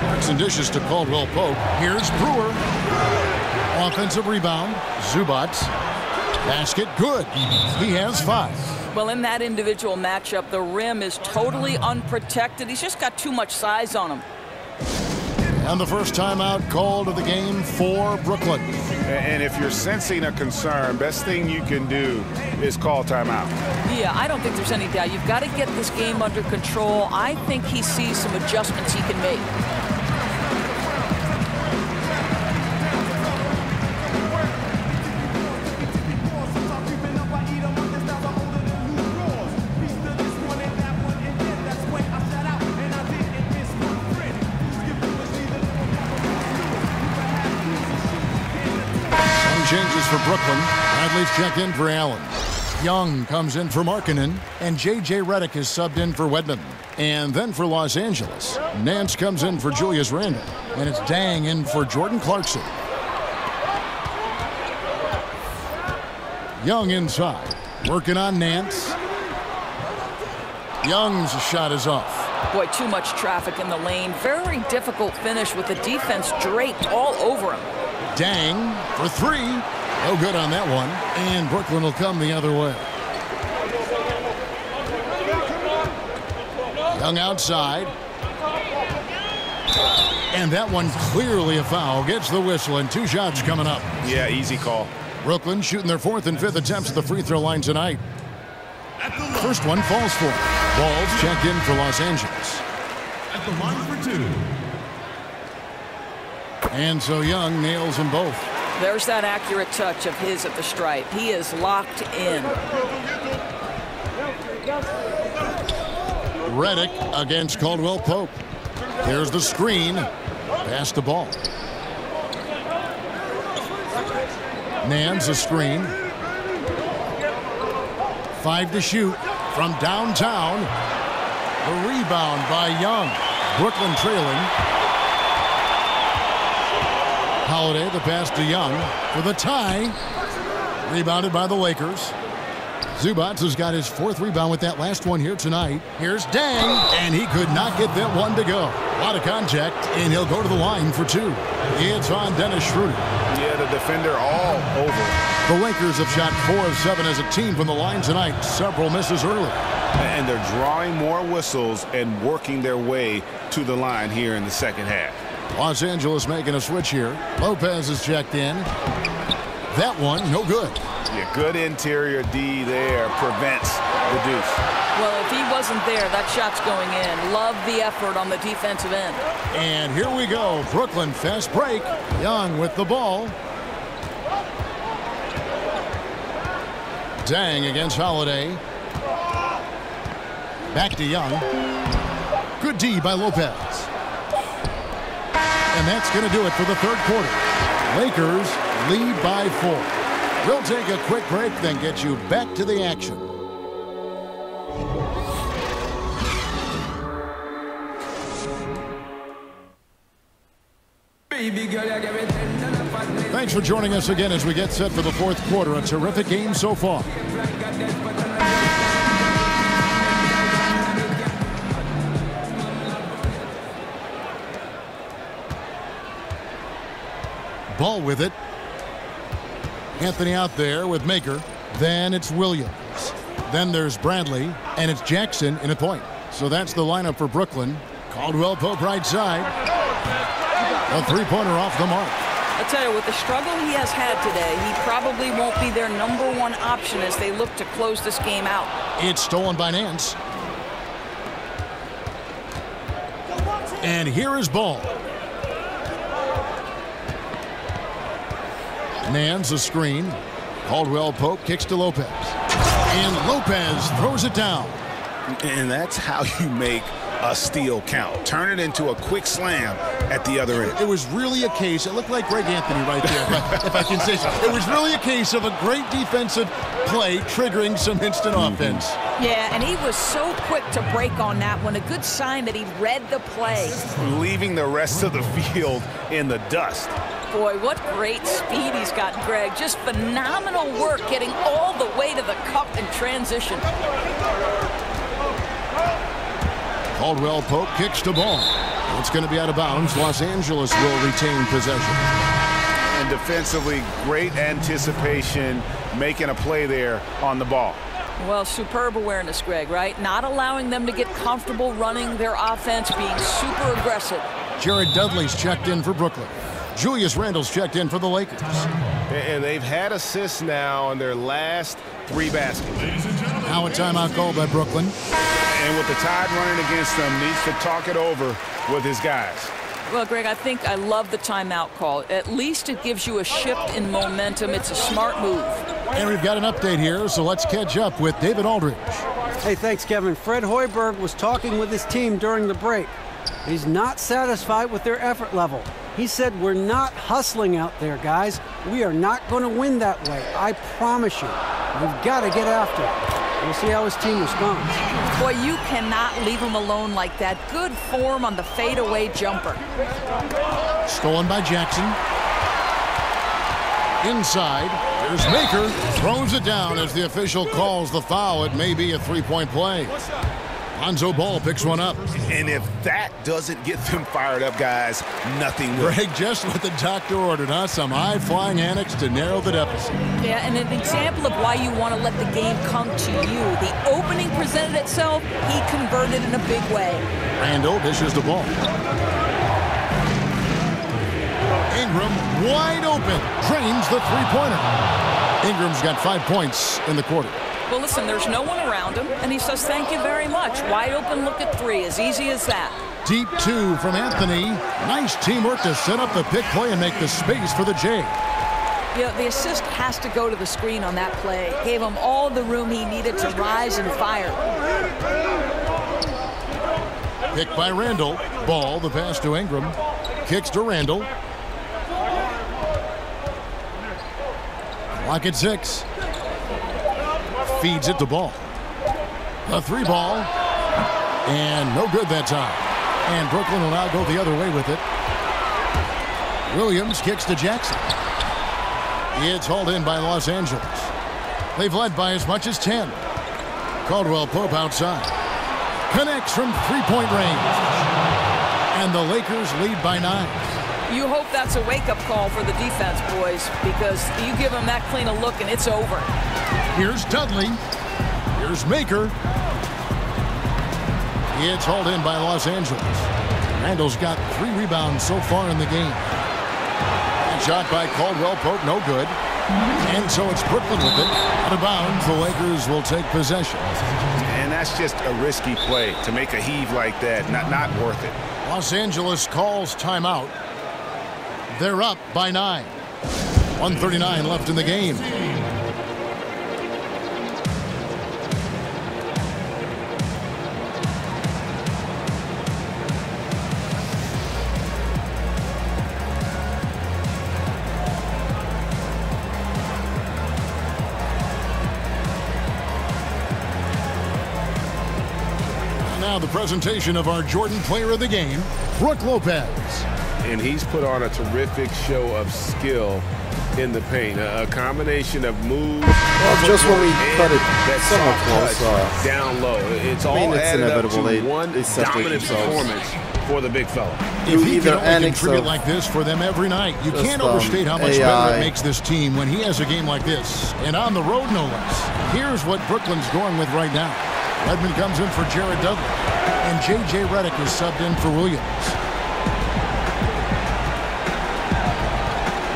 Clarkson dishes to Caldwell Pope. Here's Brewer. Offensive rebound. Zubac. Basket good. He has 5. Well, in that individual matchup, the rim is totally unprotected. He's just got too much size on him. And the first timeout called of the game for Brooklyn. And if you're sensing a concern, best thing you can do is call timeout. Yeah, I don't think there's any doubt. You've got to get this game under control. I think he sees some adjustments he can make. For Brooklyn, Bradley's checked in for Allen. Young comes in for Markkanen, and J.J. Redick is subbed in for Wedman. And then for Los Angeles, Nance comes in for Julius Randle, and it's Dang in for Jordan Clarkson. Young inside, working on Nance. Young's shot is off. Boy, too much traffic in the lane. Very difficult finish with the defense draped all over him. Dang for 3. No good on that one, and Brooklyn will come the other way. Young outside. And that one clearly a foul. Gets the whistle, and 2 shots coming up. Yeah, easy call. Brooklyn shooting their 4th and 5th attempts at the free throw line tonight. First one falls for. Balls checked in for Los Angeles. At the line for 2. And so Young nails them both. There's that accurate touch of his at the stripe. He is locked in. Redick against Caldwell Pope. There's the screen. Pass the ball. Nance a screen. 5 to shoot from downtown. The rebound by Young. Brooklyn trailing. Holiday, the pass to Young for the tie. Rebounded by the Lakers. Zubats has got his fourth rebound with that last one here tonight. Here's Dang, and he could not get that one to go. A lot of contact, and he'll go to the line for two. It's on Dennis Schroeder. Yeah, the defender all over. The Lakers have shot 4 of 7 as a team from the line tonight. Several misses early. And they're drawing more whistles and working their way to the line here in the second half. Los Angeles making a switch here. Lopez is checked in. That one, no good. Yeah, good interior D there prevents the deuce. Well, if he wasn't there, that shot's going in. Love the effort on the defensive end. And here we go. Brooklyn fast break. Young with the ball. Dang against Holiday. Back to Young. Good D by Lopez. And that's going to do it for the third quarter. Lakers lead by 4. We'll take a quick break, then get you back to the action. Thanks for joining us again as we get set for the fourth quarter. A terrific game so far. Ball with it. Anthony out there with Maker. Then it's Williams. Then there's Bradley. And it's Jackson in a point. So that's the lineup for Brooklyn. Caldwell Pope right side. A three-pointer off the mark. I'll tell you, with the struggle he has had today, he probably won't be their #1 option as they look to close this game out. It's stolen by Nance. And here is Ball. Nance a screen. Caldwell Pope kicks to Lopez. And Lopez throws it down. And that's how you make a steal count. Turn it into a quick slam at the other end. It was really a case. It looked like Greg Anthony right there, if I can say so. It was really a case of a great defensive play triggering some instant offense. Yeah, and he was so quick to break on that one. A good sign that he read the play. Leaving the rest of the field in the dust. Boy, what great speed he's got, Greg. Just phenomenal work getting all the way to the cup in transition. Caldwell Pope kicks the ball. It's going to be out of bounds. Los Angeles will retain possession. And defensively, great anticipation, making a play there on the ball. Well, superb awareness, Greg, right? Not allowing them to get comfortable running their offense, being super aggressive. Jared Dudley's checked in for Brooklyn. Julius Randle's checked in for the Lakers. And they've had assists now on their last 3 baskets. Now a timeout call by Brooklyn. And with the Tide running against them, needs to talk it over with his guys. Well, Greg, I think I love the timeout call. At least it gives you a shift in momentum. It's a smart move. And we've got an update here, so let's catch up with David Aldridge. Hey, thanks, Kevin. Fred Hoiberg was talking with his team during the break. He's not satisfied with their effort level. He said, we're not hustling out there, guys. We are not going to win that way. I promise you. We've got to get after it. We'll see how his team responds. Boy, you cannot leave him alone like that. Good form on the fadeaway jumper. Stolen by Jackson. Inside. There's Maker. Throws it down as the official calls the foul. It may be a three-point play. Lonzo Ball picks one up. And if that doesn't get them fired up, guys, nothing will. Greg, just what the doctor ordered, huh? Some high-flying antics to narrow the deficit. Yeah, and an example of why you want to let the game come to you. The opening presented itself. He converted in a big way. Randle dishes the ball. Ingram wide open. Drains the three-pointer. Ingram's got 5 points in the quarter. Well, listen, there's no one around him, and he says, thank you very much. Wide open look at 3, as easy as that. Deep 2 from Anthony. Nice teamwork to set up the pick play and make the space for the J. You know, the assist has to go to the screen on that play. Gave him all the room he needed to rise and fire. Pick by Randle. Ball, the pass to Ingram. Kicks to Randle. Clock at 6. Feeds it the ball. A 3 ball. And no good that time. And Brooklyn will now go the other way with it. Williams kicks to Jackson. It's hauled in by Los Angeles. They've led by as much as 10. Caldwell-Pope outside. Connects from three-point range. And the Lakers lead by 9. You hope that's a wake-up call for the defense, boys, because you give them that clean a look and it's over. Here's Dudley. Here's Maker. It's hauled in by Los Angeles. Randle's got 3 rebounds so far in the game. And shot by Caldwell-Pope, no good. And so it's Brooklyn with it. Out of bounds, the Lakers will take possession. And that's just a risky play to make a heave like that. Not worth it. Los Angeles calls timeout. They're up by 9. 1:39 left in the game. The presentation of our Jordan player of the game, Brook Lopez. And he's put on a terrific show of skill in the paint. A combination of moves. Well, just when we cut it somewhat close, down low. It's all added up to one dominant performance for the big fella. If he can only contribute like this for them every night, you can't overstate how much better it makes this team when he has a game like this. And on the road, no less. Here's what Brooklyn's going with right now. Redmond comes in for Jared Dudley. And J.J. Redick is subbed in for Williams.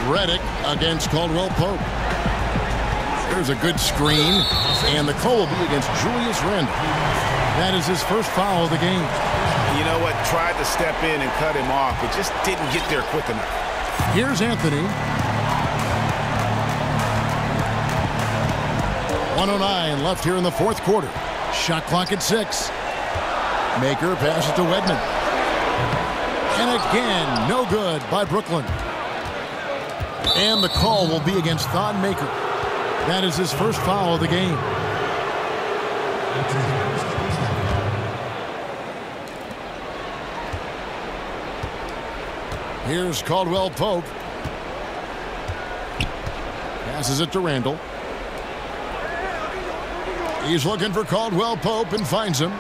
Redick against Caldwell-Pope. There's a good screen. And the call will be against Julius Randle. That is his first foul of the game. You know what? Tried to step in and cut him off, but just didn't get there quick enough. Here's Anthony. 1:09 left here in the fourth quarter. Shot clock at 6. Maker passes to Wedman. And again, no good by Brooklyn. And the call will be against Thon Maker. That is his first foul of the game. Here's Caldwell-Pope. Passes it to Randle. He's looking for Caldwell-Pope and finds him.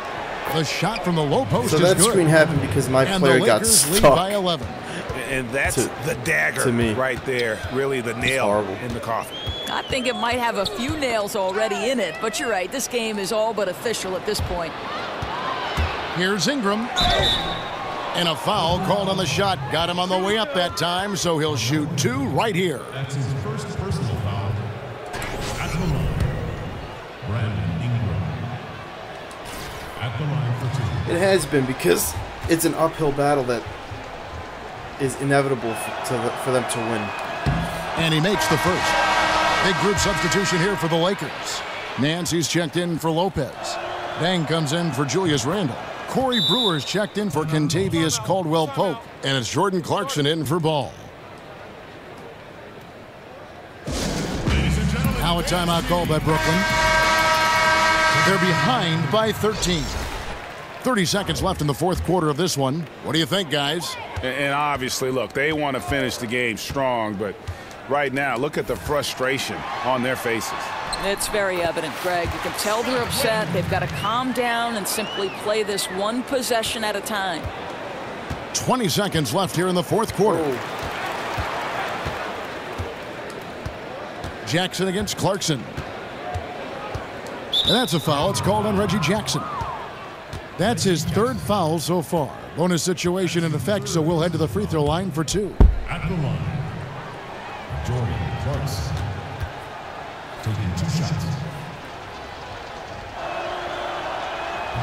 The shot from the low post is good. So that screen happened because my player got stuck. By 11. And that's the dagger to me right there. Really the nail in the coffin. I think it might have a few nails already in it, but you're right. This game is all but official at this point. Here's Ingram. And a foul called on the shot. Got him on the way up that time, so he'll shoot 2 right here. That's his first personal foul. At the line, Brandon. It has been, because it's an uphill battle that is inevitable for them to win. And he makes the first. Big group substitution here for the Lakers. Nancy's checked in for Lopez. Dang comes in for Julius Randle. Corey Brewer's checked in for Kentavious Caldwell-Pope. And it's Jordan Clarkson in for Ball. Now a timeout call by Brooklyn. They're behind by 13. 30 seconds left in the fourth quarter of this one. What do you think, guys? And obviously, look, they want to finish the game strong, but right now, look at the frustration on their faces. It's very evident, Greg. You can tell they're upset. They've got to calm down and simply play this one possession at a time. 20 seconds left here in the fourth quarter. Whoa. Jackson against Clarkson. And that's a foul. It's called on Reggie Jackson. That's his 3rd foul so far. Bonus situation in effect, so we'll head to the free throw line for 2. At the line, Jordan Clarkson taking 2 shots.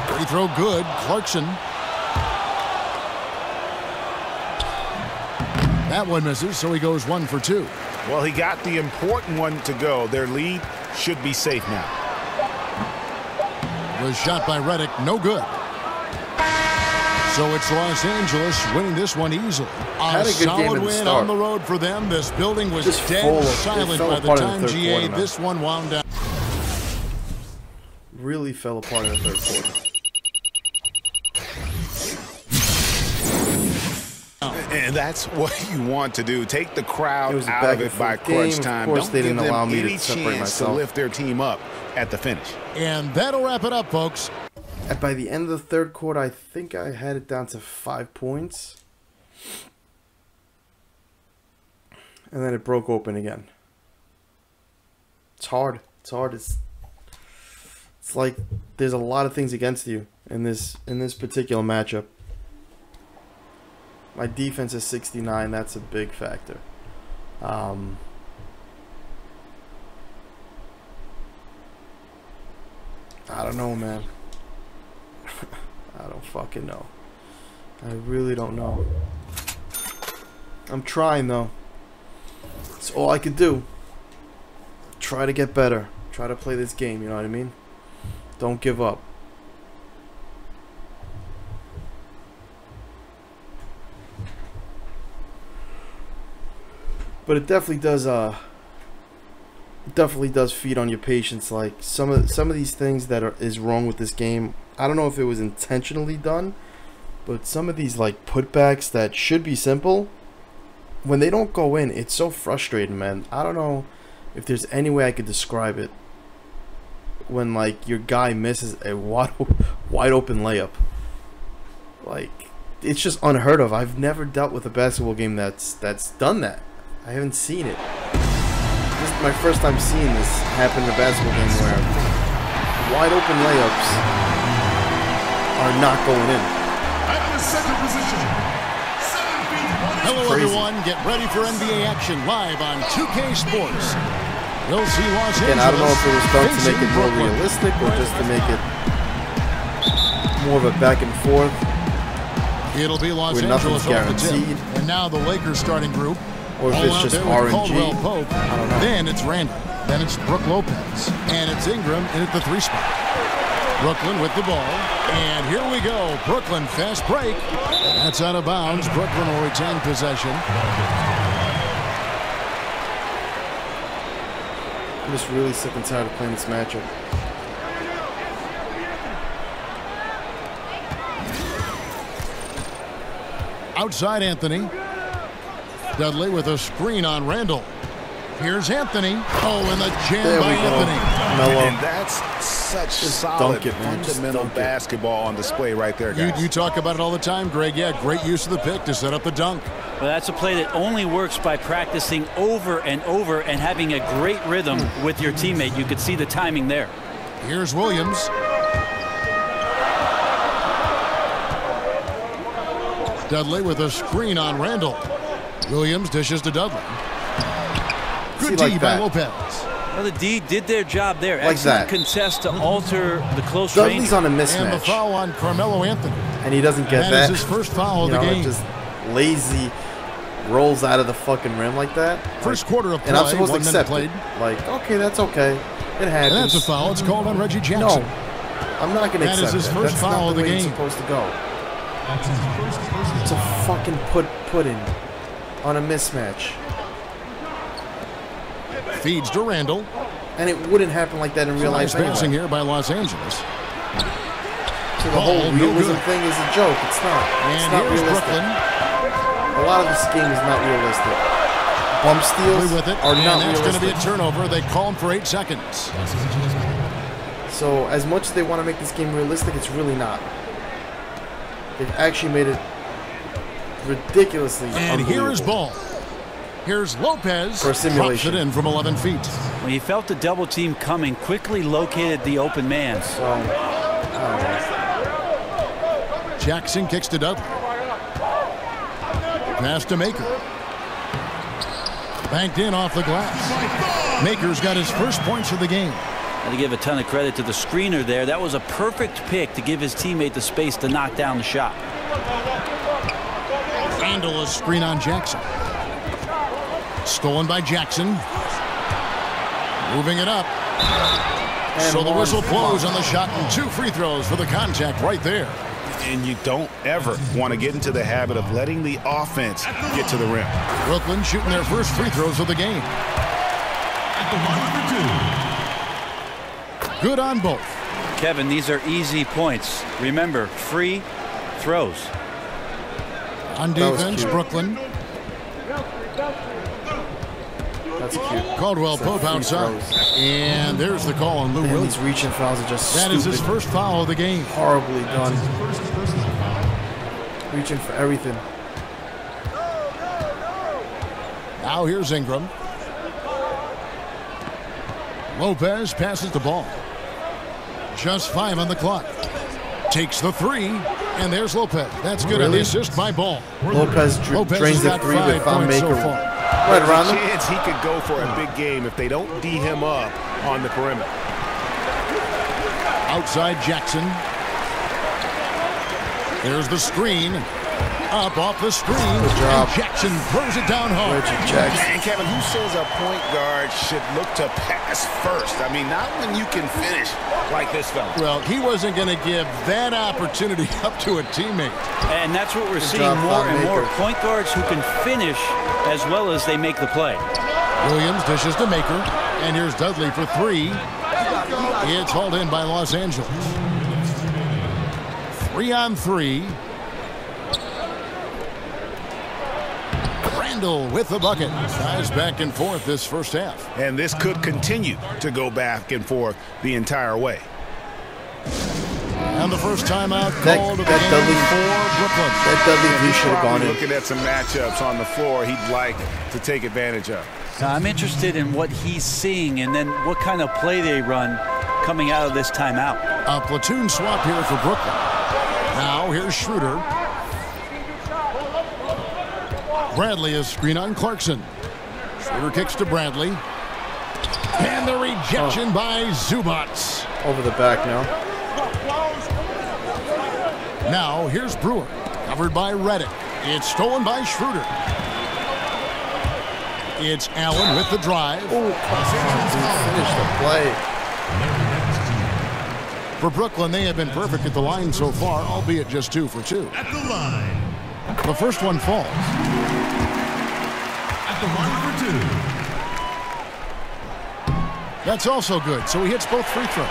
Free throw good, Clarkson. That one misses, so he goes 1 for 2. Well, he got the important one to go. Their lead should be safe now. Was shot by Redick, no good. So it's Los Angeles winning this one easily. A solid win on the road for them. This building was dead silent by the time GA this one wound down. Really fell apart in the third quarter. And that's what you want to do. Take the crowd out of it by crunch time. Of course, they didn't allow me to separate myself. To lift their team up at the finish. And that'll wrap it up, folks. And by the end of the third quarter, I think I had it down to 5 points. And then it broke open again. It's hard. It's hard. It's like there's a lot of things against you in this particular matchup. My defense is 69. That's a big factor. I don't know, man. I don't fucking know. I really don't know. I'm trying, though. It's all I can do. Try to get better. Try to play this game, you know what I mean? Don't give up. But it definitely does feed on your patience. Like some of these things that is wrong with this game. I don't know if it was intentionally done, but some of these like putbacks that should be simple, when they don't go in, it's so frustrating, man. I don't know if there's any way I could describe it. When like your guy misses a wide open layup, like it's just unheard of. I've never dealt with a basketball game that's done that. I haven't seen it. This is my first time seeing this happen in a basketball game where wide open layups are not going in. I'm in the second position. 7 feet, 1 inch. Hello, everyone. Get ready for NBA action live on 2K Sports. You'll see Los Angeles. Again, I don't know if it was done to make it more realistic or just to make it more of a back and forth. It'll be Los Angeles guaranteed. And now the Lakers starting group. Or if it's just RNG, I don't know. Then it's Randall. Then it's Brook Lopez. And it's Ingram in at the 3 spot. Brooklyn with the ball. And here we go. Brooklyn fast break. That's out of bounds. Brooklyn will retain possession. I'm just really sick and tired of playing this matchup. Outside Anthony. Dudley with a screen on Randall. Here's Anthony. Oh, and the jam by Anthony. And that's such solid fundamental basketball on display right there, guys. You talk about it all the time, Greg. Yeah, great use of the pick to set up the dunk. Well, that's a play that only works by practicing over and over and having a great rhythm with your teammate. You could see the timing there. Here's Williams. Dudley with a screen on Randall. Williams dishes to Dudley. Good D by Lopez. Well, the D did their job there. Like that. Contest to alter the close range. Dudley's on a mismatch. And the foul on Carmelo Anthony. And he doesn't get that. That is his first foul of the game. Just lazy rolls out of the fucking rim like that. First quarter of play. And I'm supposed to accept it. Like, okay, that's okay. It happens. And that's a foul. It's called on Reggie Jackson. No, I'm not going to accept it. That is his first foul of the game. That's not the way it's supposed to go. It's a fucking put in. On a mismatch. Feeds to Randall. And it wouldn't happen like that in real life. Dancing here by Los Angeles. So the whole realism thing is a joke. It's not. It's not realistic. A lot of this game is not realistic. Bump steals are not realistic. There's going to be a turnover. They call him for 8 seconds. So as much as they want to make this game realistic, it's really not. They've actually made it ridiculously. And here is Ball. Here's Lopez. For simulation. It in from 11 feet. When he felt the double team coming, quickly located the open man. So, Jackson kicks to Dudley. Pass to Maker. Banked in off the glass. Maker's got his first points of the game. Got to give a ton of credit to the screener there. That was a perfect pick to give his teammate the space to knock down the shot. Randall, a screen on Jackson. Stolen by Jackson. Moving it up. And so the whistle blows on the shot and 2 free throws for the contact right there. And you don't ever want to get into the habit of letting the offense get to the rim. Brooklyn shooting their first free throws of the game. Good on both. Kevin, these are easy points. Remember, free throws. On defense, Brooklyn. That's cute. Caldwell Pope outside. And there's the call on Lou Williams. These reaching fouls are just stupid. That is his first foul of the game. Horribly done. Reaching for everything. Now here's Ingram. Lopez passes the ball. Just 5 on the clock. Takes the three, and there's Lopez. That's good. Really? The assist by Ball. Lopez drains the three with Van Maker. So right around the chance he could go for a big game if they don't D him up on the perimeter. Outside Jackson. There's the screen. Up off the screen, and Jackson throws it down hard. And Kevin, who says a point guard should look to pass first? I mean, not when you can finish like this fella. Well, he wasn't going to give that opportunity up to a teammate. And that's what we're seeing more and more. Point guards who can finish as well as they make the play. Williams dishes to Maker, and here's Dudley for three. It's hauled in by Los Angeles. 3-on-3. With the bucket. Ties back and forth this first half. And this could continue to go back and forth the entire way. And the first timeout called that Dudley for Brooklyn. That Dudley should have gone in. Looking at some matchups on the floor he'd like to take advantage of. Now, I'm interested in what he's seeing and then what kind of play they run coming out of this timeout. A platoon swap here for Brooklyn. Now here's Schroeder. Bradley is screen on Clarkson. Schroeder kicks to Bradley. And the rejection by Zubats. Over the back now. Now here's Brewer. Covered by Reddick. It's stolen by Schroeder. It's Allen with the drive. Oh, finish the play. For Brooklyn, they have been perfect at the line so far, albeit just 2 for 2. At the line. The first one falls. At the line for 2. That's also good. So he hits both free throws.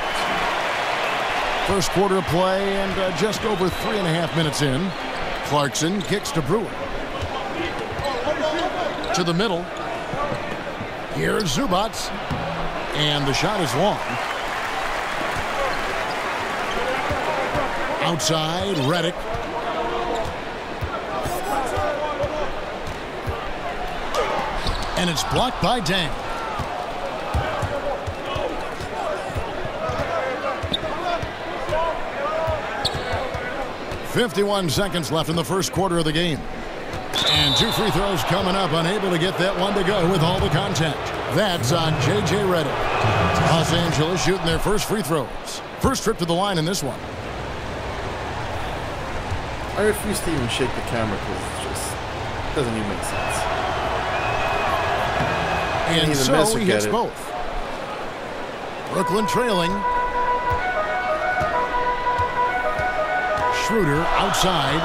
First quarter play and just over 3.5 minutes in. Clarkson kicks to Brewer. To the middle. Here's Zubats. And the shot is long. Outside, Reddick. And it's blocked by Dang. "51 seconds left in the first quarter of the game. And 2 free throws coming up, unable to get that one to go with all the contact. That's on J.J. Reddick. Los Angeles shooting their first free throws. First trip to the line in this one. I refuse to even shake the camera because it just doesn't even make sense. And so he hits both. Brooklyn trailing. Schroeder outside.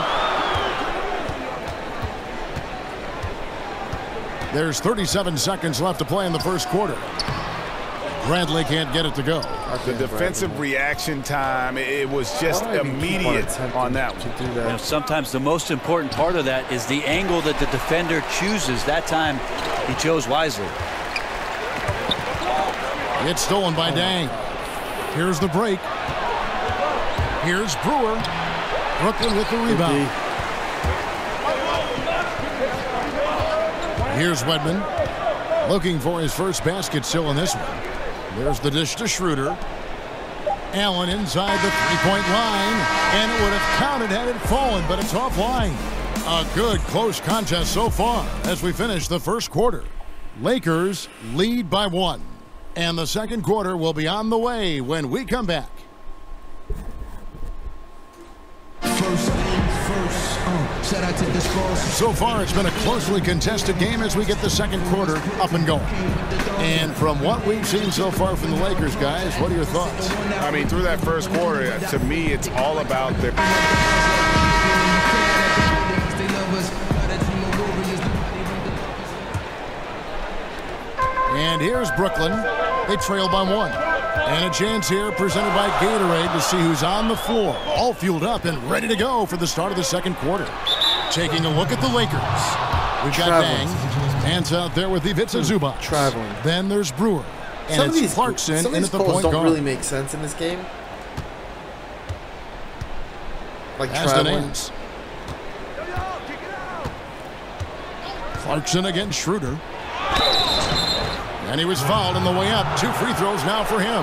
There's 37 seconds left to play in the first quarter. Bradley can't get it to go. The defensive reaction time, it was just immediate on that one. You know, sometimes the most important part of that is the angle that the defender chooses. That time, he chose wisely. It's stolen by Dang. Here's the break. Here's Brewer. Brooklyn with the rebound. Here's Wedman. Looking for his first basket still in this one. There's the dish to Schroeder. Allen inside the three-point line. And it would have counted had it fallen, but it's offline. A good close contest so far as we finish the first quarter. Lakers lead by 1. And the second quarter will be on the way when we come back. So far, it's been a closely contested game as we get the second quarter up and going. And from what we've seen so far from the Lakers, guys, what are your thoughts? I mean, through that first quarter, to me, it's all about the... And here's Brooklyn. They trail by 1. And a chance here presented by Gatorade to see who's on the floor, all fueled up and ready to go for the start of the second quarter. Taking a look at the Lakers. We've got Bang. Hands out there with Ivica Zubac. Traveling. Then there's Brewer. And some it's Clarkson in at the point guard. Some of these don't really make sense in this game. Like traveling. Clarkson against Schroeder. And he was fouled on the way up. 2 free throws now for him.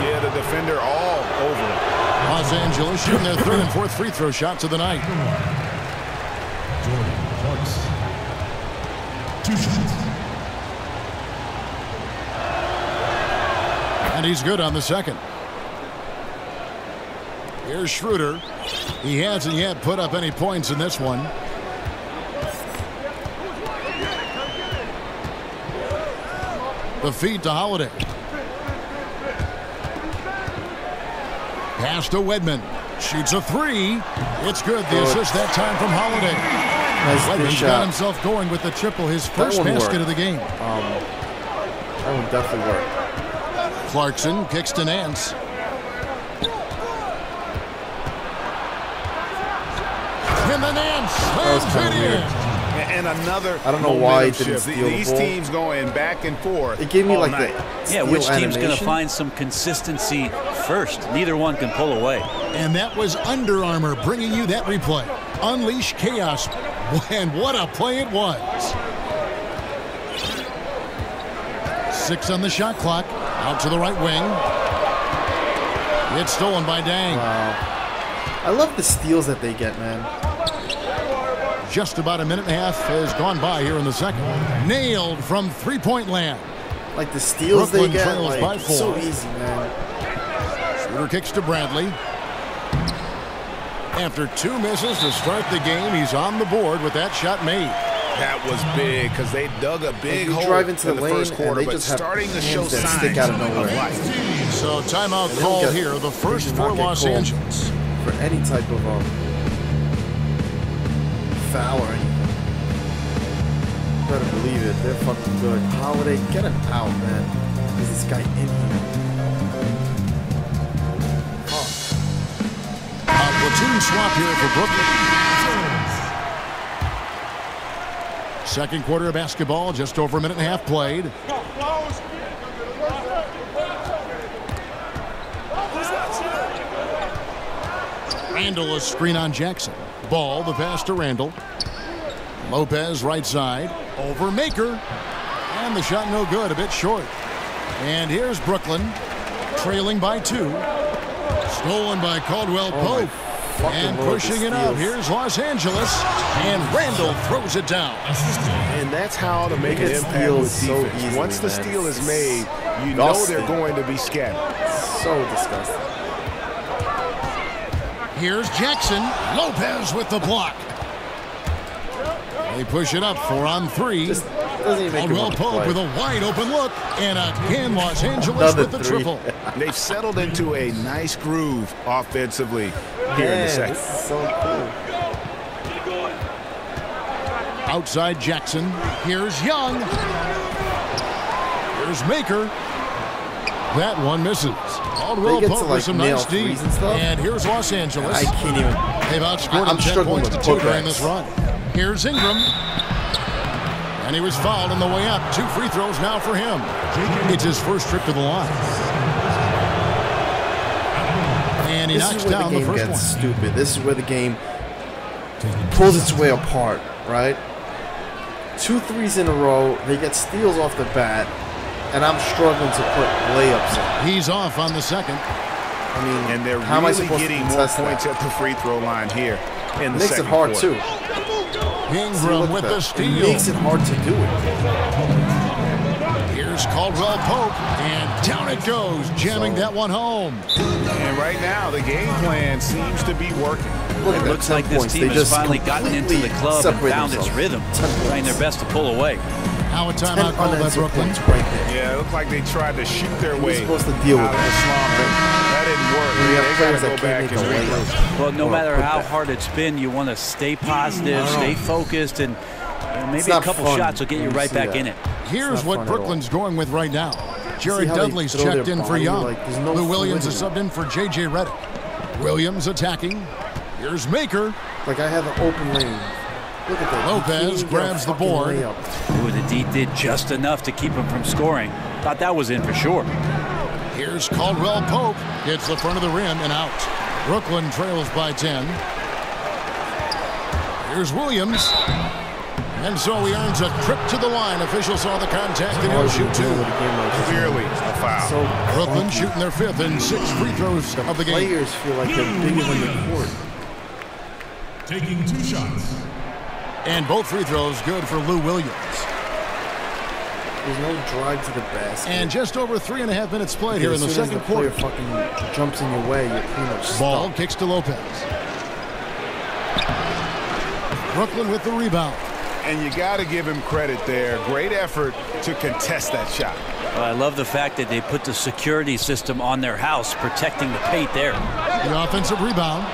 Yeah, the defender all over. Los Angeles shooting their third and fourth free throw shots of the night. And he's good on the second. Here's Schroeder. He hasn't yet put up any points in this one. The feed to Holiday. Pass to Wedman. Shoots a three. It's good. The assist that time from Holiday. Wedman's got himself going with the triple. His first basket of the game. That one definitely worked. Clarkson kicks to Nance. And the Nance slams it in. And another. I don't know why it didn't steal the ball. These teams going back and forth. It gave me like the which team's going to find some consistency first? Neither one can pull away. And that was Under Armour bringing you that replay. Unleash chaos, and what a play it was. 6 on the shot clock. Out to the right wing. It's stolen by Dang. Wow. I love the steals that they get, man. Just about a minute and a half has gone by here in the second. Nailed from three-point land. Like the steals Brooklyn they get, like, it's so easy, man. Kicks to Bradley. After 2 misses to start the game, he's on the board with that shot made. That was big because they dug a big hole drive into the first quarter, but starting to show signs of life. So timeout call here, the first for Los Angeles. For any type of foul or anything. You better believe it. They're fucking good. Holiday, get him out, man. Because this guy in here. Platoon swap here for Brooklyn. Second quarter of basketball, just over a minute and a half played. Randall, a screen on Jackson. Ball, the pass to Randall. Lopez, right side. Over Maker. And the shot no good, a bit short. And here's Brooklyn, trailing by 2. Stolen by Caldwell Pope. And pushing it out, here's Los Angeles, and Randall throws it down. And that's how to make an impact with defense. So once the steal is made, you know they're going to be scattered. So disgusting. Here's Jackson. Lopez with the block. They push it up 4 on 3. Caldwell Pope with a wide open look, and again Los Angeles with the triple. They've settled into a nice groove offensively here in the second. So cool. Outside Jackson. Here's Young. Here's Maker. That one misses. Caldwell Pope with some nice D. And here's Los Angeles. I can't even. They've outscored 10 points to 2 during this run. Here's Ingram. And he was fouled on the way up. 2 free throws now for him. It's his first trip to the line. And he knocks down the first one. Stupid. This is where the game pulls its way apart, right? 2 threes in a row. They get steals off the bat. And I'm struggling to put layups in. He's off on the second. I mean, and they're really getting more points at the free throw line here in the second quarter. Makes it hard, too. Ingram with the steal. It makes it hard to do it. Here's Caldwell Pope, and down it goes, jamming that one home. And right now, the game plan seems to be working. It looks like this team has finally gotten into the club and found its rhythm, trying their best to pull away. How a timeout call by Brooklyn. Yeah, it looked like they tried to shoot their way out of the slump. Well, no matter how hard it's been, you want to stay positive, stay focused, and maybe a couple shots will get you right back in it. Here's what Brooklyn's going with right now. Jared Dudley's checked in for Young. Lou Williams is subbed in for J.J. Redick. Williams attacking. Here's Maker. Like I have an open lane. Look at that. Lopez grabs the board. Ooh, the D did just enough to keep him from scoring. Thought that was in for sure. Here's Caldwell Pope. Hits the front of the rim and out. Brooklyn trails by 10. Here's Williams. And so he earns a trip to the line. Officials saw the contact and he'll shoot two. Clearly a foul. So Brooklyn shooting their fifth and sixth free throws of the game. Players feel like they're bigger than the court. Taking two shots. And both free throws good for Lou Williams. There's no drive to the basket. And just over 3.5 minutes played here in the second quarter. Fucking jumps in your way. You're pretty much stuck. Ball kicks to Lopez. Brooklyn with the rebound. And you got to give him credit there. Great effort to contest that shot. Well, I love the fact that they put the security system on their house, protecting the paint there. The offensive rebound.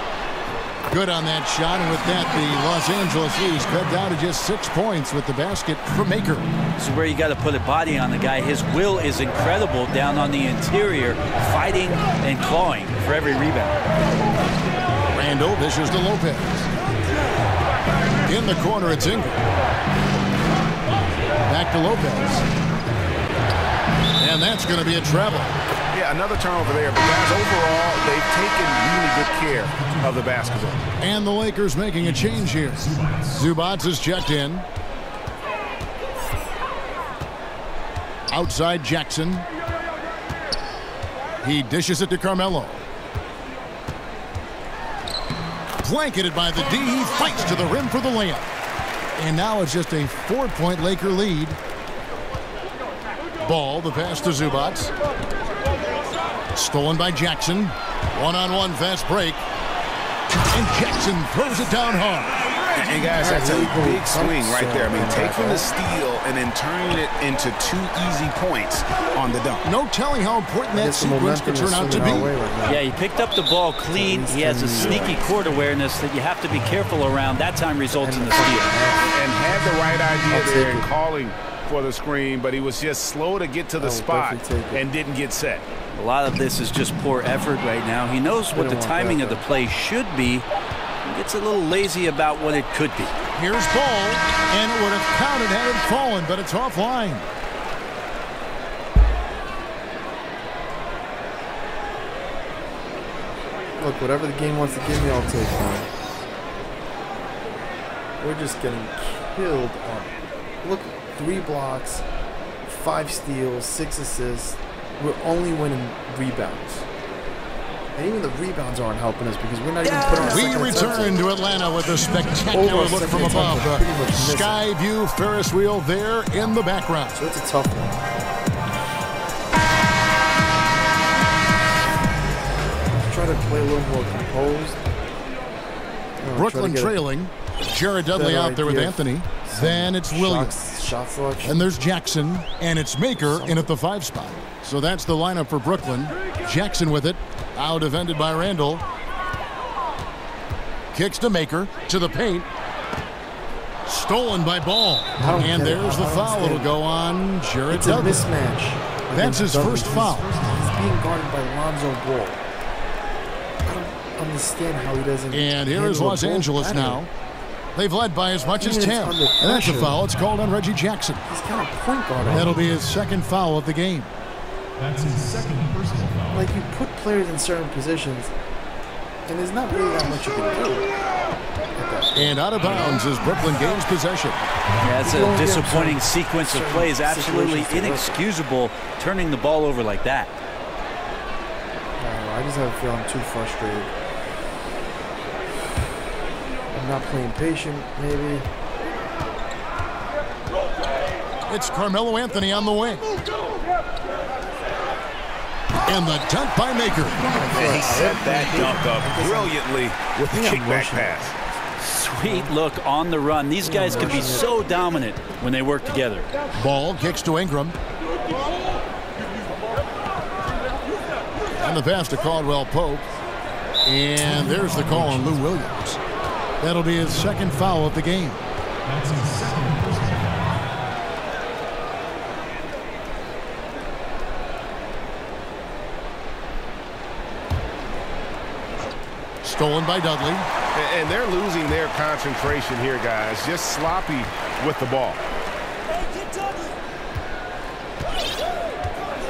Good on that shot, and with that, the Los Angeles Leafs cut down to just 6 points with the basket for Maker. This is where you got to put a body on the guy. His will is incredible down on the interior, fighting and clawing for every rebound. Randle dishes to Lopez. In the corner, it's Ingram. Back to Lopez. And that's going to be a travel. Yeah, another turnover there. But guys, overall, they've taken really good care of the basketball. And the Lakers making a change here. Zubats is checked in. Outside Jackson. He dishes it to Carmelo. Blanketed by the D, he fights to the rim for the layup. And now it's just a 4-point Laker lead. Ball, the pass to Zubats. Stolen by Jackson. One-on-one fast break. And Jackson throws it down hard. And guys, that's a big swing right there. I mean, taking the steal and then turning it into two easy points on the dunk. No telling how important that sequence could turn out to be. Yeah, he picked up the ball clean. He has a sneaky court awareness that you have to be careful around. That time results in the steal. And had the right idea there in calling for the screen, but he was just slow to get to the spot and didn't get set. A lot of this is just poor effort right now. He knows what the timing of the play should be. He gets a little lazy about what it could be. Here's Ball, and it would have counted had it fallen, but it's offline. Look, whatever the game wants to give me, I'll take it. We're just getting killed on. Look, 3 blocks, 5 steals, 6 assists. We're only winning rebounds. And even the rebounds aren't helping us because we're not even putting on second. We return to Atlanta with a spectacular look from above. Sky view Ferris wheel there in the background. So it's a tough one. Try to play a little more composed. Brooklyn trailing. Jared Dudley out there with Anthony. Then it's Williams. Shot selection. And there's Jackson. And it's Maker in at the 5 spot. So that's the lineup for Brooklyn. Jackson with it. Out defended by Randle. Kicks to Maker. To the paint. Stolen by Ball. And there's the foul. It'll go on Jared Dudley. It's a mismatch. That's his first foul. He's being guarded by Lonzo Ball. I don't understand how he doesn't. And here is Los Angeles now. They've led by as much as 10. And that's a foul. It's called on Reggie Jackson. He's kind of point guard. That'll be his second foul of the game. That's his second personal foul. Like, you put players in certain positions, and there's not really that much you can do. And out of bounds as Brooklyn gains possession. Yeah, that's a disappointing sequence of plays. Absolutely inexcusable turning the ball over like that. I just have a feeling I'm too frustrated. I'm not playing patient, maybe. It's Carmelo Anthony on the wing. And the dunk by Maker. And he set that dunk up brilliantly with the kickback pass. Sweet look on the run. These guys can be so dominant when they work together. Ball kicks to Ingram. And the pass to Caldwell Pope. And there's the call on Lou Williams. That'll be his second foul of the game. That's his second. Stolen by Dudley. And they're losing their concentration here, guys. Just sloppy with the ball.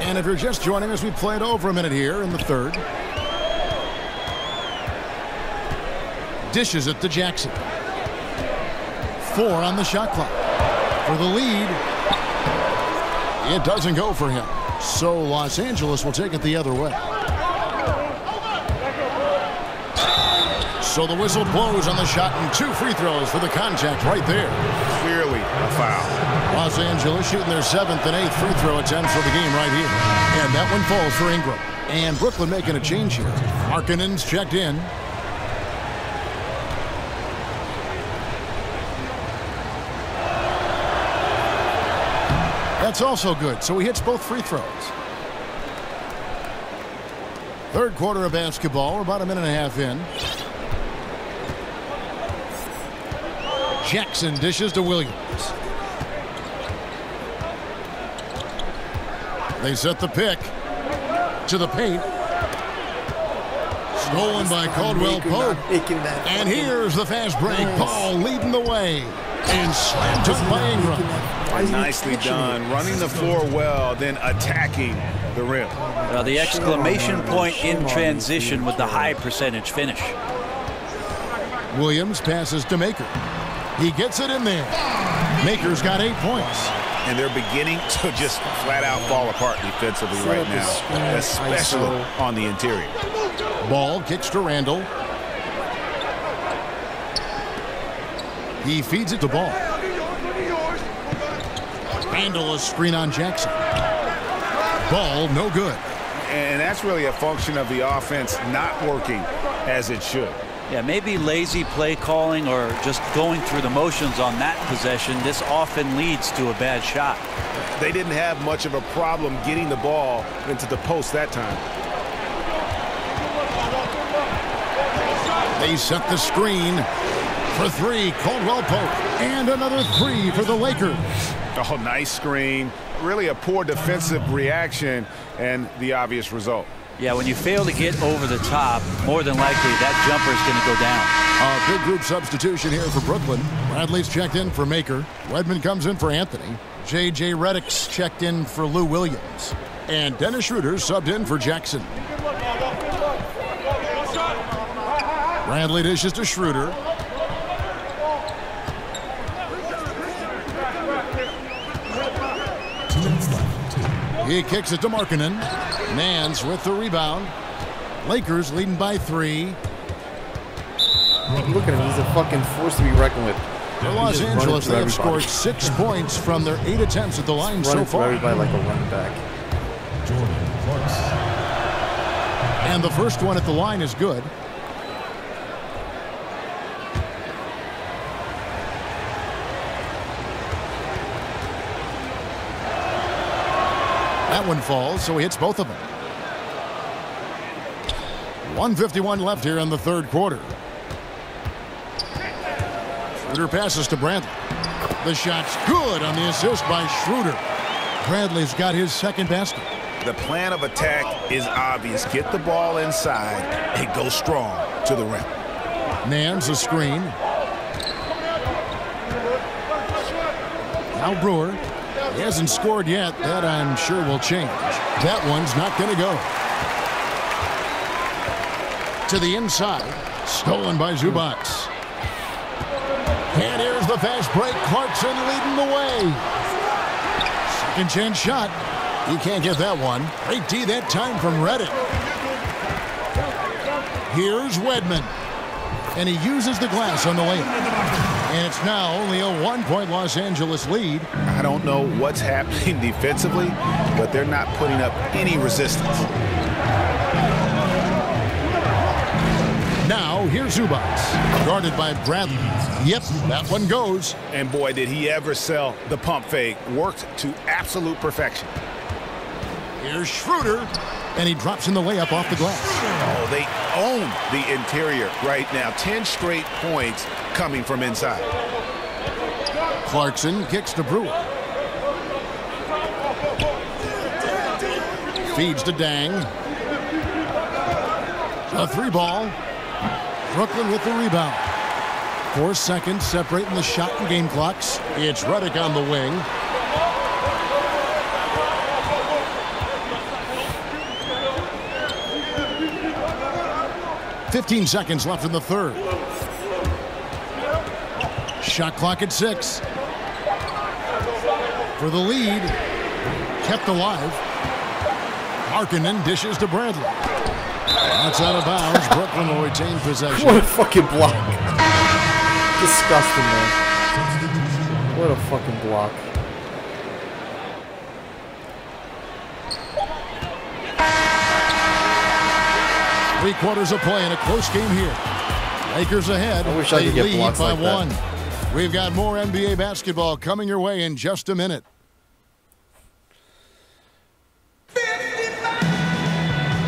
And if you're just joining us, we played over a minute here in the third. Dishes it to Jackson. 4 on the shot clock. For the lead, it doesn't go for him. So Los Angeles will take it the other way. So the whistle blows on the shot, and 2 free throws for the contact right there. Clearly a foul. Los Angeles shooting their 7th and 8th free throw attempts for the game right here. And that one falls for Ingram. And Brooklyn making a change here. Markkanen's checked in. That's also good, so he hits both free throws. Third quarter of basketball, we're about a minute and a half in. Jackson dishes to Williams. They set the pick to the paint. Stolen by Caldwell Pope. And here's the fast break. Paul leading the way. And slammed to Ingram. Nicely done, running the floor well, then attacking the rim. Well, the exclamation point in transition with the high percentage finish. Williams passes to Maker. He gets it in there. Maker's got 8 points. And they're beginning to just flat out fall apart defensively right now, especially on the interior. Ball kicks to Randall. He feeds it to Ball. Handle a screen on Jackson. Ball no good. And that's really a function of the offense not working as it should. Yeah, maybe lazy play calling or just going through the motions on that possession. This often leads to a bad shot. They didn't have much of a problem getting the ball into the post that time. They set the screen for 3, Caldwell Pope, and another 3 for the Lakers. Oh, nice screen. Really a poor defensive reaction and the obvious result. Yeah, when you fail to get over the top, more than likely that jumper is going to go down. A big group substitution here for Brooklyn. Bradley's checked in for Maker. Redmond comes in for Anthony. J.J. Redick's checked in for Lou Williams. And Dennis Schroeder subbed in for Jackson. Bradley dishes to Schroeder. He kicks it to Markkanen. Nance with the rebound. Lakers leading by 3. Look at him. He's a fucking force to be reckoned with. For Los Angeles, they have scored 6 points from their 8 attempts at the line so far. Everybody like a running back. Jordan. And the first one at the line is good. That one falls, so he hits both of them. 1:51 left here in the third quarter. Schroeder passes to Bradley. The shot's good on the assist by Schroeder. Bradley's got his second basket. The plan of attack is obvious. Get the ball inside and go strong to the rim. Nance a screen. Now Brewer. He hasn't scored yet. That I'm sure will change. That one's not going to go. To the inside. Stolen by Zubac. And here's the fast break. Clarkson leading the way. Second chance shot. He can't get that one. Great D that time from Reddick. Here's Wedman. And he uses the glass on the lane. And it's now only a 1-point Los Angeles lead. I don't know what's happening defensively, but they're not putting up any resistance. Now, here's Zubac, guarded by Bradley. Yep, that one goes. And boy, did he ever sell the pump fake. Worked to absolute perfection. Here's Schroeder, and he drops in the layup off the glass. Oh, they own the interior right now. 10 straight points coming from inside. Clarkson kicks to Brewer. Feeds to Dang. A 3 ball. Brooklyn with the rebound. 4 seconds separating the shot and game clocks. It's Redick on the wing. Fifteen seconds left in the third. Shot clock at 6. For the lead, kept alive. Markkanen dishes to Bradley. That's out of bounds. Brooklyn will retain possession. What a fucking block. Disgusting, man. What a fucking block. Three-quarters of play in a close game here. Lakers ahead. I wish I could get blocks like that. They lead by 1. We've got more NBA basketball coming your way in just a minute.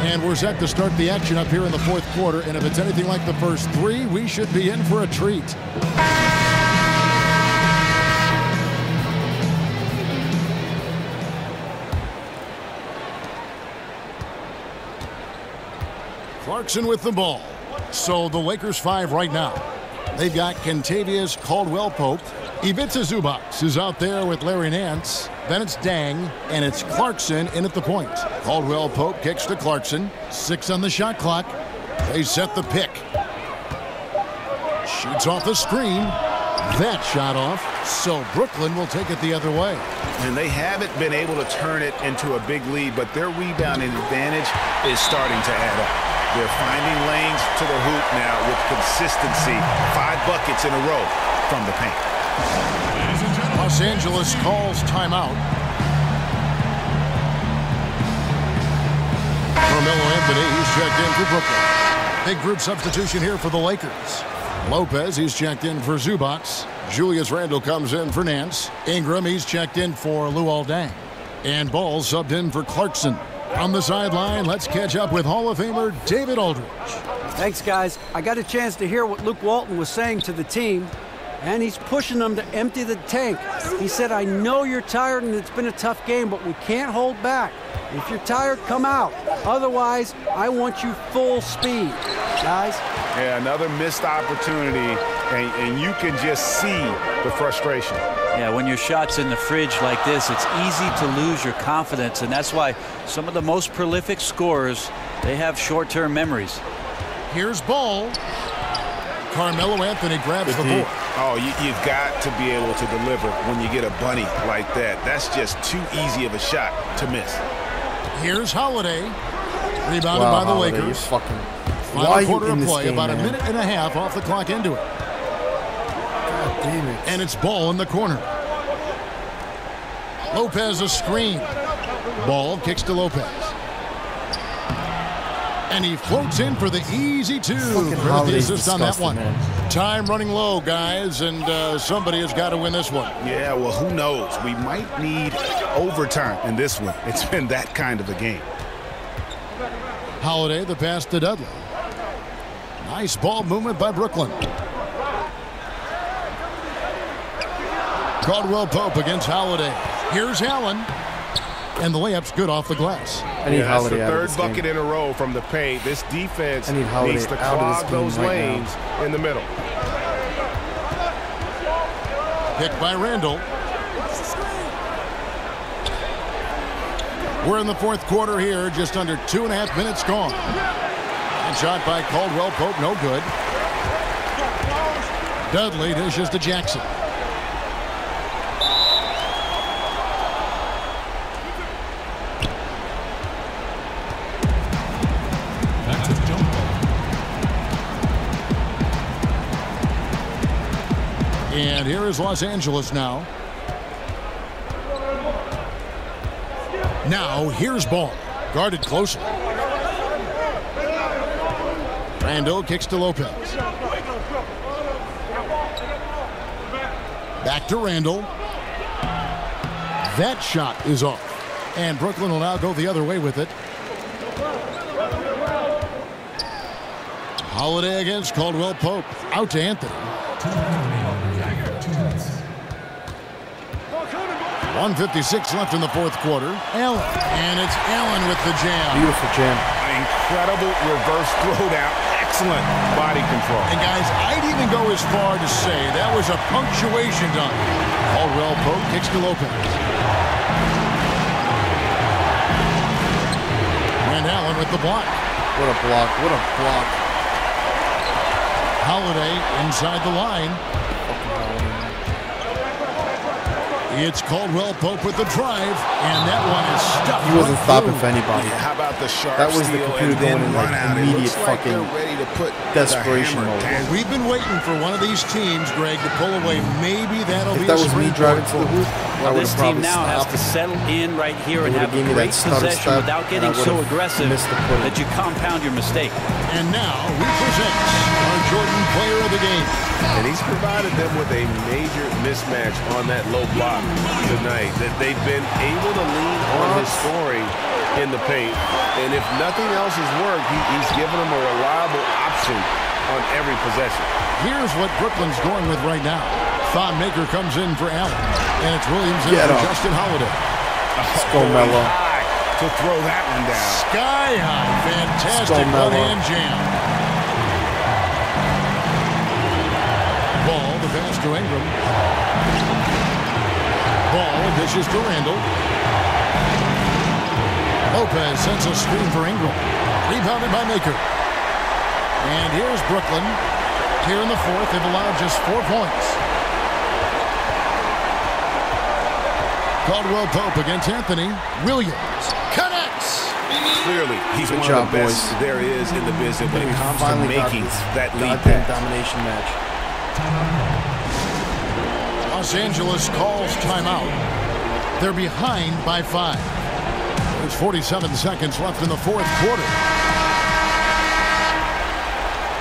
And we're set to start the action up here in the fourth quarter. And if it's anything like the first three, we should be in for a treat. Clarkson with the ball. So the Lakers 5 right now. They've got Kentavious Caldwell-Pope. Ivica Zubac is out there with Larry Nance. Then it's Dang, and it's Clarkson in at the point. Caldwell-Pope kicks to Clarkson. 6 on the shot clock. They set the pick. Shoots off the screen. That shot off. So Brooklyn will take it the other way. And they haven't been able to turn it into a big lead, but their rebounding advantage is starting to add up. They're finding lanes to the hoop now with consistency. 5 buckets in a row from the paint. Los Angeles calls timeout. Carmelo Anthony, he's checked in for Brooklyn. Big group substitution here for the Lakers. Lopez, he's checked in for Zubac. Julius Randle comes in for Nance. Ingram, he's checked in for Luol Deng. And Ball subbed in for Clarkson. On the sideline, let's catch up with Hall of Famer David Aldridge. Thanks, guys. I got a chance to hear what Luke Walton was saying to the team, and he's pushing them to empty the tank. He said, I know you're tired and it's been a tough game, but we can't hold back. If you're tired, come out. Otherwise, I want you full speed, guys. Yeah, another missed opportunity, and you can just see the frustration. Yeah, when your shot's in the fridge like this, it's easy to lose your confidence, and that's why some of the most prolific scorers, they have short-term memories. Here's Ball. Carmelo Anthony grabs the ball. Oh, you've got to be able to deliver when you get a bunny like that. That's just too easy of a shot to miss. Here's Holiday. Rebounded by the Holiday, Lakers. Final quarter of play, about a minute and a half off the clock into it. And it's Ball in the corner. Lopez a screen. Ball kicks to Lopez. And he floats in for the easy two. The assist on that one. Man. Time running low, guys, and somebody has got to win this one. Yeah, well, who knows? We might need overtime in this one. It's been that kind of a game. Holiday, the pass to Dudley. Nice ball movement by Brooklyn. Caldwell-Pope against Holiday. Here's Allen. And the layup's good off the glass. I need Holiday out of this game. That's the 3rd bucket in a row from the paint. This defense needs to clog those lanes in the middle. Picked by Randle. We're in the fourth quarter here. Just under 2.5 minutes gone. And shot by Caldwell-Pope. No good. Dudley dishes to Jackson. And here is Los Angeles now. Now, here's Ball. Guarded closely. Randle kicks to Lopez. Back to Randle. That shot is off. And Brooklyn will now go the other way with it. Holiday against Caldwell-Pope. Out to Anthony. 1:56 left in the fourth quarter. Allen. And it's Allen with the jam. Beautiful jam. An incredible reverse throwdown. Excellent body control. And guys, I'd even go as far to say that was a punctuation dunk. All well, Pope kicks to Lopez. Grant Allen with the block. What a block, what a block. Holiday inside the line. It's Caldwell Pope with the drive, and that one is stuffed. He wasn't stopping for anybody. Yeah, how about the sharp that was the computer going in like immediate fucking desperation mode. Well, we've been waiting for one of these teams, Greg, to pull away. Maybe that'll be. If that was me driving to the roof, well, this team now has to settle in right here and have a great possession without getting so aggressive that you compound your mistake. And now we present our Jordan Player of the Game, and he's provided them with a major mismatch on that low block tonight, that they've been able to lean on his scoring in the paint, and if nothing else has worked, he's given them a reliable option on every possession. Here's what Brooklyn's going with right now. Thon Maker comes in for Allen, and it's Williams in for Justin Holiday. Skomelo to throw that one down. Sky high, fantastic one-hand jam. Ball, the pass to Ingram. Ball dishes to Randall. Lopez sends a screen for Ingram. Rebounded by Maker. And here's Brooklyn. Here in the fourth, they've allowed just 4 points. Caldwell Pope against Anthony. Williams connects. Clearly, he's one of the best there is in the business when it comes to making that lead pass. Domination match. Los Angeles calls timeout. They're behind by 5. There's 47 seconds left in the fourth quarter.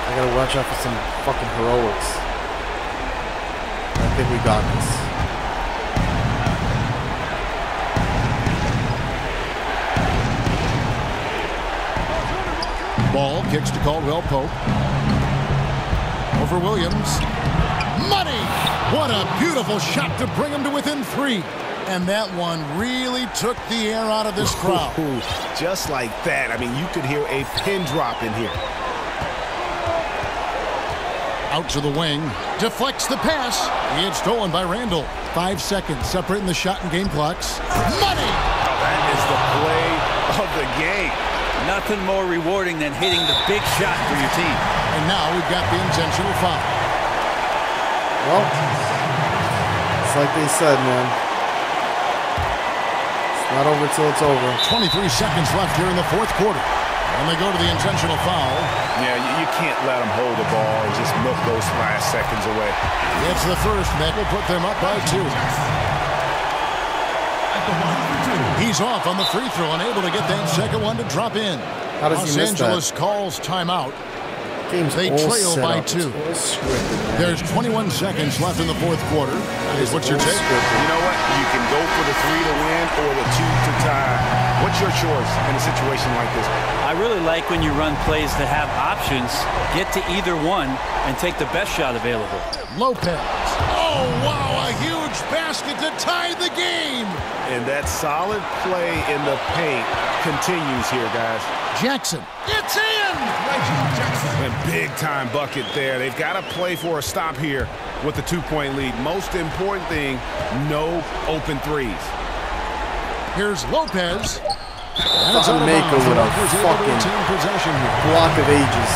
I gotta watch out for some fucking heroics. I think we got this. Ball kicks to Caldwell Pope. Over Williams. Money! What a beautiful shot to bring him to within 3. And that one really took the air out of this crowd. Just like that. I mean, you could hear a pin drop in here. Out to the wing. Deflects the pass. It's stolen by Randall. 5 seconds separating the shot and game clocks. Money! Oh, that is the play of the game. Nothing more rewarding than hitting the big shot for your team. And now we've got the intentional foul. Well, it's like they said, man. It's not over till it's over. 23 seconds left here in the fourth quarter. And they go to the intentional foul. Yeah, you can't let them hold the ball and just milk those last seconds away. It's the first, that will put them up by 2. He's off on the free throw and able to get that second one to drop in. How does he miss that? Los Angeles calls timeout. They trail by 2. There's 21 seconds left in the fourth quarter. What's your take? You know what? You can go for the 3 to win or the 2 to tie. What's your choice in a situation like this? I really like when you run plays that have options. Get to either one and take the best shot available. Lopez. Oh, wow. A huge basket to tie the game. And that solid play in the paint continues here, guys. Jackson. It's in! A big-time bucket there. They've got to play for a stop here with the 2-point lead. Most important thing, no open threes. Here's Lopez. That's a Maker with a fucking block of ages.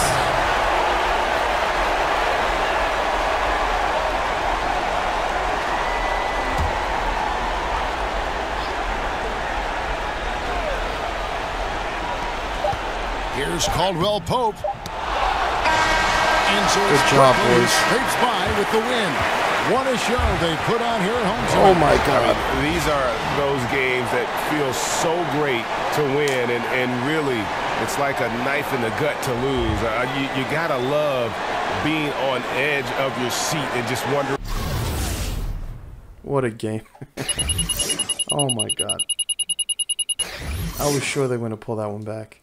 Here's Caldwell Pope. And so good job, boys. Scrapes by with the win. What a show they put on here at home tonight. Oh, my God. These are those games that feel so great to win, and really it's like a knife in the gut to lose. You got to love being on edge of your seat and just wonder. What a game. Oh, my God. I was sure they were going to pull that one back.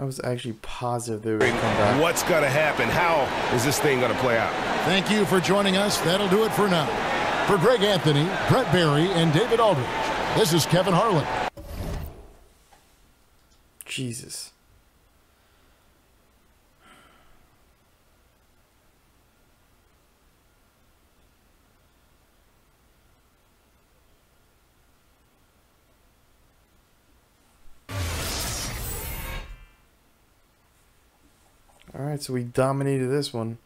I was actually positive they would come back. What's going to happen? How is this thing going to play out? Thank you for joining us. That'll do it for now. For Greg Anthony, Brett Berry, and David Aldridge, this is Kevin Harlan. Jesus. All right, so we dominated this one.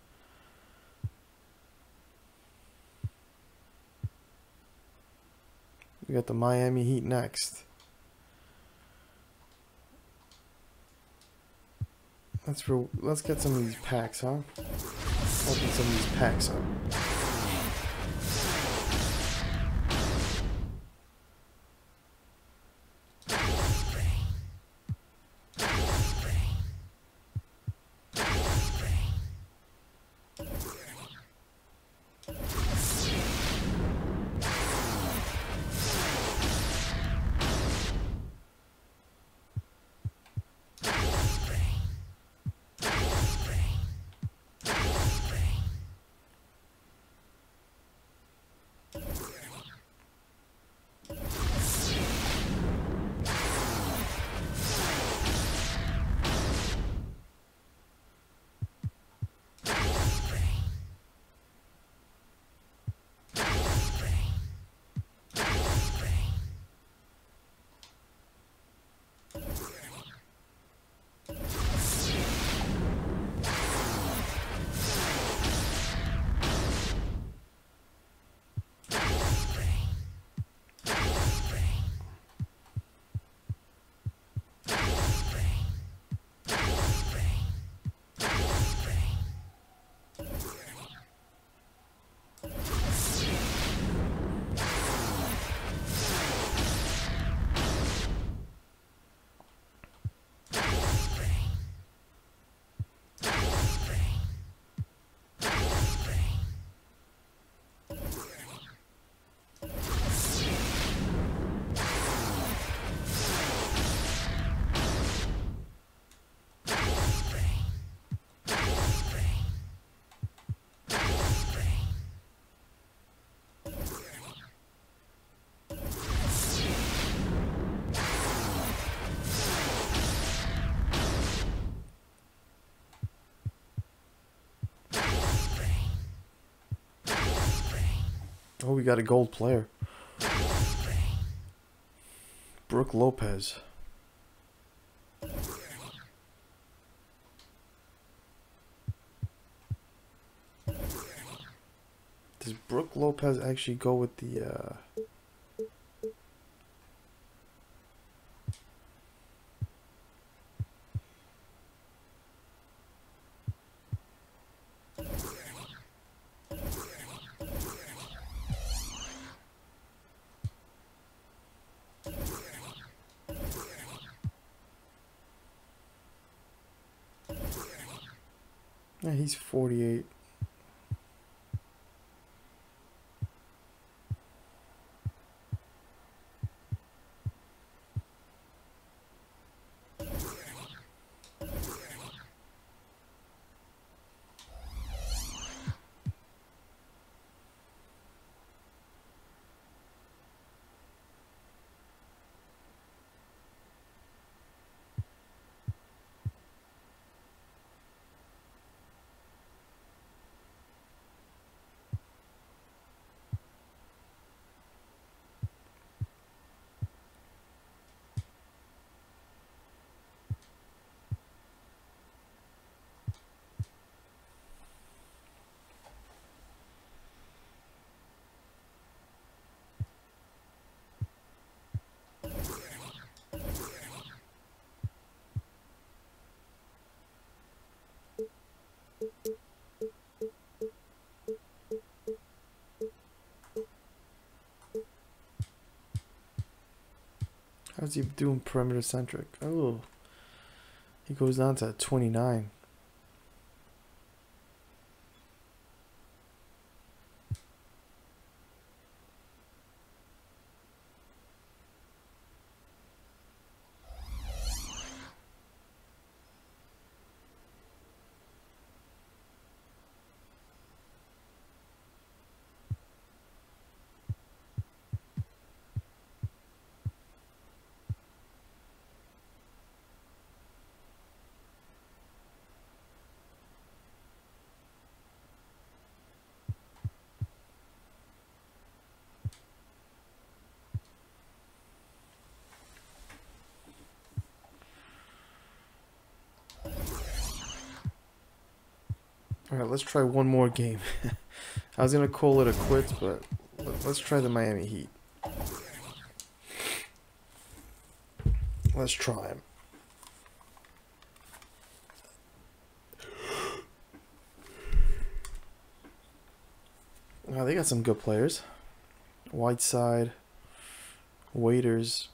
We got the Miami Heat next. Let's get some of these packs, huh? Open some of these packs up. Oh, we got a gold player. Brooke Lopez. Does Brooke Lopez actually go with the Yeah, he's 48. How's he doing perimeter centric? Oh, he goes down to 29. Alright, let's try one more game. I was going to call it a quits, but let's try the Miami Heat. Let's try him. Oh, they got some good players. Whiteside, Waiters,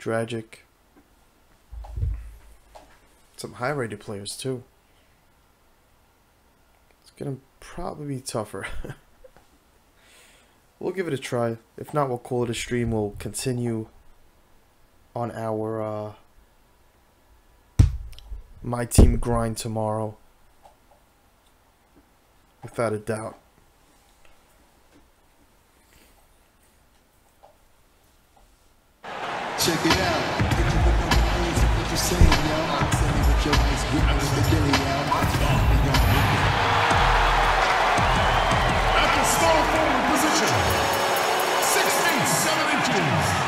Dragic. Some high-rated players, too. It's going to probably be tougher. We'll give it a try. If not, we'll call it a stream. We'll continue on our my team grind tomorrow, without a doubt. Check it out. What you saying, y'all? I'm saying what your wife's witness to Billy, y'all. At the small forward position, 6 feet 7 inches.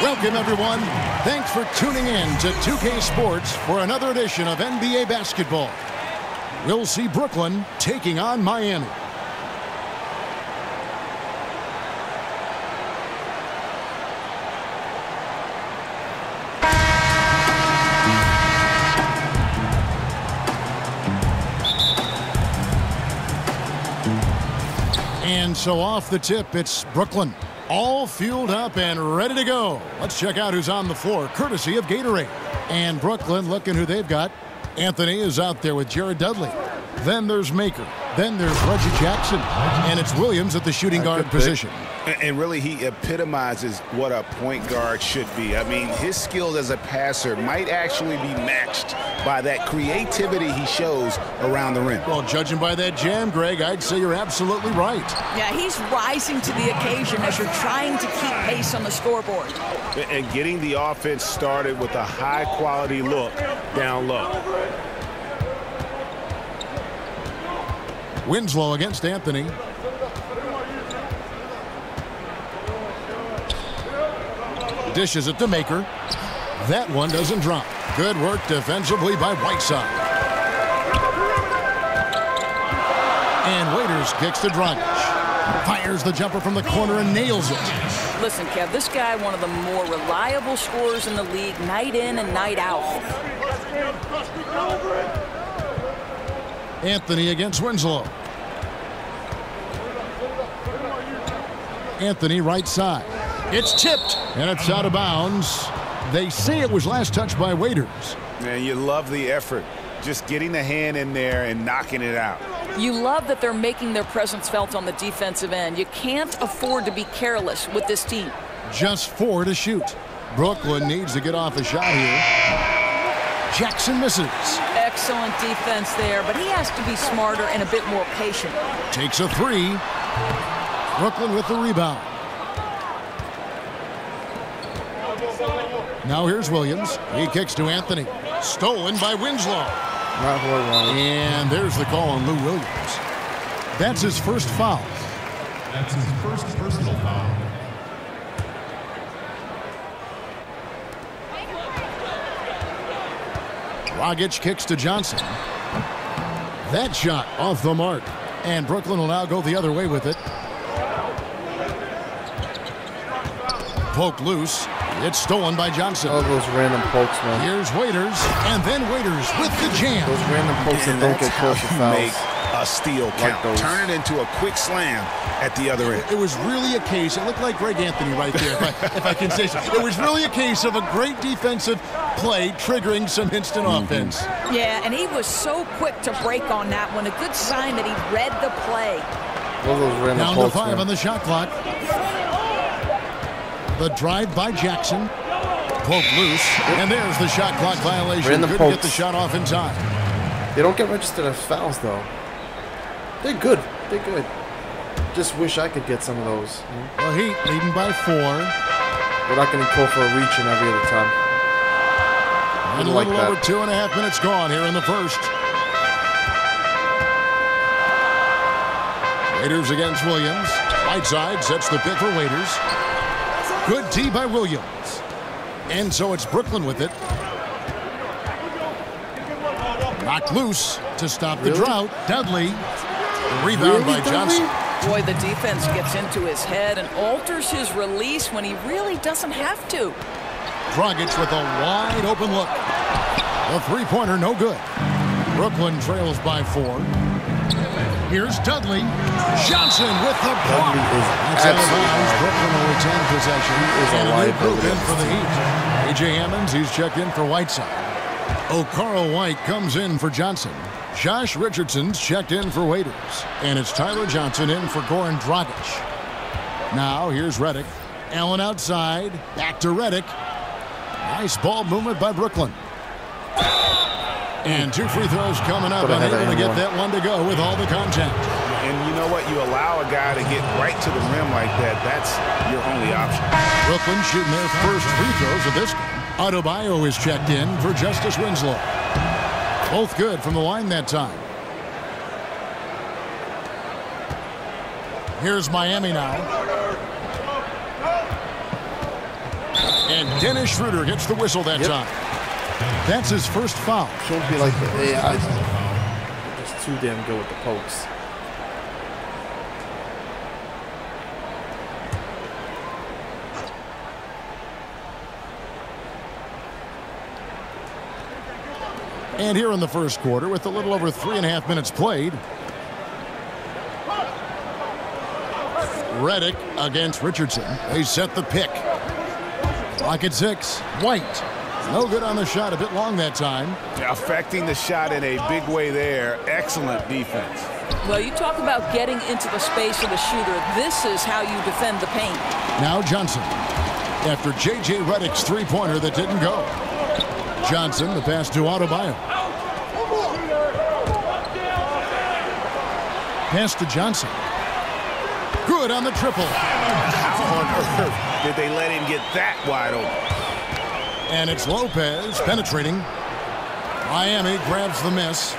Welcome, everyone. Thanks for tuning in to 2K Sports for another edition of NBA basketball. We'll see Brooklyn taking on Miami. And so off the tip, it's Brooklyn. All fueled up and ready to go. Let's check out who's on the floor, courtesy of Gatorade. And Brooklyn, looking who they've got. Anthony is out there with Jared Dudley. Then there's Maker. Then there's Reggie Jackson. And it's Williams at the shooting guard position. And really, he epitomizes what a point guard should be. I mean, his skills as a passer might actually be matched by that creativity he shows around the rim. Well, judging by that jam, Greg, I'd say you're absolutely right. Yeah, he's rising to the occasion as you're trying to keep pace on the scoreboard. And getting the offense started with a high-quality look down low. Winslow against Anthony. Dishes it to Maker. That one doesn't drop. Good work defensively by Whiteside. And Waiters kicks to Dragic. Fires the jumper from the corner and nails it. Listen, Kev, this guy, one of the more reliable scorers in the league, night in and night out. Anthony against Winslow. Anthony right side. It's tipped, and it's out of bounds. They say it was last touched by Waiters. Man, you love the effort. Just getting the hand in there and knocking it out. You love that they're making their presence felt on the defensive end. You can't afford to be careless with this team. Just 4 to shoot. Brooklyn needs to get off a shot here. Jackson misses. Excellent defense there, but he has to be smarter and a bit more patient. Takes a 3. Brooklyn with the rebound. Now here's Williams. He kicks to Anthony. Stolen by Winslow. And there's the call on Lou Williams. That's his first foul. That's his first personal foul. Dragic kicks to Johnson. That shot off the mark. And Brooklyn will now go the other way with it. Poke loose. It's stolen by Johnson. Oh, those random pokes, man. Here's Waiters, and then Waiters with the jam. Those random pokes and don't get close to fouls. Make a steal count. Like turn it into a quick slam at the other end. It was really a case. It looked like Greg Anthony right there, if I can say so. It was really a case of a great defensive play triggering some instant offense. Yeah, and he was so quick to break on that one. A good sign that he read the play. Those down pokes, to 5 man on the shot clock. The drive by Jackson. Poke loose. And there's the shot clock violation. Couldn't get the shot off in time. They don't get registered as fouls, though. They're good. They're good. Just wish I could get some of those. Well, Heat leading by 4. We're not going to call for a reach in every other time. And a little over 2.5 minutes gone here in the first. Waiters against Williams. Right side sets the pick for Waiters. Good D by Williams. And so it's Brooklyn with it. Knocked loose to stop the drought. Dudley. Rebound by Johnson. Boy, the defense gets into his head and alters his release when he really doesn't have to. Dragic with a wide open look. The three-pointer no good. Brooklyn trails by 4. Here's Dudley. Johnson with the block. Brooklyn will retain possession. And a new group in for the Heat. A.J. Ammons, he's checked in for Whiteside. Okara White comes in for Johnson. Josh Richardson's checked in for Waiters. And it's Tyler Johnson in for Goran Dragic. Now here's Redick. Allen outside. Back to Redick. Nice ball movement by Brooklyn. And 2 free throws coming up. Unable to get that one to go with all the contact. And you know what? You allow a guy to get right to the rim like that. That's your only option. Brooklyn shooting their first free throws of this game. Adebayo is checked in for Justice Winslow. Both good from the line that time. Here's Miami now. And Dennis Schroeder gets the whistle that time. That's his first foul. Should be like the AI. Just too damn good with the pokes. And here in the first quarter, with a little over 3.5 minutes played, Redick against Richardson. They set the pick. Clock at 6. White. No good on the shot. A bit long that time. Affecting the shot in a big way there. Excellent defense. Well, you talk about getting into the space of the shooter. This is how you defend the paint. Now Johnson. After J.J. Redick's three-pointer that didn't go. Johnson, the pass to Adebayo. Pass to Johnson. Good on the triple. How on earth did they let him get that wide open? And it's Lopez penetrating. Miami grabs the miss.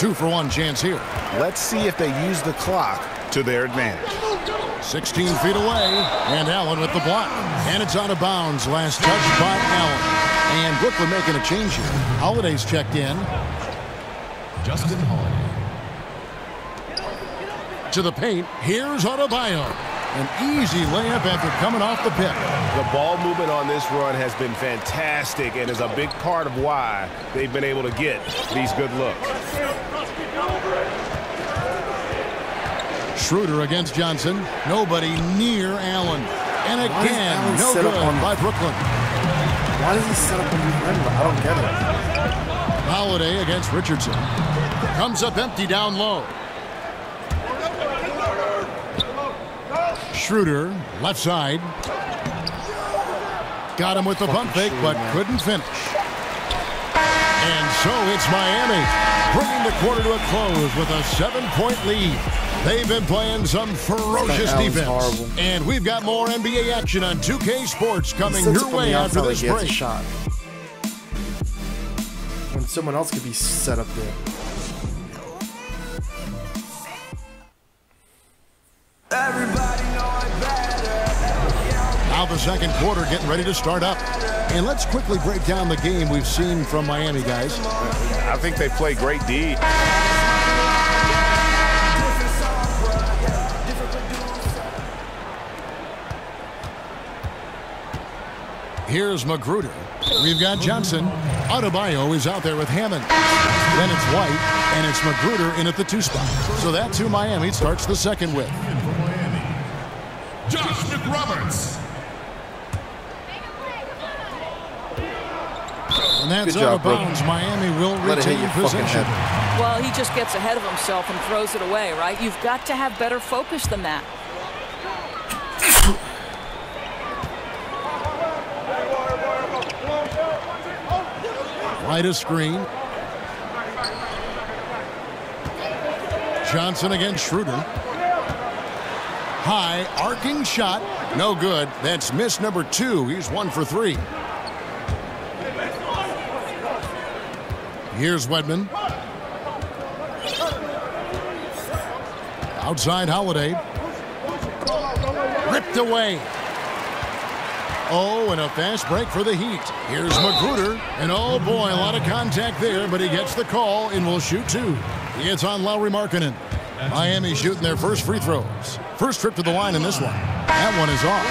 2-for-1 chance here. Let's see if they use the clock to their advantage. 16 feet away, and Allen with the block. And it's out of bounds. Last touch by Allen. And Brooklyn making a change here. Holiday's checked in. Justin Holiday. To the paint. Here's Adebayo. An easy layup after coming off the pick. The ball movement on this run has been fantastic and is a big part of why they've been able to get these good looks. Schroeder against Johnson. Nobody near Allen. And again, no good by Brooklyn. Why does he set up a new rim? I don't get it. Holiday against Richardson. Comes up empty down low. Schroeder, left side. Got him with the bump fake, but couldn't finish. And so it's Miami, bringing the quarter to a close with a 7-point lead. They've been playing some ferocious defense. And we've got more NBA action on 2K Sports coming your way after this break. Shot. When someone else could be set up there. Now the second quarter getting ready to start up. And let's quickly break down the game we've seen from Miami, guys. I think they play great D. Here's Magruder. We've got Johnson. Adebayo is out there with Hammond. Then it's White, and it's Magruder in at the 2 spot. So that's who Miami starts the second with. Josh McRoberts. And that's out of bounds. Miami will retain possession. Well, he just gets ahead of himself and throws it away, right? You've got to have better focus than that. Right a screen. Johnson against Schroeder. High arcing shot. No good. That's miss number 2. He's 1 for 3. Here's Wedman. Outside Holiday. Ripped away. Oh, and a fast break for the Heat. Here's Magruder, and oh boy, a lot of contact there, but he gets the call and will shoot two. He gets on Lauri Markkanen. Miami shooting their first free throws. First trip to the line in this one. That one is off,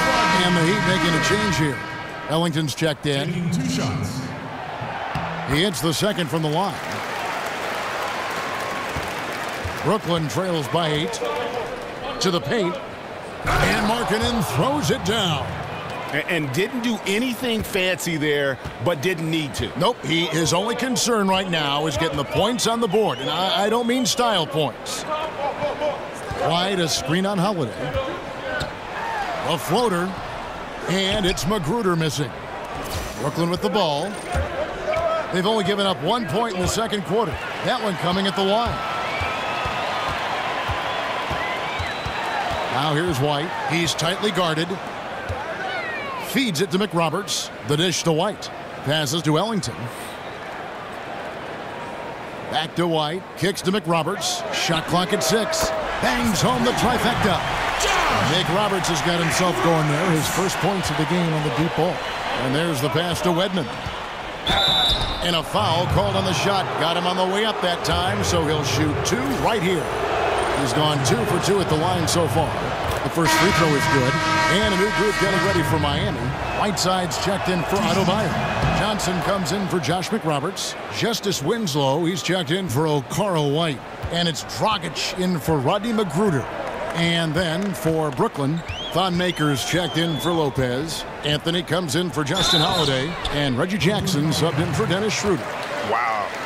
and the Heat making a change here. Ellington's checked in. Two shots. He hits the second from the line. Brooklyn trails by 8. To the paint, and Markkanen throws it down. And didn't do anything fancy there, but didn't need to. Nope, his only concern right now is getting the points on the board, and I don't mean style points. Wide a screen on Holiday. A floater, and it's Magruder missing. Brooklyn with the ball. They've only given up 1 point in the second quarter. That one coming at the line. Now here's White. He's tightly guarded. Feeds it to McRoberts. The dish to White. Passes to Ellington. Back to White. Kicks to McRoberts. Shot clock at 6. Bangs home the trifecta. McRoberts has got himself going there. His first points of the game on the deep ball. And there's the pass to Wedman. And a foul called on the shot. Got him on the way up that time, so he'll shoot two right here. He's gone 2 for 2 at the line so far. The first free throw is good. And a new group getting ready for Miami. Whiteside's checked in for Adebayo. Johnson comes in for Josh McRoberts. Justice Winslow, he's checked in for Okaro White. And it's Dragic in for Rodney Magruder. And then for Brooklyn, Thon Maker's checked in for Lopez. Anthony comes in for Justin Holiday. And Reggie Jackson subbed in for Dennis Schroeder.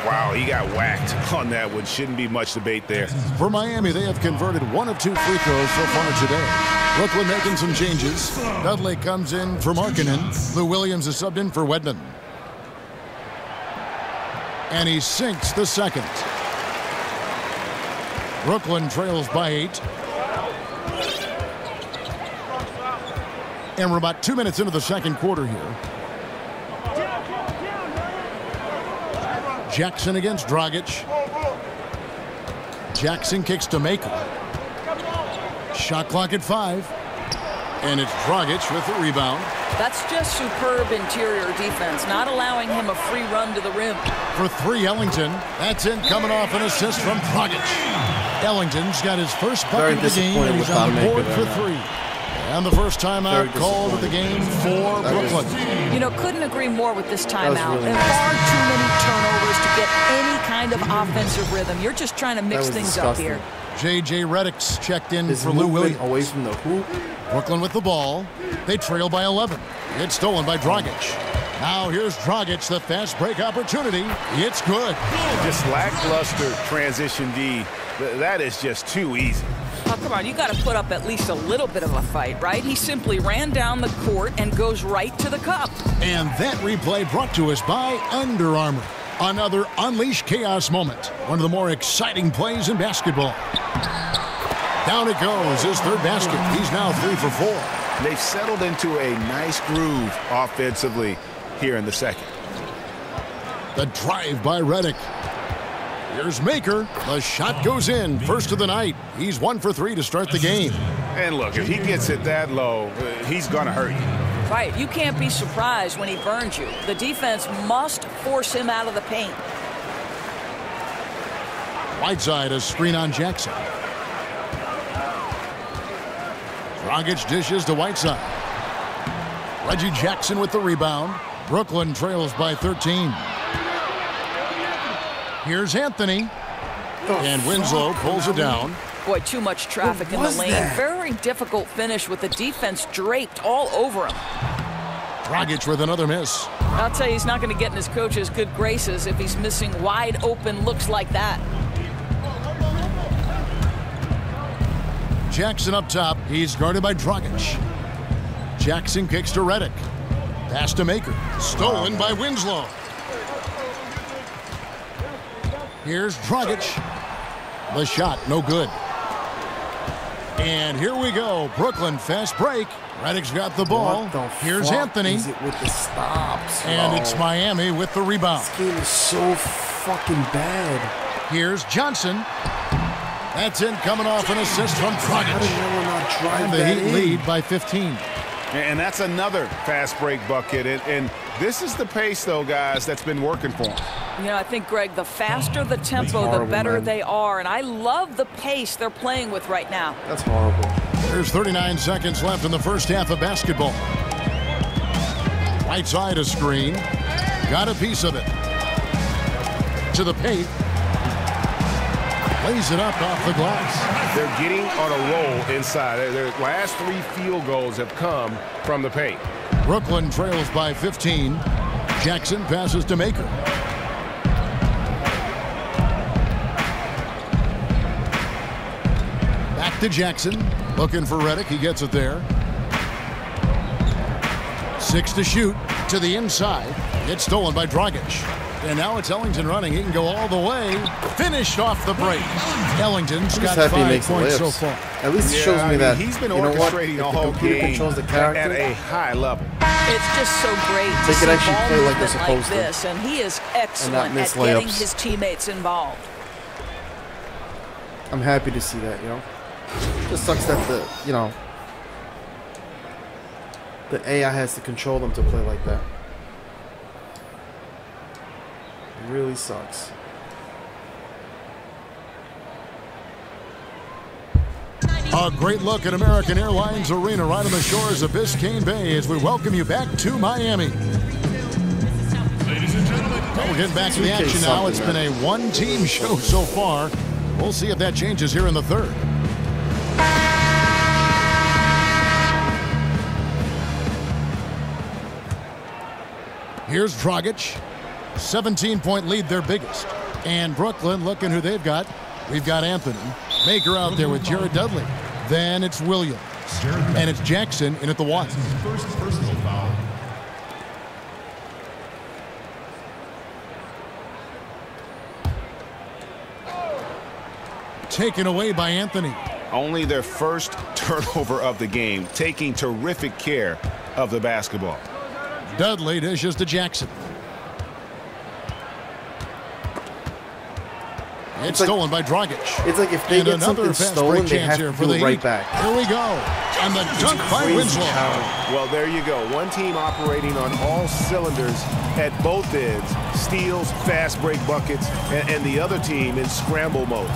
Wow, he got whacked on that one. Shouldn't be much debate there. For Miami, they have converted 1 of 2 free throws so far today. Brooklyn making some changes. Dudley comes in for Markkanen. Lou Williams is subbed in for Wedman. And he sinks the second. Brooklyn trails by 8. And we're about 2 minutes into the second quarter here. Jackson against Dragic. Jackson kicks to Maker. Shot clock at 5. And it's Dragic with the rebound. That's just superb interior defense, not allowing him a free run to the rim. For 3, Ellington. That's in, coming off an assist from Dragic. Ellington's got his first bucket of the game, and he's on the board for 3. And the first timeout called at the game for Brooklyn. You know, couldn't agree more with this timeout. Really nice. Far too many turnovers to get any kind of offensive rhythm. You're just trying to mix things disgusting up here. J.J. Redick's checked in for Lou Williams. Away from the hoop. Brooklyn with the ball. They trail by 11. It's stolen by Dragic. Now here's Dragic, the fast break opportunity. It's good. Just lackluster transition D. That is just too easy. Oh, come on, you got to put up at least a little bit of a fight, right? He simply ran down the court and goes right to the cup. And that replay brought to us by Under Armour. Another Unleash Chaos moment. One of the more exciting plays in basketball. Down it goes, his third basket. He's now 3 for 4. They've settled into a nice groove offensively here in the second. The drive by Redick. Here's Maker. The shot goes in. First of the night. He's 1 for 3 to start the game. And look, if he gets it that low, he's going to hurt you. Right. You can't be surprised when he burns you. The defense must force him out of the paint. Whiteside, a screen on Jackson. Dragic dishes to Whiteside. Reggie Jackson with the rebound. Brooklyn trails by 13. Here's Anthony. And Winslow pulls it down. Boy, too much traffic in the lane. That? Very difficult finish with the defense draped all over him. Dragic with another miss. I'll tell you, he's not going to get in his coach's good graces if he's missing wide open looks like that. Jackson up top. He's guarded by Dragic. Jackson kicks to Redick. Pass to Maker. Stolen by Winslow. Here's Dragic. The shot, no good. And here we go. Brooklyn fast break. Redick's got the ball. Here's Anthony. With the stops, and it's Miami with the rebound. This game is so fucking bad. Here's Johnson. That's in, coming off an assist from Dragic. And the Heat lead by 15. And that's another fast break bucket. And this is the pace, though, guys, that's been working for them. You know, I think, Greg, the faster the tempo, horrible, the better man. They are. And I love the pace they're playing with right now. That's horrible. There's 39 seconds left in the first half of basketball. Right side of screen. Got a piece of it. To the paint. Lays it up off the glass. They're getting on a roll inside. Their last three field goals have come from the paint. Brooklyn trails by 15. Jackson passes to Maker. Back to Jackson. Looking for Reddick. He gets it there. 6 to shoot. To the inside. It's stolen by Dragic. And now it's Ellington running. He can go all the way. Finished off the break. Ellington's got 5 points so far. At least it shows me that he's been orchestrating all game at a high level. It's just so great to see ball movement like this, and he is excellent at getting his teammates involved. I'm happy to see that, you know. It just sucks that the AI has to control them to play like that. Really sucks. A great look at American Airlines Arena right on the shores of Biscayne Bay as we welcome you back to Miami. Ladies and gentlemen, well, we're getting back to the action now. It's been a one-team show so far. We'll see if that changes here in the third. Here's Dragic. 17-point lead, their biggest. And Brooklyn, looking who they've got. We've got Anthony. Maker out there with Jared Dudley. Then it's Williams. And it's Jackson in at the wide. Taken away by Anthony. Only their first turnover of the game. Taking terrific care of the basketball. Dudley dishes to Jackson. It's stolen by Dragic. It's like if they get something stolen, they have to do it right back. Here we go. And the dunk by Winslow. Well, there you go. One team operating on all cylinders at both ends. Steals, fast break buckets, and the other team in scramble mode.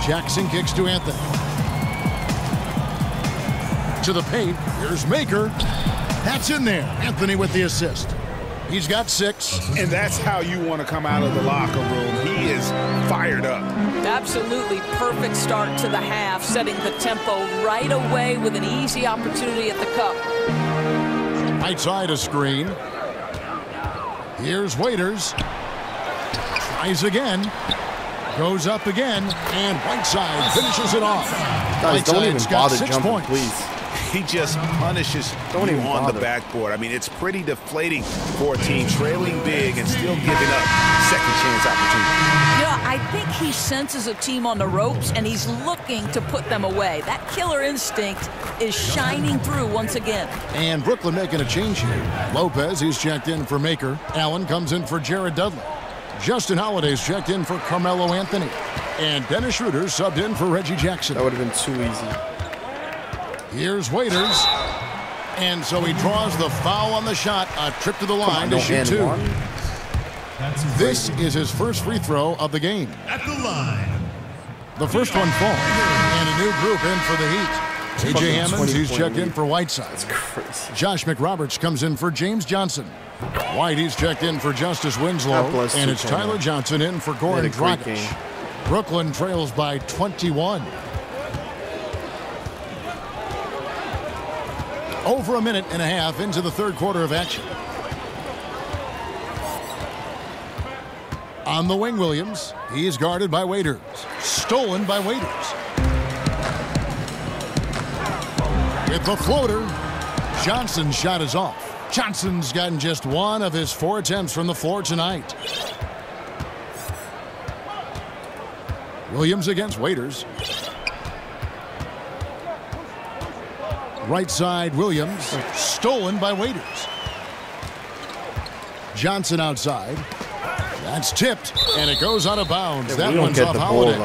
Jackson kicks to Anthony. To the paint. Here's Maker. That's in there. Anthony with the assist. He's got 6. And that's how you want to come out of the locker room. He is fired up. Absolutely perfect start to the half, setting the tempo right away with an easy opportunity at the cup. Right side of screen. Here's Waiters. Tries again. Goes up again. And Whiteside finishes it off. Guys, don't even bother jumping, please. He just punishes you on the backboard. I mean, it's pretty deflating for a team trailing big and still giving up second chance opportunities. Yeah, I think he senses a team on the ropes, and he's looking to put them away. That killer instinct is shining through once again. And Brooklyn making a change here. Lopez, he's checked in for Maker. Allen comes in for Jared Dudley. Justin Holiday's checked in for Carmelo Anthony. And Dennis Schroeder subbed in for Reggie Jackson. That would have been too easy. Here's Waiters, and so he draws the foul on the shot. A trip to the line to shoot 2. This is his first free throw of the game. At the line. The first one falls, and a new group in for the Heat. T.J. Hammonds, he's checked in for Whiteside. That's crazy. Josh McRoberts comes in for James Johnson. White, he's checked in for Justice Winslow, and it's Tyler Johnson in for Goran Dragic. Brooklyn trails by 21. Over a minute and a half into the third quarter of action. On the wing, Williams. He is guarded by Waiters. Stolen by Waiters. With the floater, Johnson's shot is off. Johnson's gotten just one of his 4 attempts from the floor tonight. Williams against Waiters. Right side, Williams. Stolen by Waiters. Johnson outside. That's tipped, and it goes out of bounds. Yeah, that one's off Holiday.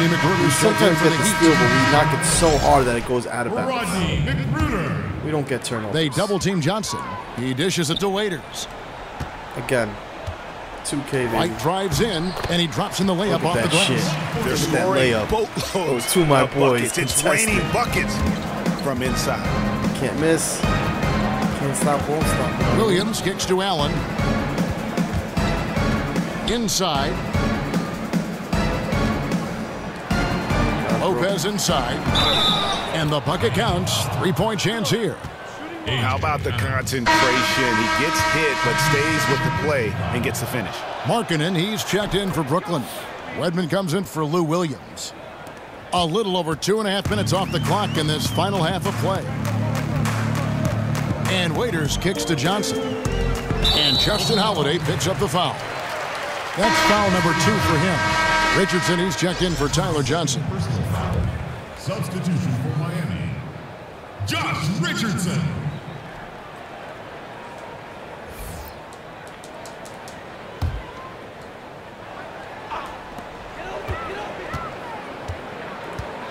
We sometimes get the steal, but we knock it so hard that it goes out of bounds. We don't get turnovers. They double-team Johnson. He dishes it to Waiters. Again, 2K, baby. White drives in, and he drops in the layup off the glass. There's that layup. Boatloads to my boys. It's raining buckets from inside. Can't miss. Can't stop, won't stop. Williams kicks to Allen. Inside. Lopez inside. And the bucket counts. 3-point chance here. How about the concentration? He gets hit but stays with the play and gets the finish. Markkanen, he's checked in for Brooklyn. Wedman comes in for Lou Williams. A little over 2.5 minutes off the clock in this final half of play. And Waiters kicks to Johnson. And Justin Holiday picks up the foul. That's foul number 2 for him. Richardson, he's checked in for Tyler Johnson. Substitution for Miami, Josh Richardson.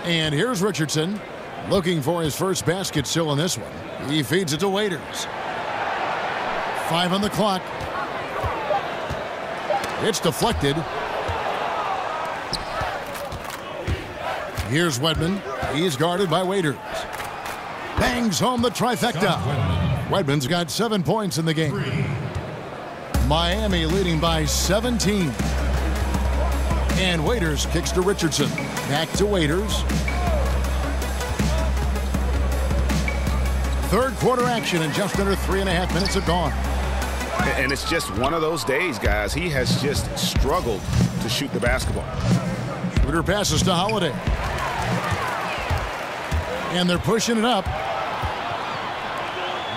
And here's Richardson looking for his first basket still in this one. He feeds it to Waiters. 5 on the clock. It's deflected. Here's Wedman. He's guarded by Waiters. Bangs home the trifecta. Wedman's got 7 points in the game. Miami leading by 17. And Waiters kicks to Richardson. Back to Waiters. Third quarter action in just under 3.5 minutes have gone. And it's just one of those days, guys. He has just struggled to shoot the basketball. Shooter passes to Holiday. And they're pushing it up.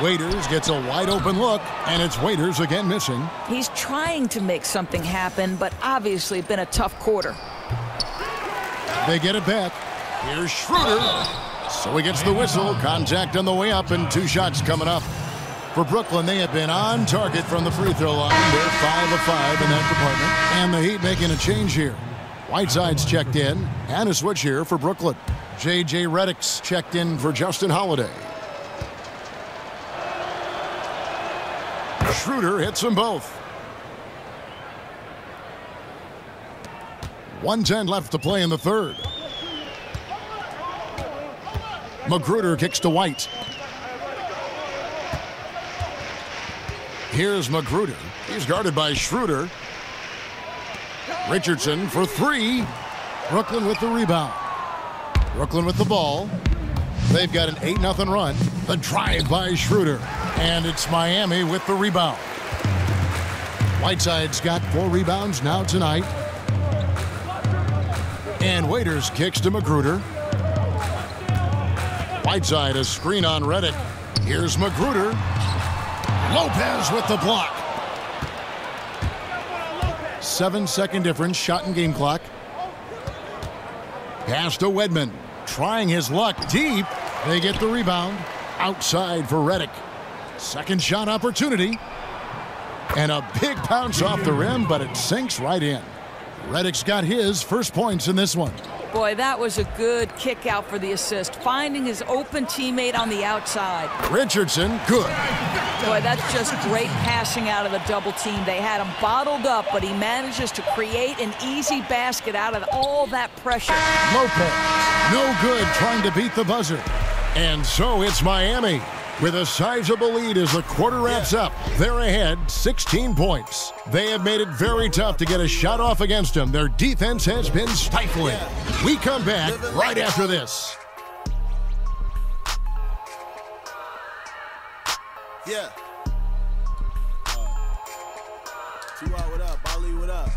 Waiters gets a wide-open look, and it's Waiters again missing. He's trying to make something happen, but obviously it's been a tough quarter. They get it back. Here's Schroeder. So he gets the whistle. Contact on the way up, and 2 shots coming up. For Brooklyn, they have been on target from the free throw line. They're 5 of 5 in that department. And the Heat making a change here. Whiteside's checked in. And a switch here for Brooklyn. J.J. Redick's checked in for Justin Holiday. Schroeder hits them both. 1:10 left to play in the third. Magruder kicks to White. Here's Magruder. He's guarded by Schroeder. Richardson for 3. Brooklyn with the rebound. Brooklyn with the ball. They've got an 8-0 run. The drive by Schroeder. And it's Miami with the rebound. Whiteside's got 4 rebounds now tonight. And Waiters kicks to Magruder. Whiteside, a screen on Redick. Here's Magruder. Lopez with the block. 7-second difference, shot and game clock. Pass to Wedman, trying his luck deep. They get the rebound. Outside for Redick. Second shot opportunity. And a big bounce off the rim, but it sinks right in. Redick's got his first points in this one. Boy, that was a good kick out for the assist. Finding his open teammate on the outside. Richardson, good. Boy, that's just great passing out of the double team. They had him bottled up, but he manages to create an easy basket out of all that pressure. Lopez, no good trying to beat the buzzer. And so it's Miami with a sizable lead as the quarter wraps up. They're ahead 16 points. They have made it very tough to get a shot off against them. Their defense has been stifling. We come back right after this. Yeah. T.Y., what up? Ali, what up?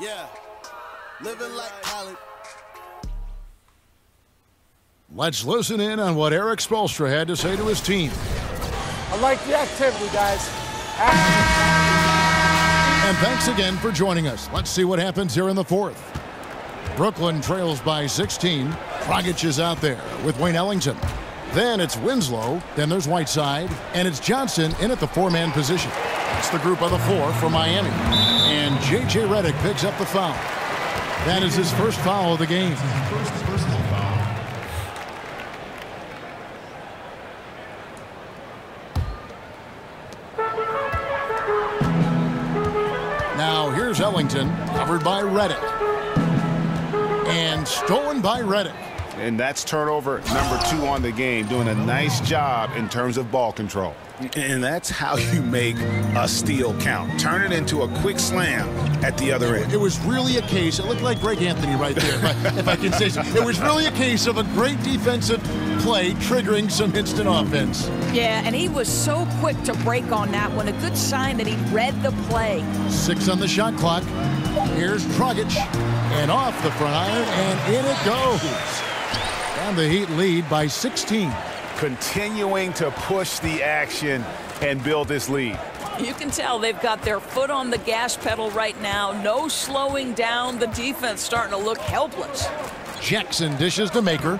Yeah. Living like college. Let's listen in on what Eric Spoelstra had to say to his team. I like the activity, guys. And thanks again for joining us. Let's see what happens here in the fourth. Brooklyn trails by 16. Dragic is out there with Wayne Ellington. Then it's Winslow. Then there's Whiteside. And it's Johnson in at the 4-man position. It's the group of the 4 for Miami. And J.J. Redick picks up the foul. That is his first foul of the game. Now here's Ellington, covered by Reddick. And stolen by Reddick. And that's turnover #2 on the game, doing a nice job in terms of ball control. And that's how you make a steal count. Turn it into a quick slam at the other end. It was really a case. It looked like Greg Anthony right there, if I can say so. It was really a case of a great defensive play triggering some instant offense. Yeah, and he was so quick to break on that one. A good sign that he read the play. 6 on the shot clock. Here's Dragic. And off the front iron, and in it goes. And the Heat lead by 16. Continuing to push the action and build this lead. You can tell they've got their foot on the gas pedal right now. No slowing down. The defense starting to look helpless. Jackson dishes to Maker.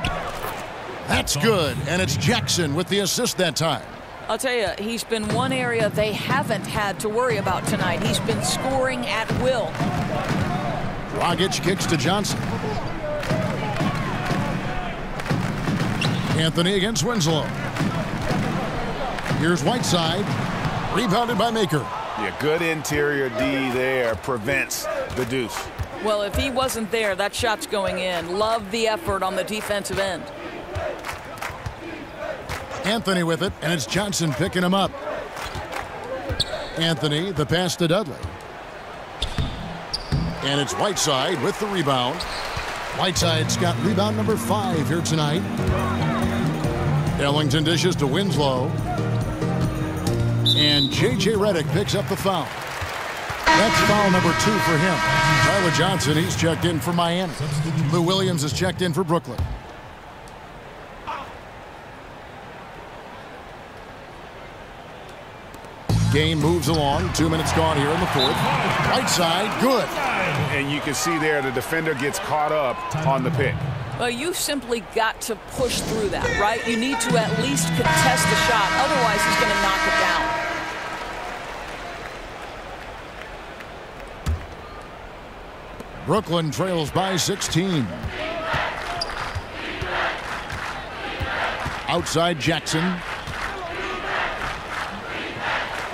That's good. And it's Jackson with the assist that time. I'll tell you, he's been one area they haven't had to worry about tonight. He's been scoring at will. Dragic kicks to Johnson. Anthony against Winslow. Here's Whiteside. Rebounded by Maker. Yeah, good interior D there. Prevents the deuce. Well, if he wasn't there, that shot's going in. Love the effort on the defensive end. Anthony with it, and it's Johnson picking him up. Anthony, the pass to Dudley. And it's Whiteside with the rebound. Whiteside's got rebound #5 here tonight. Ellington dishes to Winslow. And J.J. Reddick picks up the foul. That's foul #2 for him. Tyler Johnson, he's checked in for Miami. Lou Williams is checked in for Brooklyn. Game moves along. 2 minutes gone here in the fourth. Right side, good. And you can see there the defender gets caught up on the pick. Well, you simply got to push through that, right? You need to at least contest the shot. Otherwise, he's going to knock it down. Brooklyn trails by 16. Outside Jackson.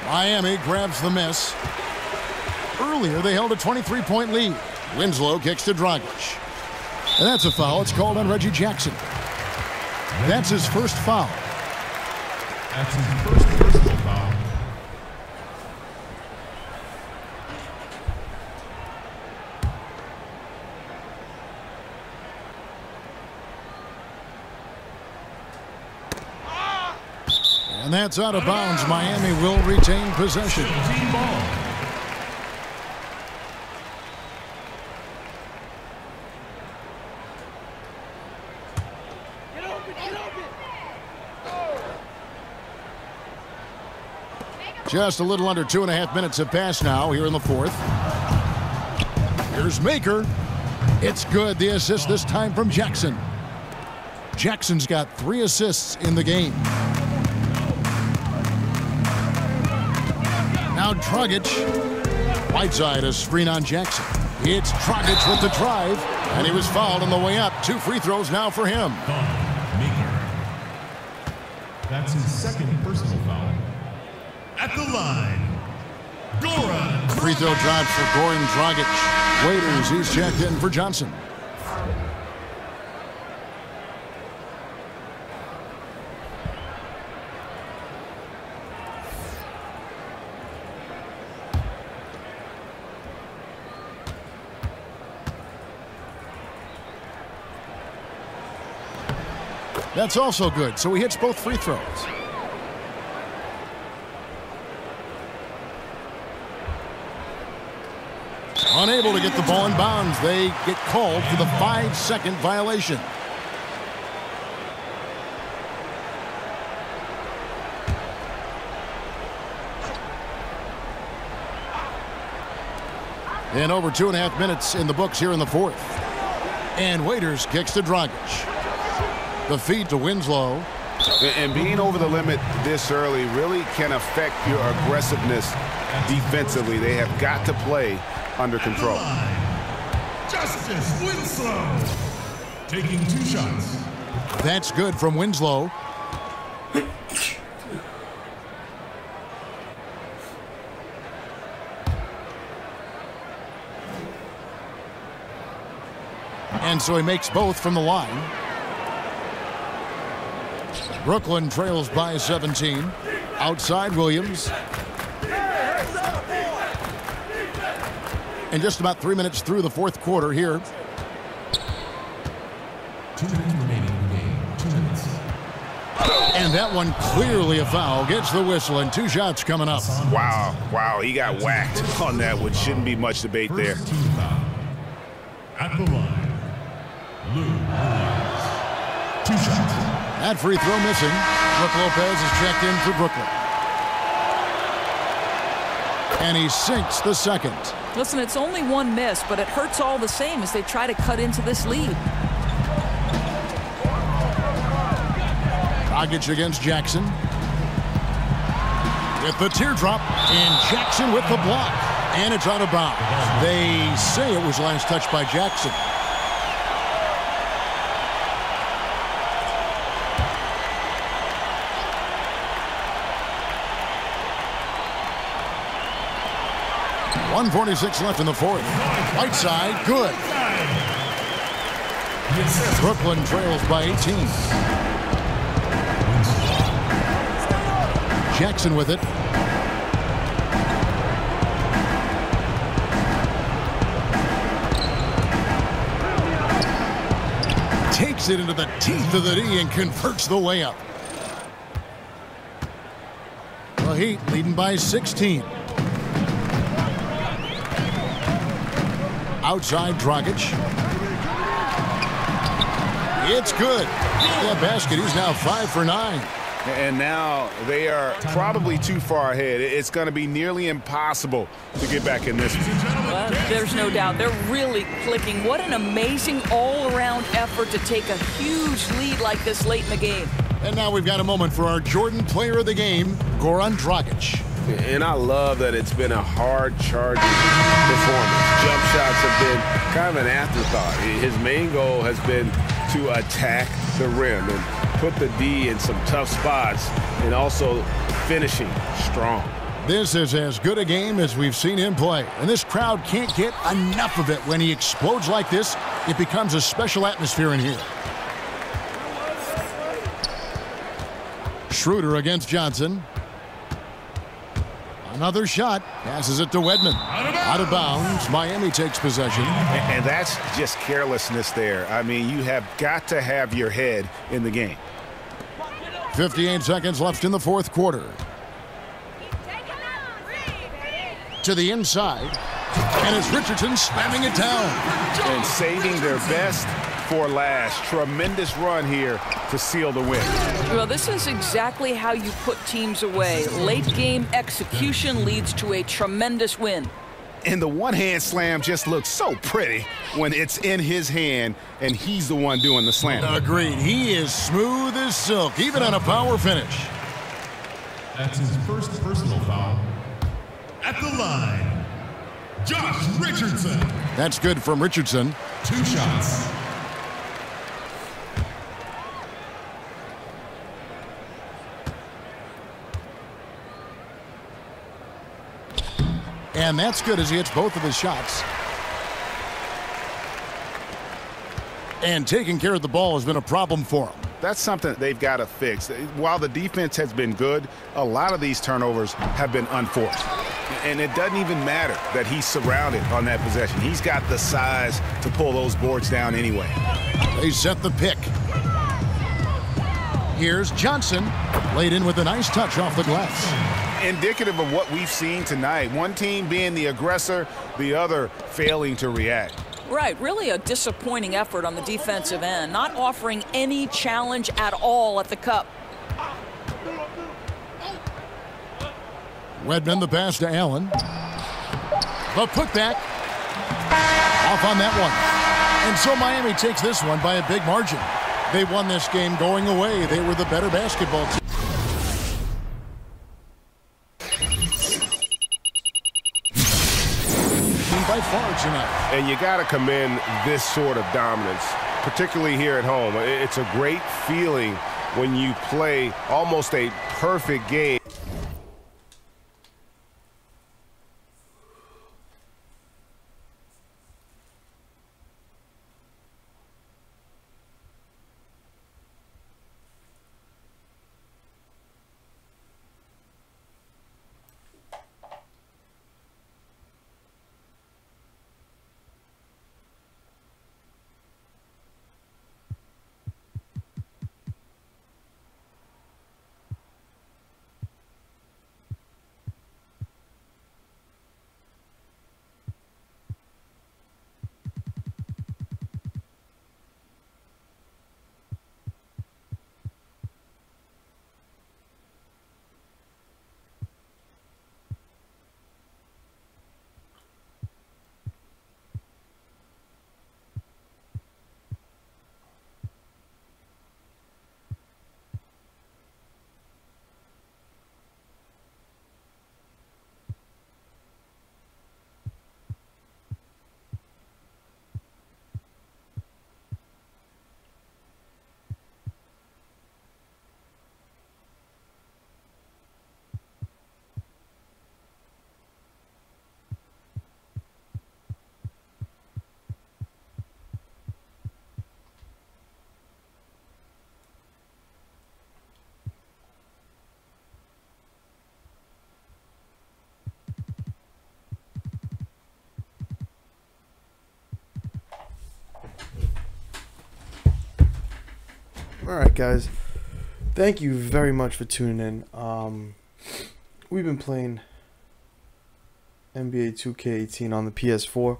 Miami grabs the miss. Earlier, they held a 23-point lead. Winslow kicks to Dragic. And that's a foul. It's called on Reggie Jackson. That's his first foul. That's his first personal foul. And that's out of bounds. Miami will retain possession. Get open, get open. Just a little under 2.5 minutes have passed now here in the fourth. Here's Maker. It's good. The assist this time from Jackson. Jackson's got 3 assists in the game. Now Dragic. Whiteside a screen on Jackson. It's Dragic with the drive, and he was fouled on the way up. 2 free throws now for him. That's his second personal foul. At the line, Goran. Free throw drive for Goran Dragic. Waiters, he's checked in for Johnson. That's also good, so he hits both free throws. Unable to get the ball in bounds. They get called for the 5-second violation. And over 2.5 minutes in the books here in the fourth. And Waiters kicks to Dragic. The feed to Winslow. And being over the limit this early really can affect your aggressiveness defensively. They have got to play under control. Justice Winslow, taking two shots. That's good from Winslow. And so he makes both from the line. Brooklyn trails by 17. Outside Williams. And just about 3 minutes through the fourth quarter here. 2 minutes remaining in the game. 2 minutes. And that one clearly a foul. Gets the whistle and two shots coming up. Wow. Wow. He got whacked on that one. Shouldn't be much debate there. At the line. Two shots. That free throw missing. Brook Lopez is checked in for Brooklyn. And he sinks the second. Listen, it's only one miss, but it hurts all the same as they try to cut into this lead. Dragic against Jackson. With the teardrop, and Jackson with the block. And it's out of bounds. They say it was last touched by Jackson. .146 left in the fourth. Right side, good. Brooklyn trails by 18. Jackson with it. Takes it into the teeth of the D and converts the layup. The Heat leading by 16. Outside Dragic. It's good. That basket. He's now 5 for 9. And now they are probably too far ahead. It's going to be nearly impossible to get back in this. Well, there's no doubt. They're really clicking. What an amazing all-around effort to take a huge lead like this late in the game. And now we've got a moment for our Jordan player of the game, Goran Dragic. And I love that it's been a hard-charging performance. Jump shots have been kind of an afterthought. His main goal has been to attack the rim and put the D in some tough spots and also finishing strong. This is as good a game as we've seen him play. And this crowd can't get enough of it. When he explodes like this, it becomes a special atmosphere in here. Schroeder against Johnson. Another shot. Passes it to Wedman. Out of bounds. Miami takes possession. And that's just carelessness there. I mean, you have got to have your head in the game. 58 seconds left in the fourth quarter. To the inside. And it's Richardson slamming it down. And saving their best for last. Tremendous run here to seal the win. Well, this is exactly how you put teams away. Late game execution leads to a tremendous win. And the one-hand slam just looks so pretty when it's in his hand and he's the one doing the slam. Agreed. He is smooth as silk, even on a power finish. That's his first personal foul. At the line, Josh Richardson. That's good from Richardson. Two shots. And that's good as he hits both of his shots. And taking care of the ball has been a problem for him. That's something they've got to fix. While the defense has been good, a lot of these turnovers have been unforced. And it doesn't even matter that he's surrounded on that possession. He's got the size to pull those boards down anyway. They set the pick. Here's Johnson, laid in with a nice touch off the glass. Indicative of what we've seen tonight. One team being the aggressor, the other failing to react. Right, really a disappointing effort on the defensive end. Not offering any challenge at all at the cup. Wedman the pass to Allen. The putback. Off on that one. And so Miami takes this one by a big margin. They won this game going away. They were the better basketball team. by far tonight. And you got to commend this sort of dominance, particularly here at home. It's a great feeling when you play almost a perfect game. All right, guys, thank you very much for tuning in. We've been playing NBA 2K18 on the PS4.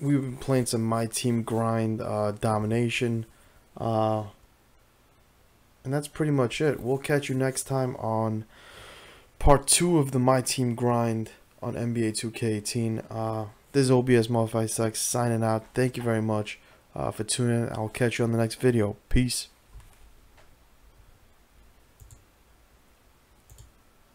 We've been playing some My Team Grind, Domination, and that's pretty much it. We'll catch you next time on part 2 of the My Team Grind on NBA 2K18. This is OBS Melfice X signing out. Thank you very much for tuning in. I'll catch you on the next video. Peace.